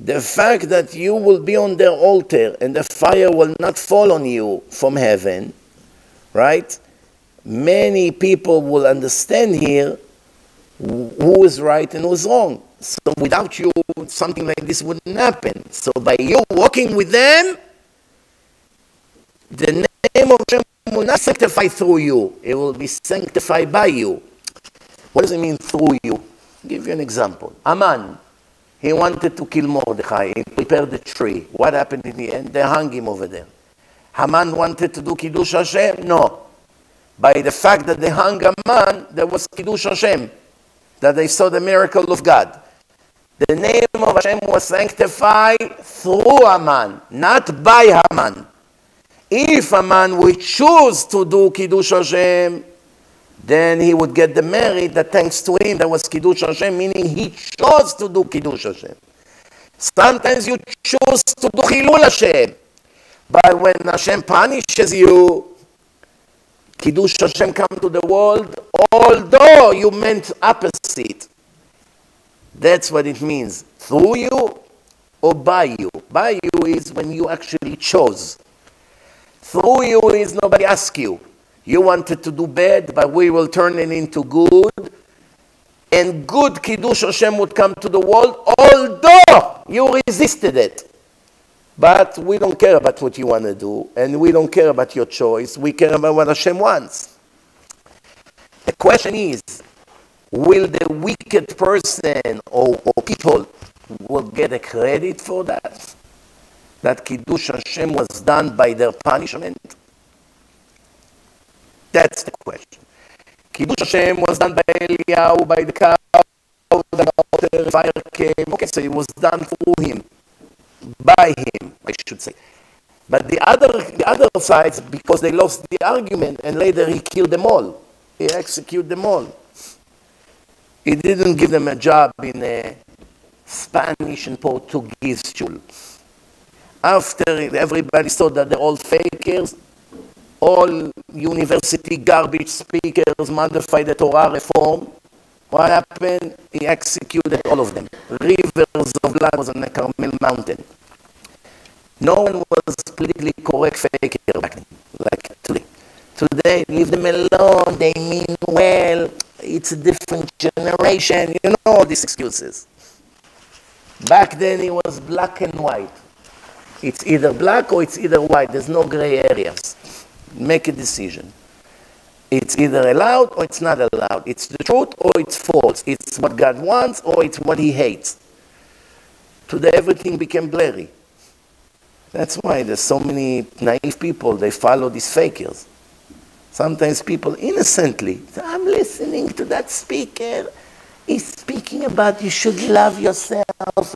the fact that you will be on their altar and the fire will not fall on you from heaven, right? Many people will understand here who is right and who is wrong. So without you, something like this wouldn't happen. So by you walking with them, the name of Hashem will not sanctify through you. It will be sanctified by you. What does it mean through you? I'll give you an example. Amman, he wanted to kill Mordechai. He prepared the tree. What happened in the end? They hung him over there. Haman wanted to do Kiddush Hashem? No. By the fact that they hung Haman, there was Kiddush Hashem. That they saw the miracle of God. The name of Hashem was sanctified through Haman, not by Haman. If a man would choose to do Kiddush Hashem, then he would get the merit that thanks to him there was Kiddush Hashem, meaning he chose to do Kiddush Hashem. Sometimes you choose to do Chilul Hashem, but when Hashem punishes you, Kiddush Hashem comes to the world, although you meant opposite. That's what it means, through you or by you. By you is when you actually chose. Through you is nobody asks you. You wanted to do bad, but we will turn it into good. And good Kiddush Hashem would come to the world, although you resisted it. But we don't care about what you want to do, and we don't care about your choice. We care about what Hashem wants. The question is, will the wicked person or, or people will get a credit for that? That Kiddush Hashem was done by their punishment? That's the question. Kiddush Hashem was done by Eliyahu, by the cow, the water, fire came. Okay, so it was done through him, by him, I should say. But the other, the other sides, because they lost the argument, and later he killed them all. He executed them all. He didn't give them a job in a Spanish and Portuguese school. After everybody saw that they're all fakers, all university garbage speakers modified the Torah reform, what happened? He executed all of them. Rivers of blood was on the Carmel mountain. No one was politically correct faker back then, like today. Today, leave them alone, they mean well, it's a different generation, you know all these excuses. Back then it was black and white. It's either black or it's either white. There's no gray areas. Make a decision. It's either allowed or it's not allowed. It's the truth or it's false. It's what God wants or it's what he hates. Today everything became blurry. That's why there's so many naive people. They follow these fakers. Sometimes people innocently say, I'm listening to that speaker. is speaking about you should love yourself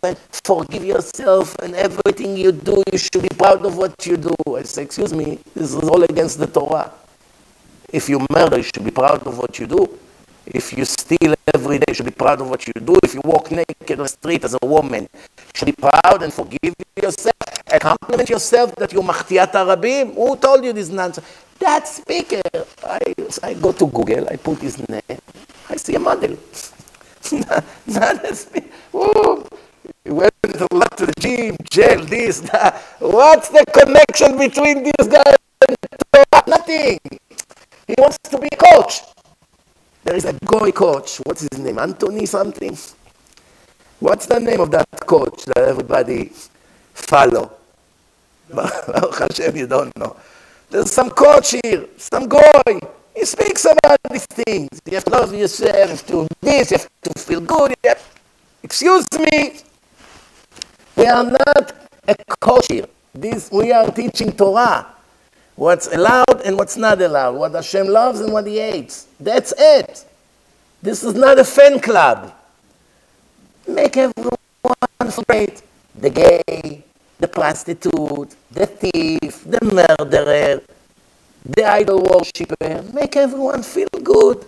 and forgive yourself and everything you do, you should be proud of what you do. I say, excuse me, this is all against the Torah. If you murder, you should be proud of what you do. If you steal every day, you should be proud of what you do. If you walk naked on the street as a woman, you should be proud and forgive yourself and compliment yourself that you're Machtiat Arabim. Who told you this nonsense? That speaker, I, I go to Google, I put his name, I see a model. Not a speaker. He went a lot to the gym, jail, this, that. What's the connection between this guy and Torah? Nothing. He wants to be a coach. There is a goy coach. What's his name? Anthony something? What's the name of that coach that everybody follow? No. Hashem, you don't know. There's some coach here, some goy. He speaks about these things. You have to love yourself, you have to do this, you have to feel good. You have... Excuse me. We are not a coach here. This, we are teaching Torah. What's allowed and what's not allowed. What Hashem loves and what He hates. That's it. This is not a fan club. Make everyone feel great. The gay, the prostitute, the thief, the murderer, the idol worshipper. Make everyone feel good.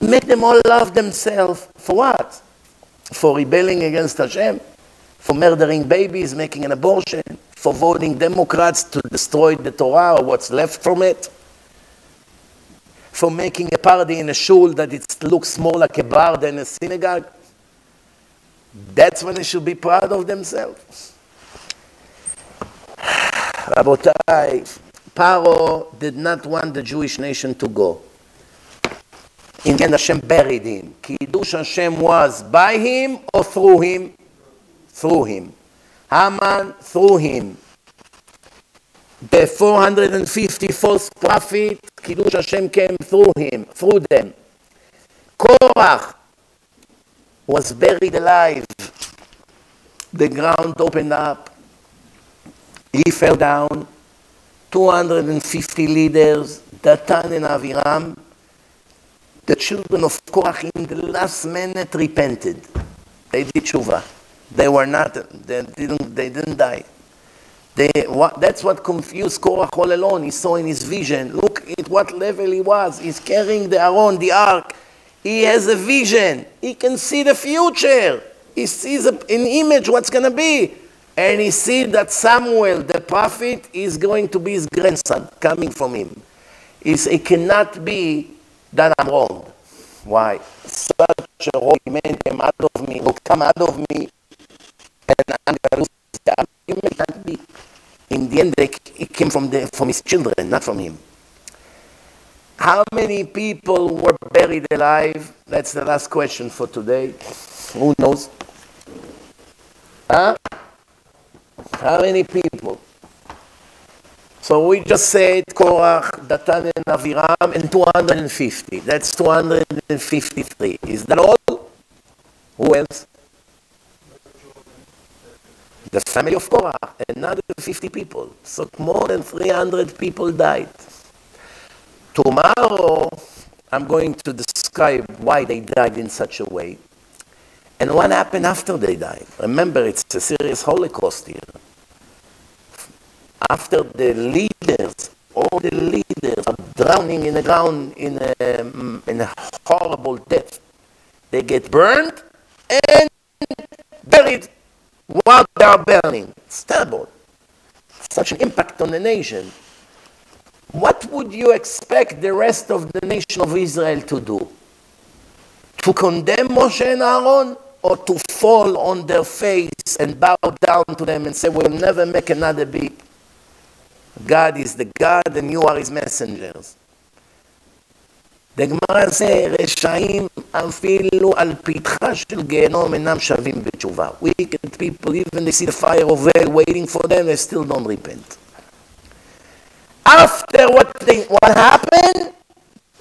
Make them all love themselves. For what? For rebelling against Hashem? For murdering babies, making an abortion? For voting Democrats to destroy the Torah or what's left from it, for making a party in a shul that it looks more like a bar than a synagogue. That's when they should be proud of themselves. Rabotai, Paro did not want the Jewish nation to go. In the end, Hashem buried him. Kiddush Hashem was by him or through him? Through him. Haman through him. The four hundred fifty-fourth prophet, Kiddush Hashem came through him, through them. Korach was buried alive. The ground opened up. He fell down. two hundred fifty leaders, Datan and Aviram, the children of Korach in the last minute repented. They did tshuva. They were not, they didn't, they didn't die. They, what, that's what confused Korach all alone. He saw in his vision. Look at what level he was. He's carrying the Aron, the Ark. He has a vision. He can see the future. He sees a, an image, what's going to be. And he sees that Samuel, the prophet, is going to be his grandson, coming from him. He's, it cannot be that I'm wrong. Why? Such a holy man came out of me, will come out of me. And I'm going to lose the argument. Can't be. In the end, it came from, the, from his children, not from him. How many people were buried alive? That's the last question for today. Who knows? Huh? How many people? So we just said Korach, Datan, and Aviram, and two hundred fifty. That's two hundred fifty-three. Is that all? Who else? The family of Korach, another fifty people. So more than three hundred people died. Tomorrow, I'm going to describe why they died in such a way and what happened after they died. Remember, it's a serious Holocaust here. After the leaders, all the leaders are drowning in the ground in a, in a horrible death. They get burned and buried. While they are burning, it's terrible. Such an impact on the nation. What would you expect the rest of the nation of Israel to do? To condemn Moshe and Aaron, or to fall on their face and bow down to them and say, we'll never make another beep. God is the God and you are His messengers. The Gemara says, "Reshaim afilu al pitcha shel gehenom enam shavim b'tshuva." Wicked people, even they see the fire of hell waiting for them, they still don't repent. After what they, what happened,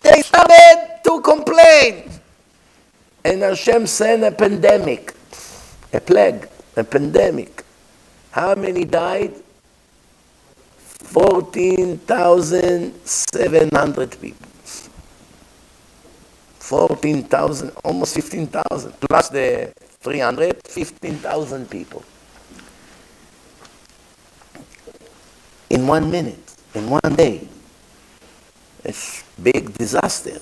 they started to complain, and Hashem sent a pandemic, a plague, a pandemic. How many died? Fourteen thousand seven hundred people. fourteen thousand, almost fifteen thousand, plus the three hundred, fifteen thousand people. In one minute, in one day. It's a big disaster.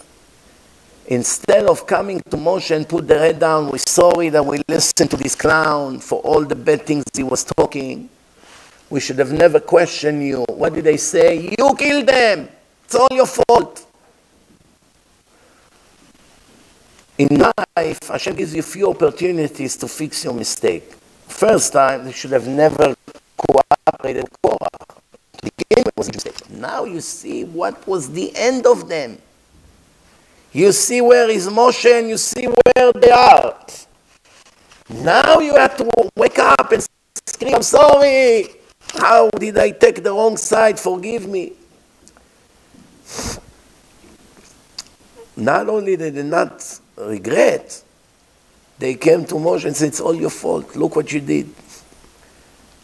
Instead of coming to Moshe and put their head down, we're sorry that we listened to this clown for all the bad things he was talking. We should have never questioned you. What did they say? You killed them. It's all your fault. In life, Hashem gives you few opportunities to fix your mistake. First time, they should have never cooperated with Korach. To begin with, it was a mistake. Now you see what was the end of them. You see where is Moshe and you see where they are. Now you have to wake up and scream, I'm sorry. How did I take the wrong side? Forgive me. Not only did they not regret, they came to Moshe and said, it's all your fault. Look what you did.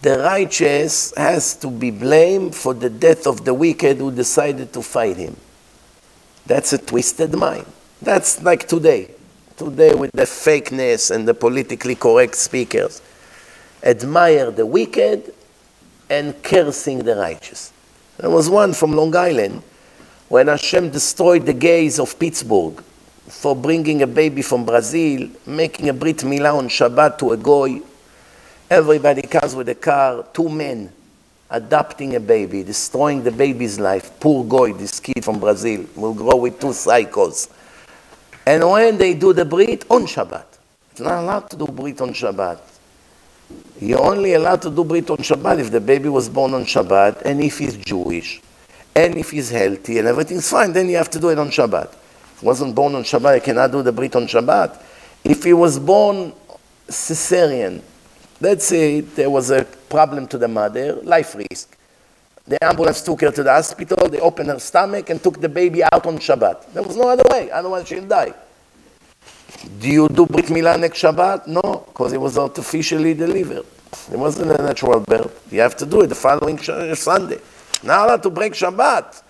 The righteous has to be blamed for the death of the wicked who decided to fight him. That's a twisted mind. That's like today. Today with the fakeness and the politically correct speakers. Admire the wicked and cursing the righteous. There was one from Long Island when Hashem destroyed the gays of Pittsburgh for bringing a baby from Brazil, making a Brit Milah on Shabbat to a goy. Everybody comes with a car, two men adopting a baby, destroying the baby's life. Poor goy, this kid from Brazil, will grow with two psychos. And when they do the Brit on Shabbat, it's not allowed to do Brit on Shabbat. You're only allowed to do Brit on Shabbat if the baby was born on Shabbat, and if he's Jewish, and if he's healthy, and everything's fine, then you have to do it on Shabbat. If he wasn't born on Shabbat, I cannot do the Brit on Shabbat. If he was born cesarean, let's say there was a problem to the mother, life risk. The ambulance took her to the hospital, they opened her stomach and took the baby out on Shabbat. There was no other way, otherwise she'll die. Do you do Brit Milah next Shabbat? No, because it was artificially delivered. It wasn't a natural birth. You have to do it the following Sunday. Now allowed to break Shabbat.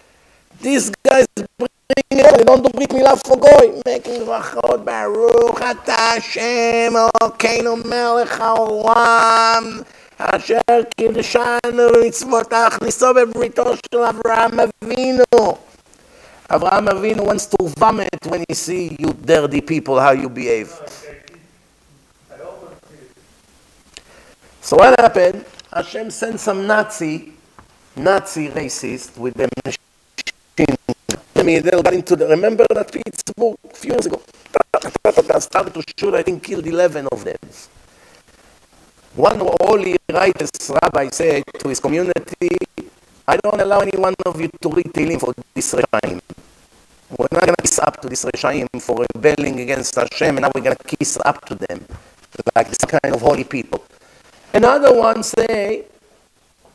These guys bring it on. They don't do Brit Milah for goy. Making brachot, Baruch Atah Hashem, Elokeinu Melech Haolam, Asher Kiddushanu Mitzvotach, Niso Bebrito Shel Avraham Avinu. Avraham Avinu wants to vomit when he sees you dirty people, how you behave. So what happened? Hashem sent some Nazi, Nazi racist with the machine. I mean, they got into the, remember that Pittsburgh a few years ago? Started to shoot, I think killed eleven of them. One holy righteous rabbi said to his community, I don't allow any one of you to read Tehillim for this Reshaim. We're not going to kiss up to this Reshaim for rebelling against Hashem, and now we're going to kiss up to them, like this kind of holy people. Another one say,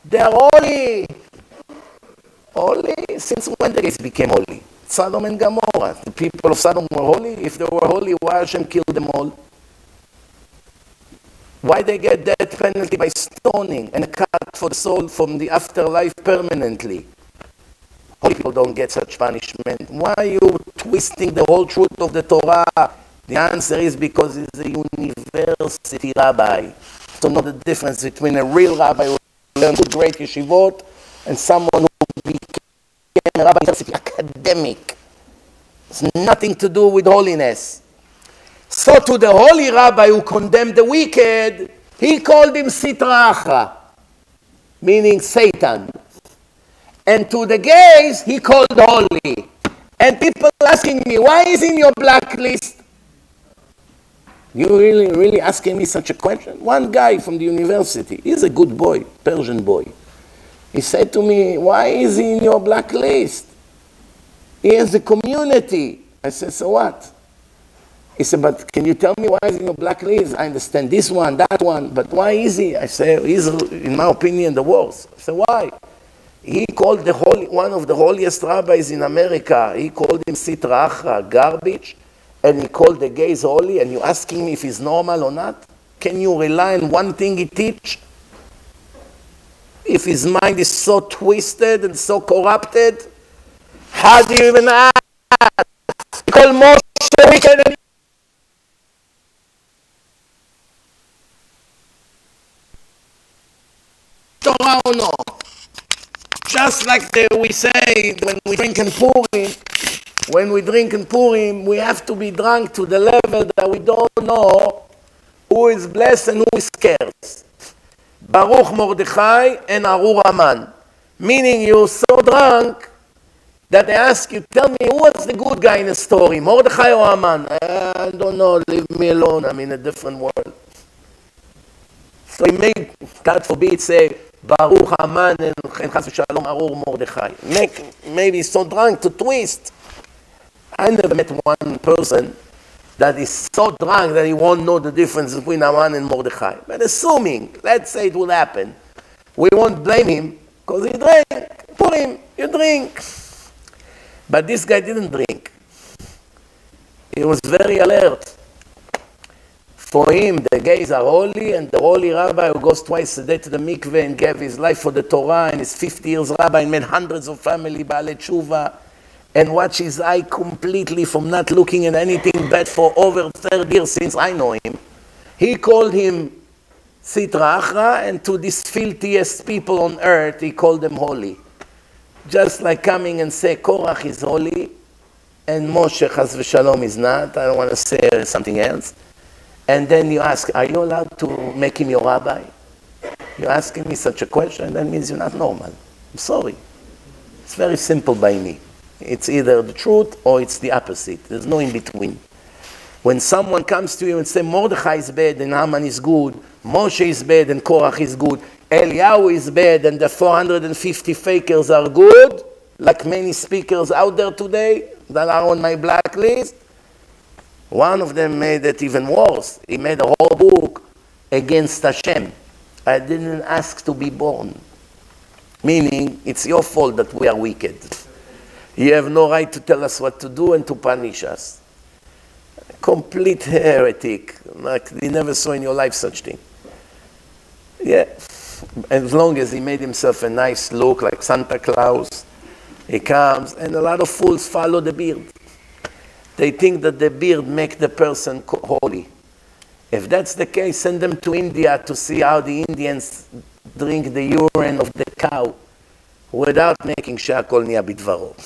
they're holy. Holy? Since when the gays became holy? Sodom and Gomorrah. The people of Sodom were holy. If they were holy, why Hashem killed them all? Why they get death penalty by stoning and a cut for the soul from the afterlife permanently? Holy people don't get such punishment. Why are you twisting the whole truth of the Torah? The answer is because he's a university rabbi. So know the difference between a real rabbi who learned two great yeshivot and someone who became a rabbi university academic. It's nothing to do with holiness. So to the holy rabbi who condemned the wicked, he called him sitra achra, meaning Satan. And to the gays, he called holy. And people asking me, why is in your blacklist? You really, really asking me such a question? One guy from the university, he's a good boy, Persian boy. He said to me, why is he in your blacklist? He has a community. I said, so what? He said, but can you tell me why is he in your blacklist? I understand this one, that one, but why is he? I said, he's, in my opinion, the worst. I said, why? He called the holy, one of the holiest rabbis in America, he called him sitra achra, garbage, and he called the gays holy, and you're asking me if he's normal or not? Can you rely on one thing he teach? If his mind is so twisted and so corrupted, how do you even ask? He called Moshe the weekend and Torah or no. Just like the, we say when we drink in Purim, when we drink in Purim, we have to be drunk to the level that we don't know who is blessed and who is cursed. Baruch Mordechai and Arur Amman. Meaning you're so drunk that they ask you, tell me, who was the good guy in the story, Mordechai or Amman? I don't know, leave me alone, I'm in a different world. So he made, God forbid, say, Baruch Amman and Chas V'Shalom Arur Mordechai. Make, maybe so drunk to twist. I never met one person that is so drunk that he won't know the difference between Amman and Mordechai. But assuming, let's say it will happen, we won't blame him because he drank. Put him, you drink. But this guy didn't drink. He was very alert. For him, the gays are holy, and the holy rabbi who goes twice a day to the mikveh and gave his life for the Torah and is fifty years rabbi and made hundreds of family Ba'alei Tshuva, and watch his eye completely from not looking at anything bad for over thirty years since I know him. He called him sitra achra, and to these filthiest people on earth, he called them holy. Just like coming and say, Korach is holy, and Moshe, Chas V'Shalom, is not. I don't want to say something else. And then you ask, are you allowed to make him your rabbi? You're asking me such a question, that means you're not normal. I'm sorry. It's very simple by me. It's either the truth or it's the opposite. There's no in between. When someone comes to you and says, Mordechai is bad and Haman is good, Moshe is bad and Korach is good, Eliyahu is bad and the four hundred fifty fakers are good, like many speakers out there today that are on my blacklist, one of them made it even worse. He made a whole book against Hashem. I didn't ask to be born. Meaning, it's your fault that we are wicked. You have no right to tell us what to do and to punish us. A complete heretic. Like, you never saw in your life such thing. Yeah. As long as he made himself a nice look like Santa Claus, he comes, and a lot of fools follow the beard. They think that the beard makes the person holy. If that's the case, send them to India to see how the Indians drink the urine of the cow without making she'akol niya bidvaro.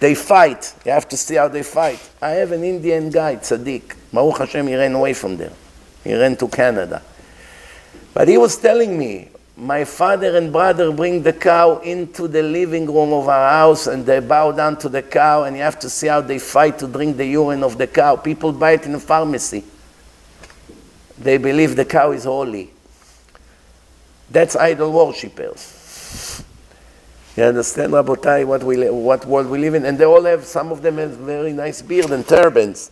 They fight. You have to see how they fight. I have an Indian guy, Tzaddik. Baruch Hashem, he ran away from there. He ran to Canada. But he was telling me, my father and brother bring the cow into the living room of our house and they bow down to the cow and you have to see how they fight to drink the urine of the cow. People buy it in the pharmacy. They believe the cow is holy. That's idol worshippers. You understand, Rabotai, what, we, what world we live in? And they all have, some of them have very nice beard and turbans.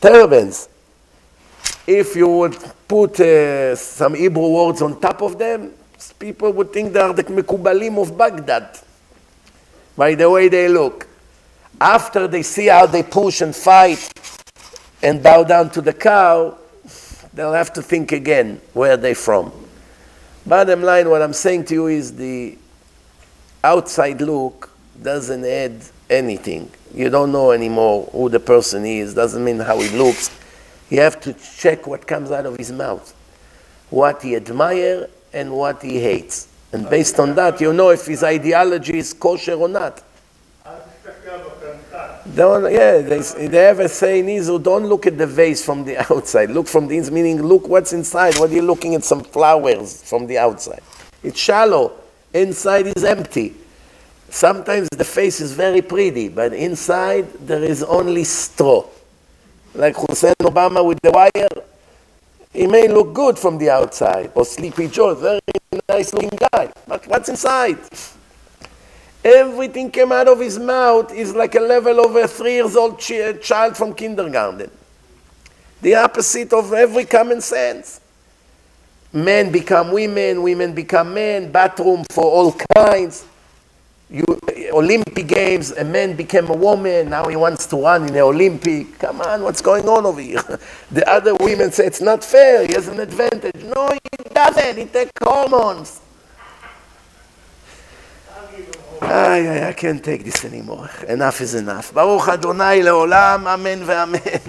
Turbans. If you would put uh, some Hebrew words on top of them, people would think they are the Mekubalim of Baghdad, by the way they look. After they see how they push and fight and bow down to the cow, they'll have to think again, where they're from. Bottom line, what I'm saying to you is the outside look doesn't add anything. You don't know anymore who the person is, doesn't mean how he looks. You have to check what comes out of his mouth, what he admires and what he hates. And based on that, you know if his ideology is kosher or not. Don't, yeah, they, they ever say in Israel, don't look at the vase from the outside. Look from the inside, meaning look what's inside. What are you looking at? Some flowers from the outside. It's shallow. Inside is empty. Sometimes the face is very pretty, but inside there is only straw. Like Hussein Obama with the wire, he may look good from the outside, or Sleepy Joe, very nice looking guy, but what's inside? Everything came out of his mouth is like a level of a three-year-old ch child from kindergarten. The opposite of every common sense. Men become women, women become men, bathroom for all kinds. You, Olympic Games, a man became a woman, now he wants to run in the Olympic. Come on, what's going on over here? The other women say, it's not fair, he has an advantage. No, he doesn't, he takes hormones. ay, ay, I can't take this anymore. Enough is enough. Baruch Adonai leolam, amen ve'amen.